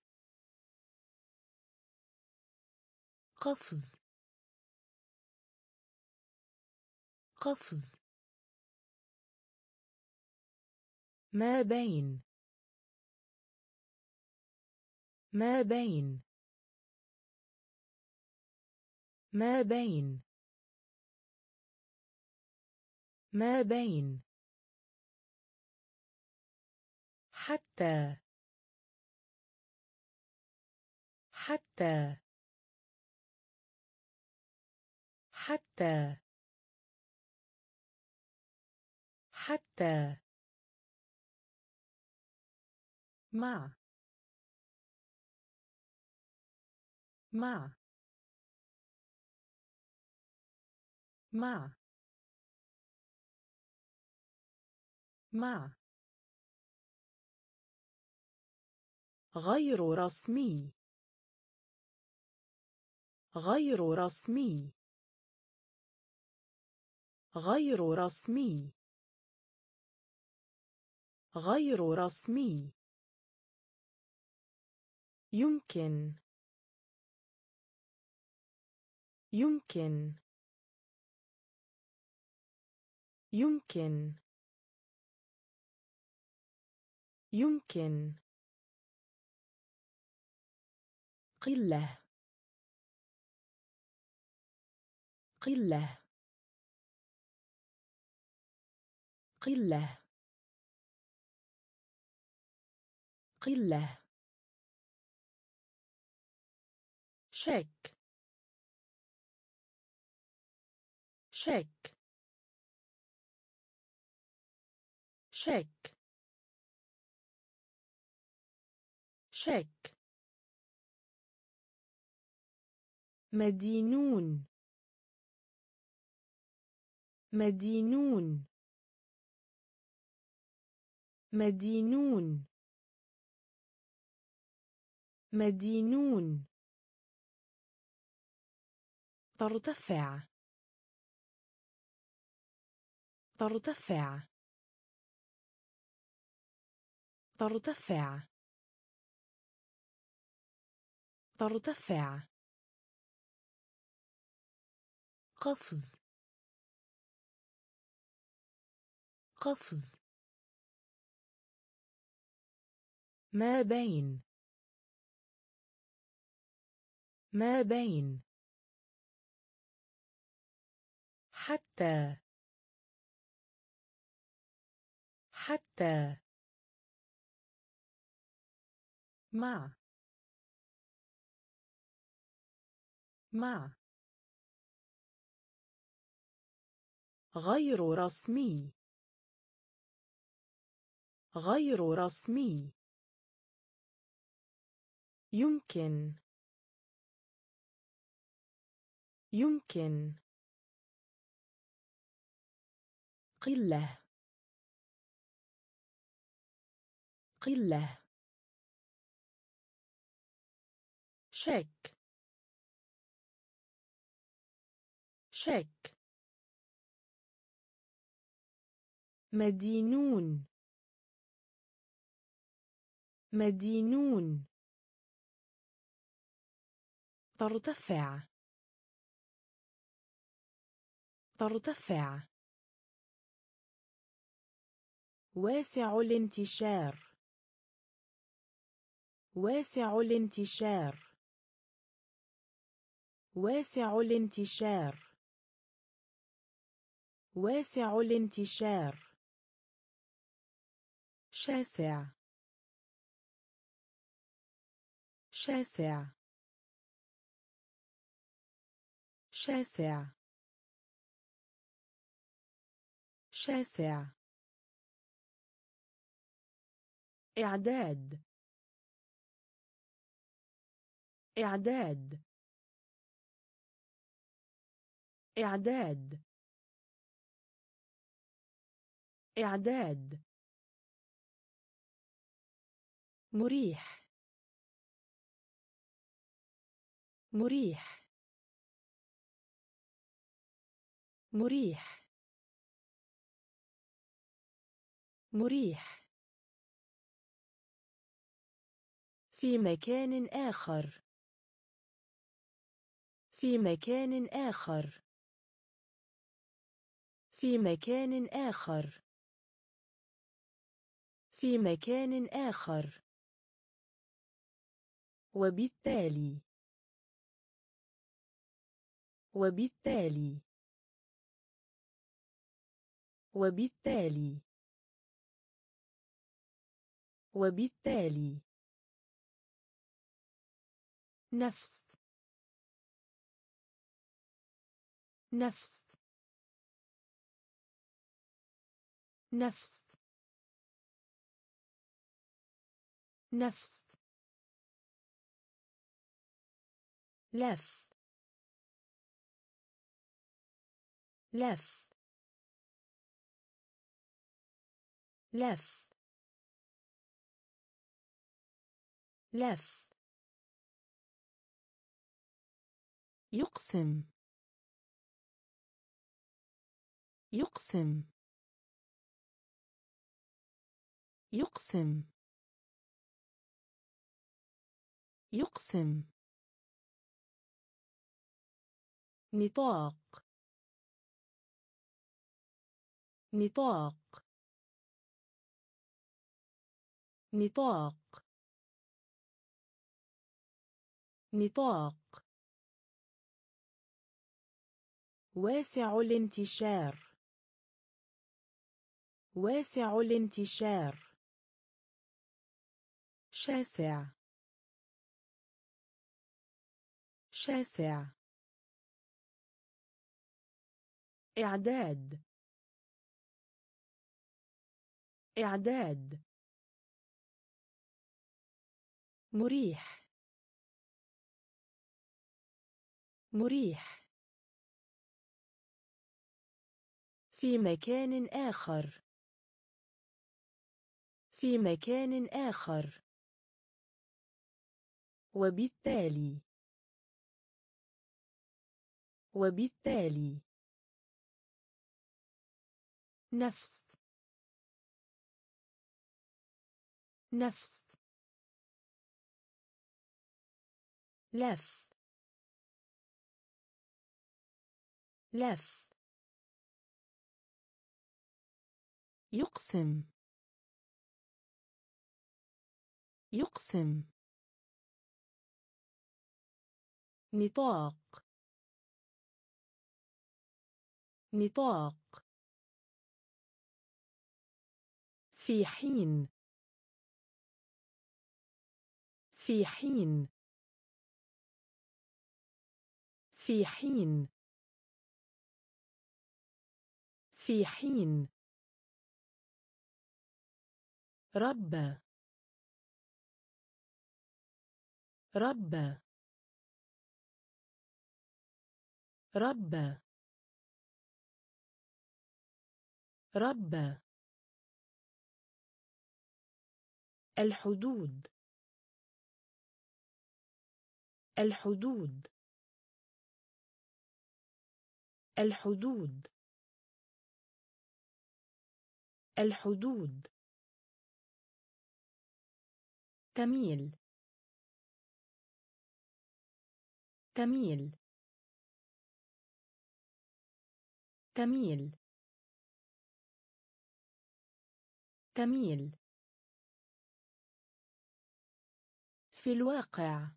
قفز قفز ما بين ما بين ما بين ما بين حتى حتى حتى حتى مع مع مع مع غير رسمي غير رسمي غير رسمي غير رسمي يمكن يمكن يمكن يمكن قلة قلة قلة قلة شك شك شك شك مدينون مدينون مدينون مدينون ترتفع ترتفع ترتفع ترتفع قفز قفز ما بين ما بين حتى حتى مع مع غير رسمي غير رسمي يمكن يمكن قلة قلة شك شك مدينون مدينون ترتفع ترتفع واسع الانتشار واسع الانتشار واسع الانتشار واسع الانتشار شاسع شاسع شاسع شاسع إعداد إعداد إعداد إعداد مريح مريح مريح مريح في مكان آخر في مكان آخر في مكان آخر في مكان آخر وبالتالي وبالتالي وبالتالي وبالتالي نفس نفس نفس نفس لف لف لف لف يقسم يقسم يقسم يقسم نطاق نطاق نطاق نطاق واسع الانتشار واسع الانتشار شاسع شاسع إعداد إعداد مريح مريح في مكان آخر في مكان آخر وبالتالي وبالتالي نفس نفس لف لف يقسم يقسم نطاق نطاق في حين في حين في حين في حين ربّ ربّ ربّ ربّ الحدود الحدود الحدود الحدود تميل تميل تميل تميل في الواقع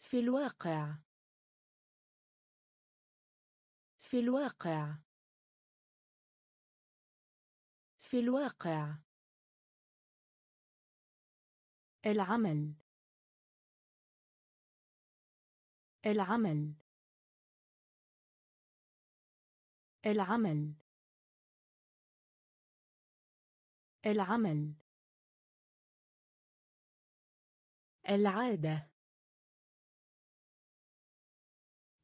في الواقع في الواقع في الواقع العمل العمل العمل العمل العادة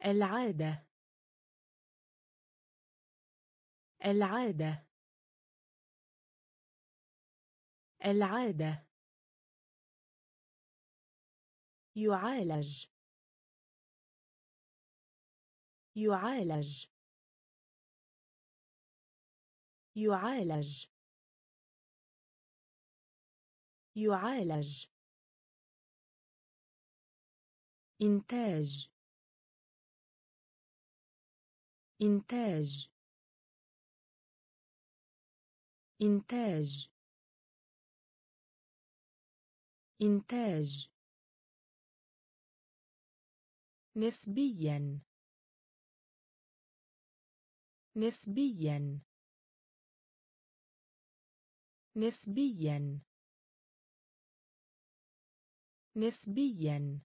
العادة العادة العادة يعالج يعالج يعالج يعالج إنتاج إنتاج إنتاج إنتاج نسبيا نسبيا نسبيا نسبيا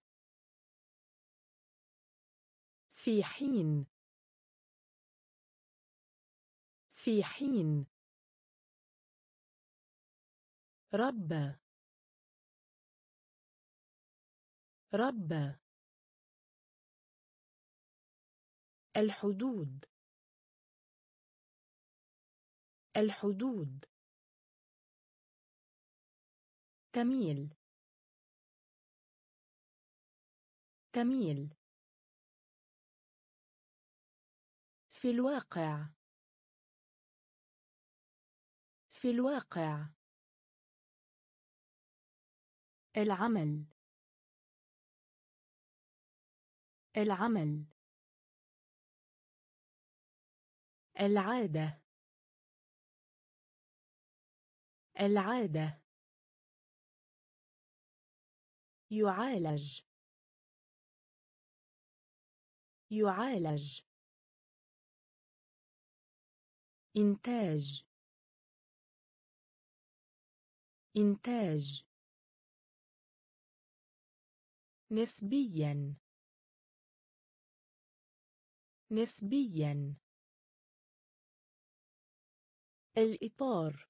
في حين في حين رب رب الحدود الحدود تميل تميل في الواقع في الواقع العمل العمل العادة العادة يعالج يعالج إنتاج إنتاج نسبيا نسبيا الإطار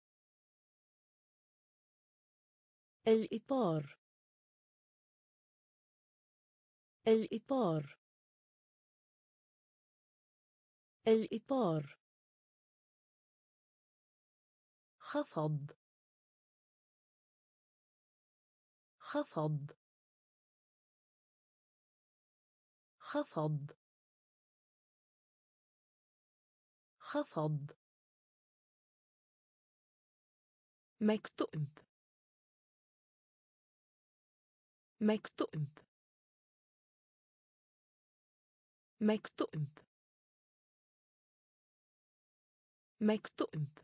الإطار الإطار الإطار خفض خفض خفض خفض مكتئب مكتئب مكتئب مكتئب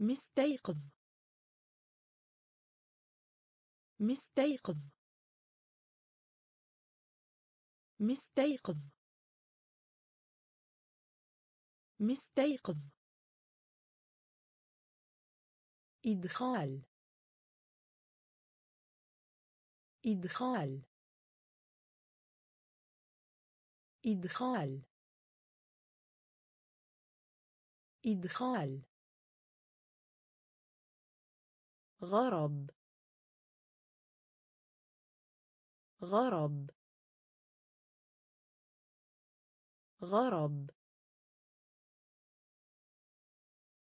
مستيقظ مستيقظ مستيقظ مستيقظ إدخال إدخال إدخال إدخال غرض غرض غرض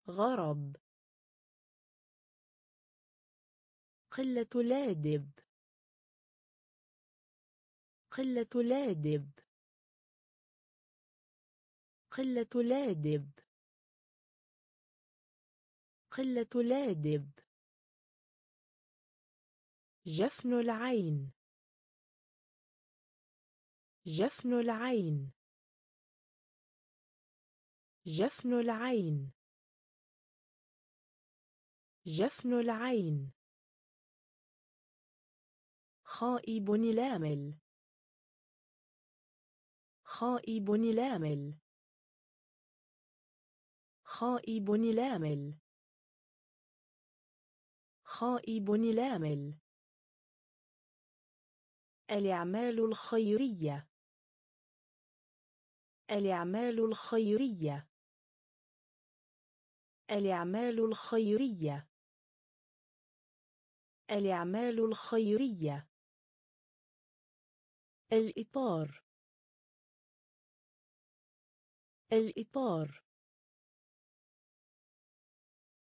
غرض قلة لادب قلة لادب قلة لادب قلة لادب جفن العين جفن العين جفن العين جفن العين خائب الامل خائب الامل خائب الامل خائب الامل الأعمال الخيرية الأعمال الخيرية الأعمال الخيرية الأعمال الخيرية الإطار الإطار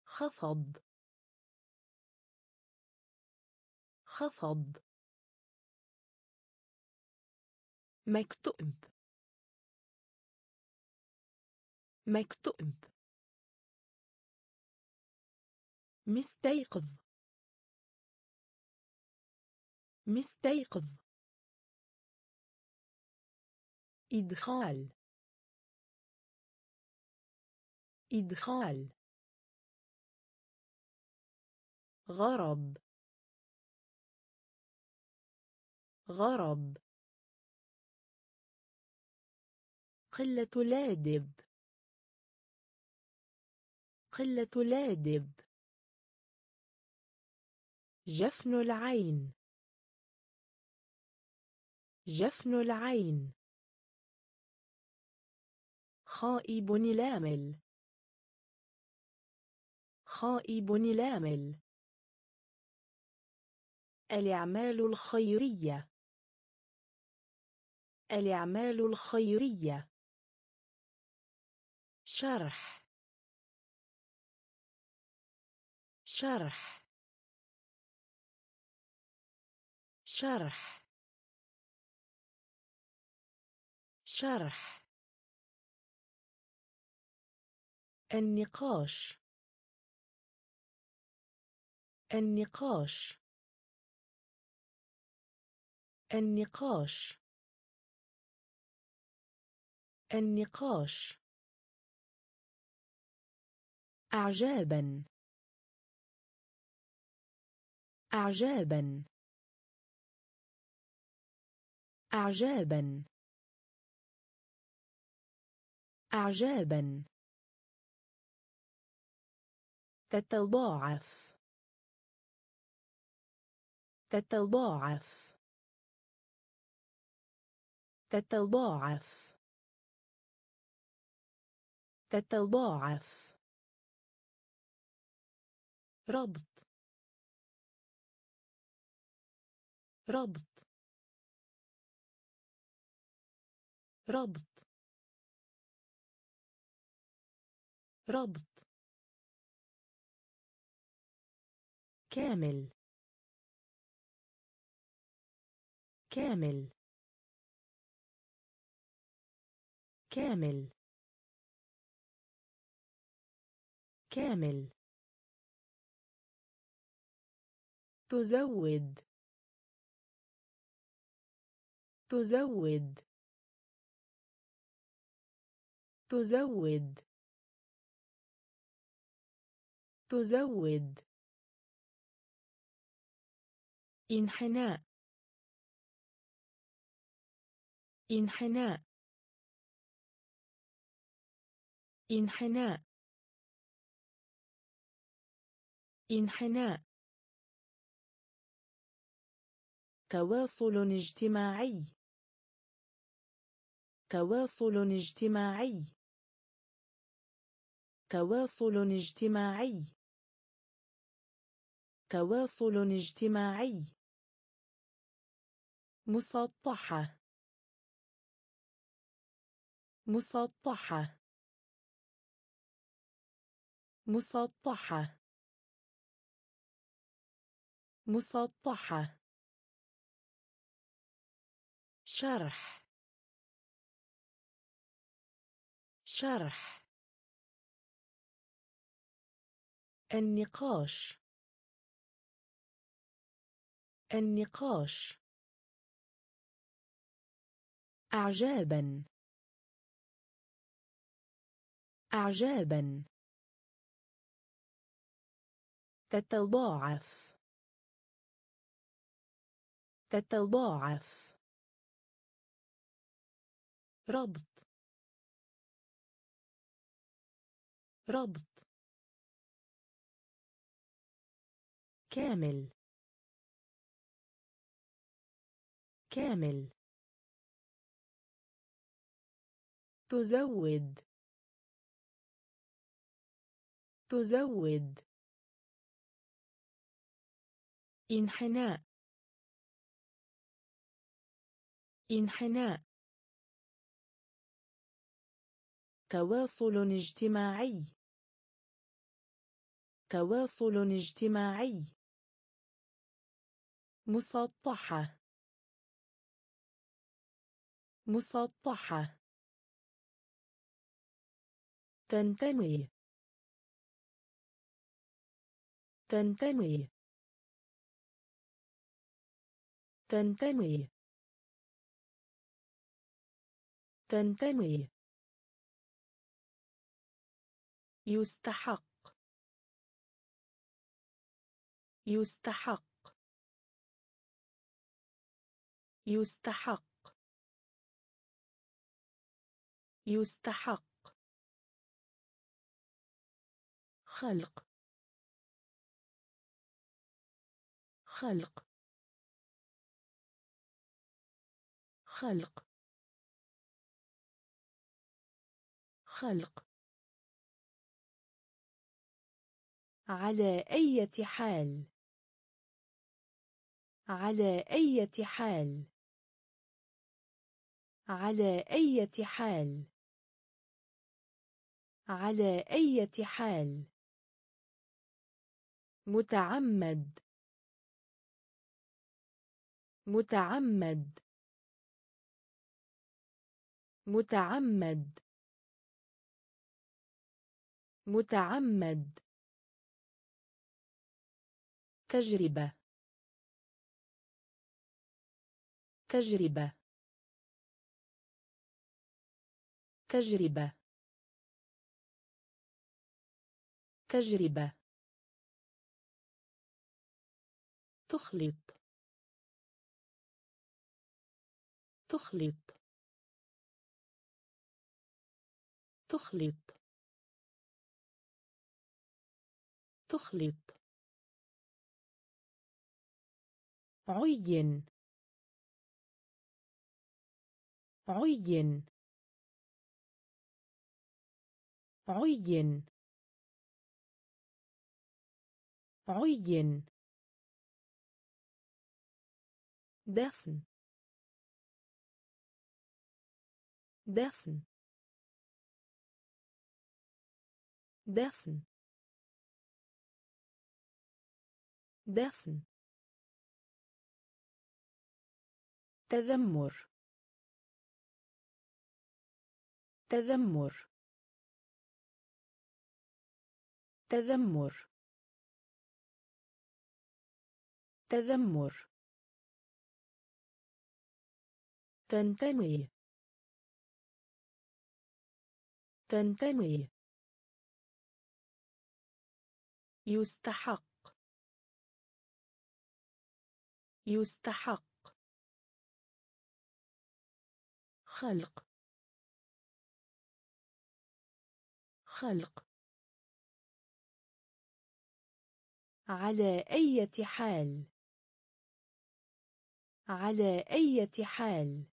خفض خفض مكتئب مكتئب مستيقظ مستيقظ إدخال إدخال غرض غرض قلة لادب قلة لادب جفن العين جفن العين خائب لامل خائب لامل الأعمال الخيرية الأعمال الخيرية شرح شرح شرح شرح النقاش النقاش النقاش النقاش أعجابا أعجابا أعجابا أعجابا تتضاعف تتضاعف تتضاعف تتضاعف ربط ربط ربط ربط كامل كامل كامل كامل تزود تزود تزود تزود انحناء انحناء انحناء انحناء تواصل اجتماعي تواصل اجتماعي تواصل اجتماعي تواصل اجتماعي مسطحة مسطحة مسطحة مسطحة شرح شرح النقاش النقاش أعجابا أعجابا تتضاعف تتضاعف ربط ربط كامل كامل تزود تزود انحناء انحناء تواصل اجتماعي تواصل اجتماعي مسطحة مسطحة tentemir, tentemir, tentemir, tentemir. يستحق يستحق يستحق يستحق خلق خلق خلق خلق على أي حال على أي حال على أي حال على أي حال متعمد متعمد متعمد متعمد تجربة تجربة تجربة تجربة تخلط تخلط تخلط تخلط عين عين عين عين دفن دفن دفن دفن تذمر تذمر تذمر تذمر تنتمي تنتمي يستحق يستحق خلق خلق على أي حال على أي حال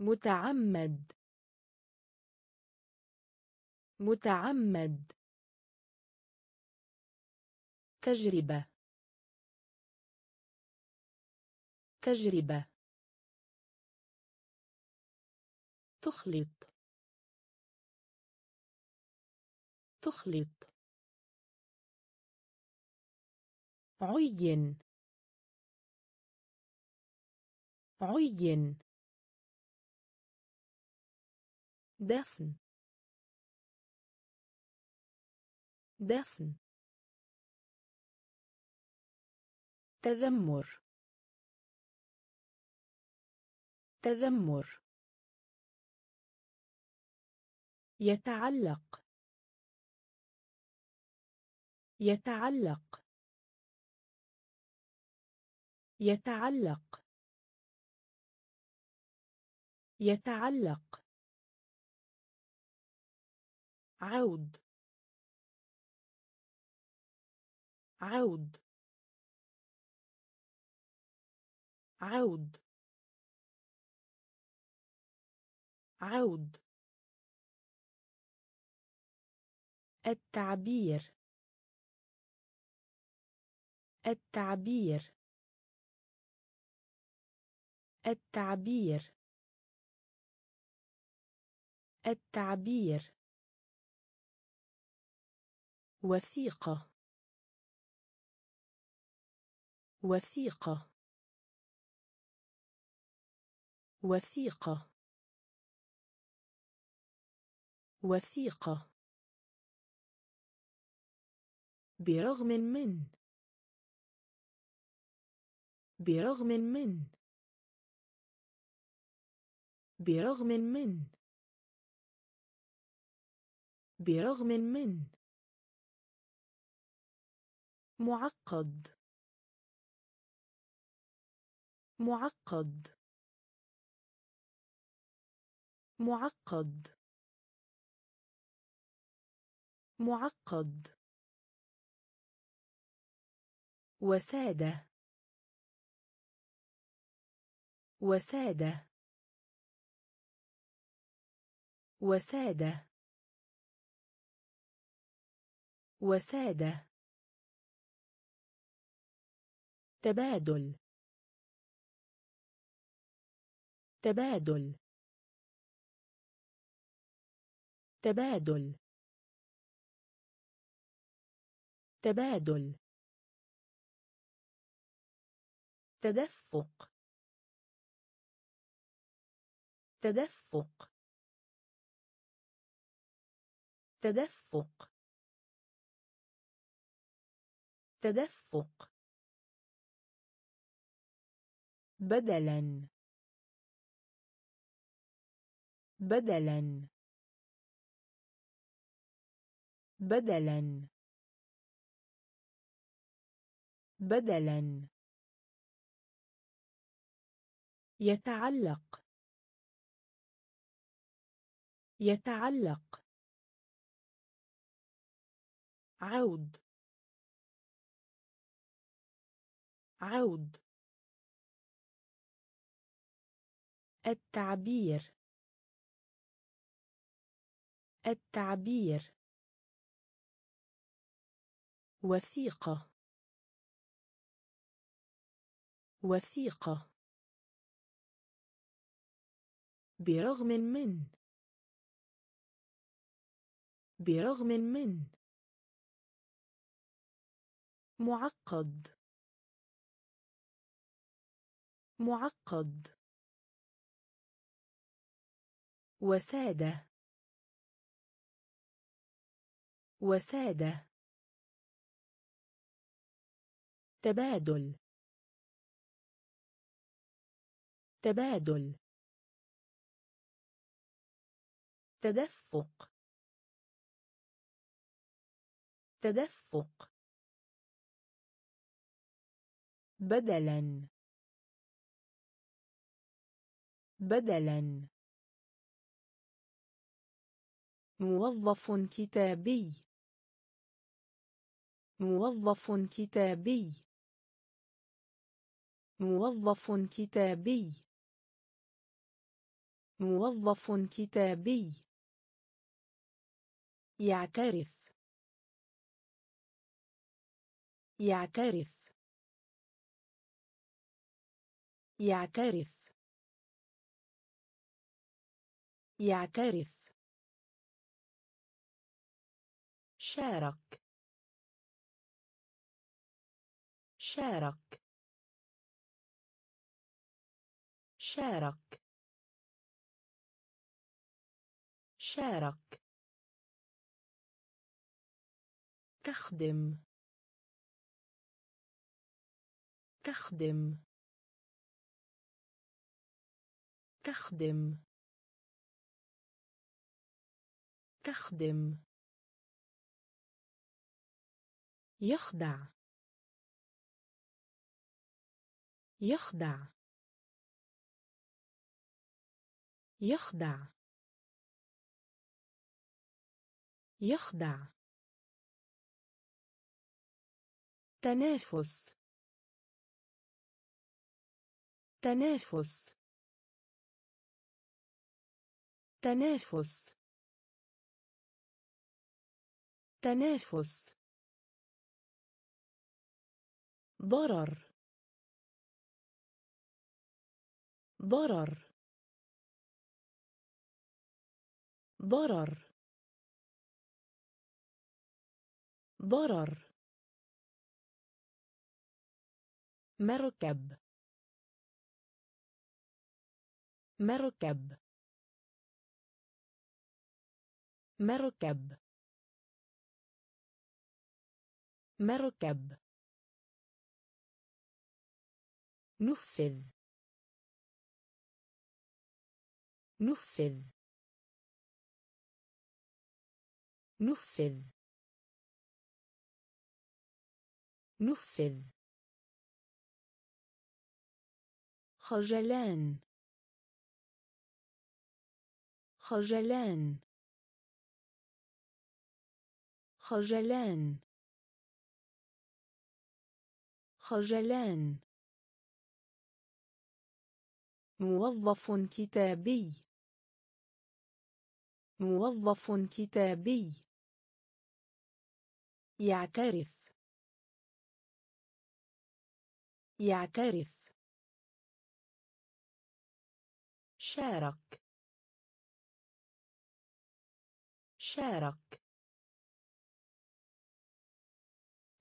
متعمد متعمد تجربة تجربة تخلط تخلط عين عين دفن دفن تذمر تذمر يتعلق يتعلق يتعلق يتعلق عود عود عود عود التعبير التعبير التعبير التعبير وثيقة وثيقة وثيقة وثيقة برغم من برغم من برغم من برغم من معقد معقد معقد معقد وسادة وسادة وسادة وسادة تبادل تبادل تبادل تبادل تدفق تدفق تدفق تدفق بدلاً بدلاً بدلاً بدلاً يتعلق يتعلق عود عود التعبير التعبير وثيقة وثيقة برغم من برغم من معقد معقد وسادة وسادة تبادل تبادل تدفق تدفق بدلاً بدلاً موظف كتابي موظف كتابي موظف كتابي موظف كتابي يعترف يعترف يعترف يعترف شارك شارك شارك شارك تخدم تخدم تخدم تخدم يخدع يخدع يخدع يخدع تنافس تنافس تنافس تنافس ضرر ضرر ضرر ضرر مركب مركب مركب مركب نفذ نفذ نفذ نفذ خجلان خجلان خجلان خجلان موظف كتابي موظف كتابي يعترف يعترف شارك شارك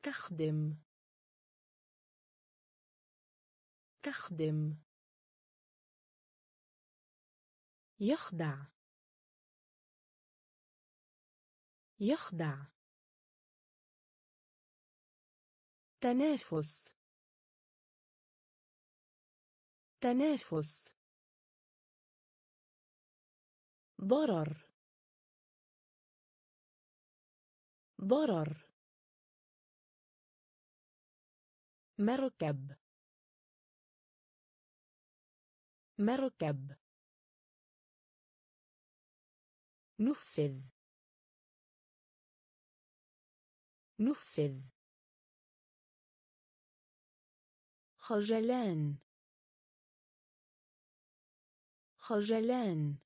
تخدم تخدم يخدع يخدع تنافس تنافس ضرر ضرر مركب مركب نفذ نفذ خجلان خجلان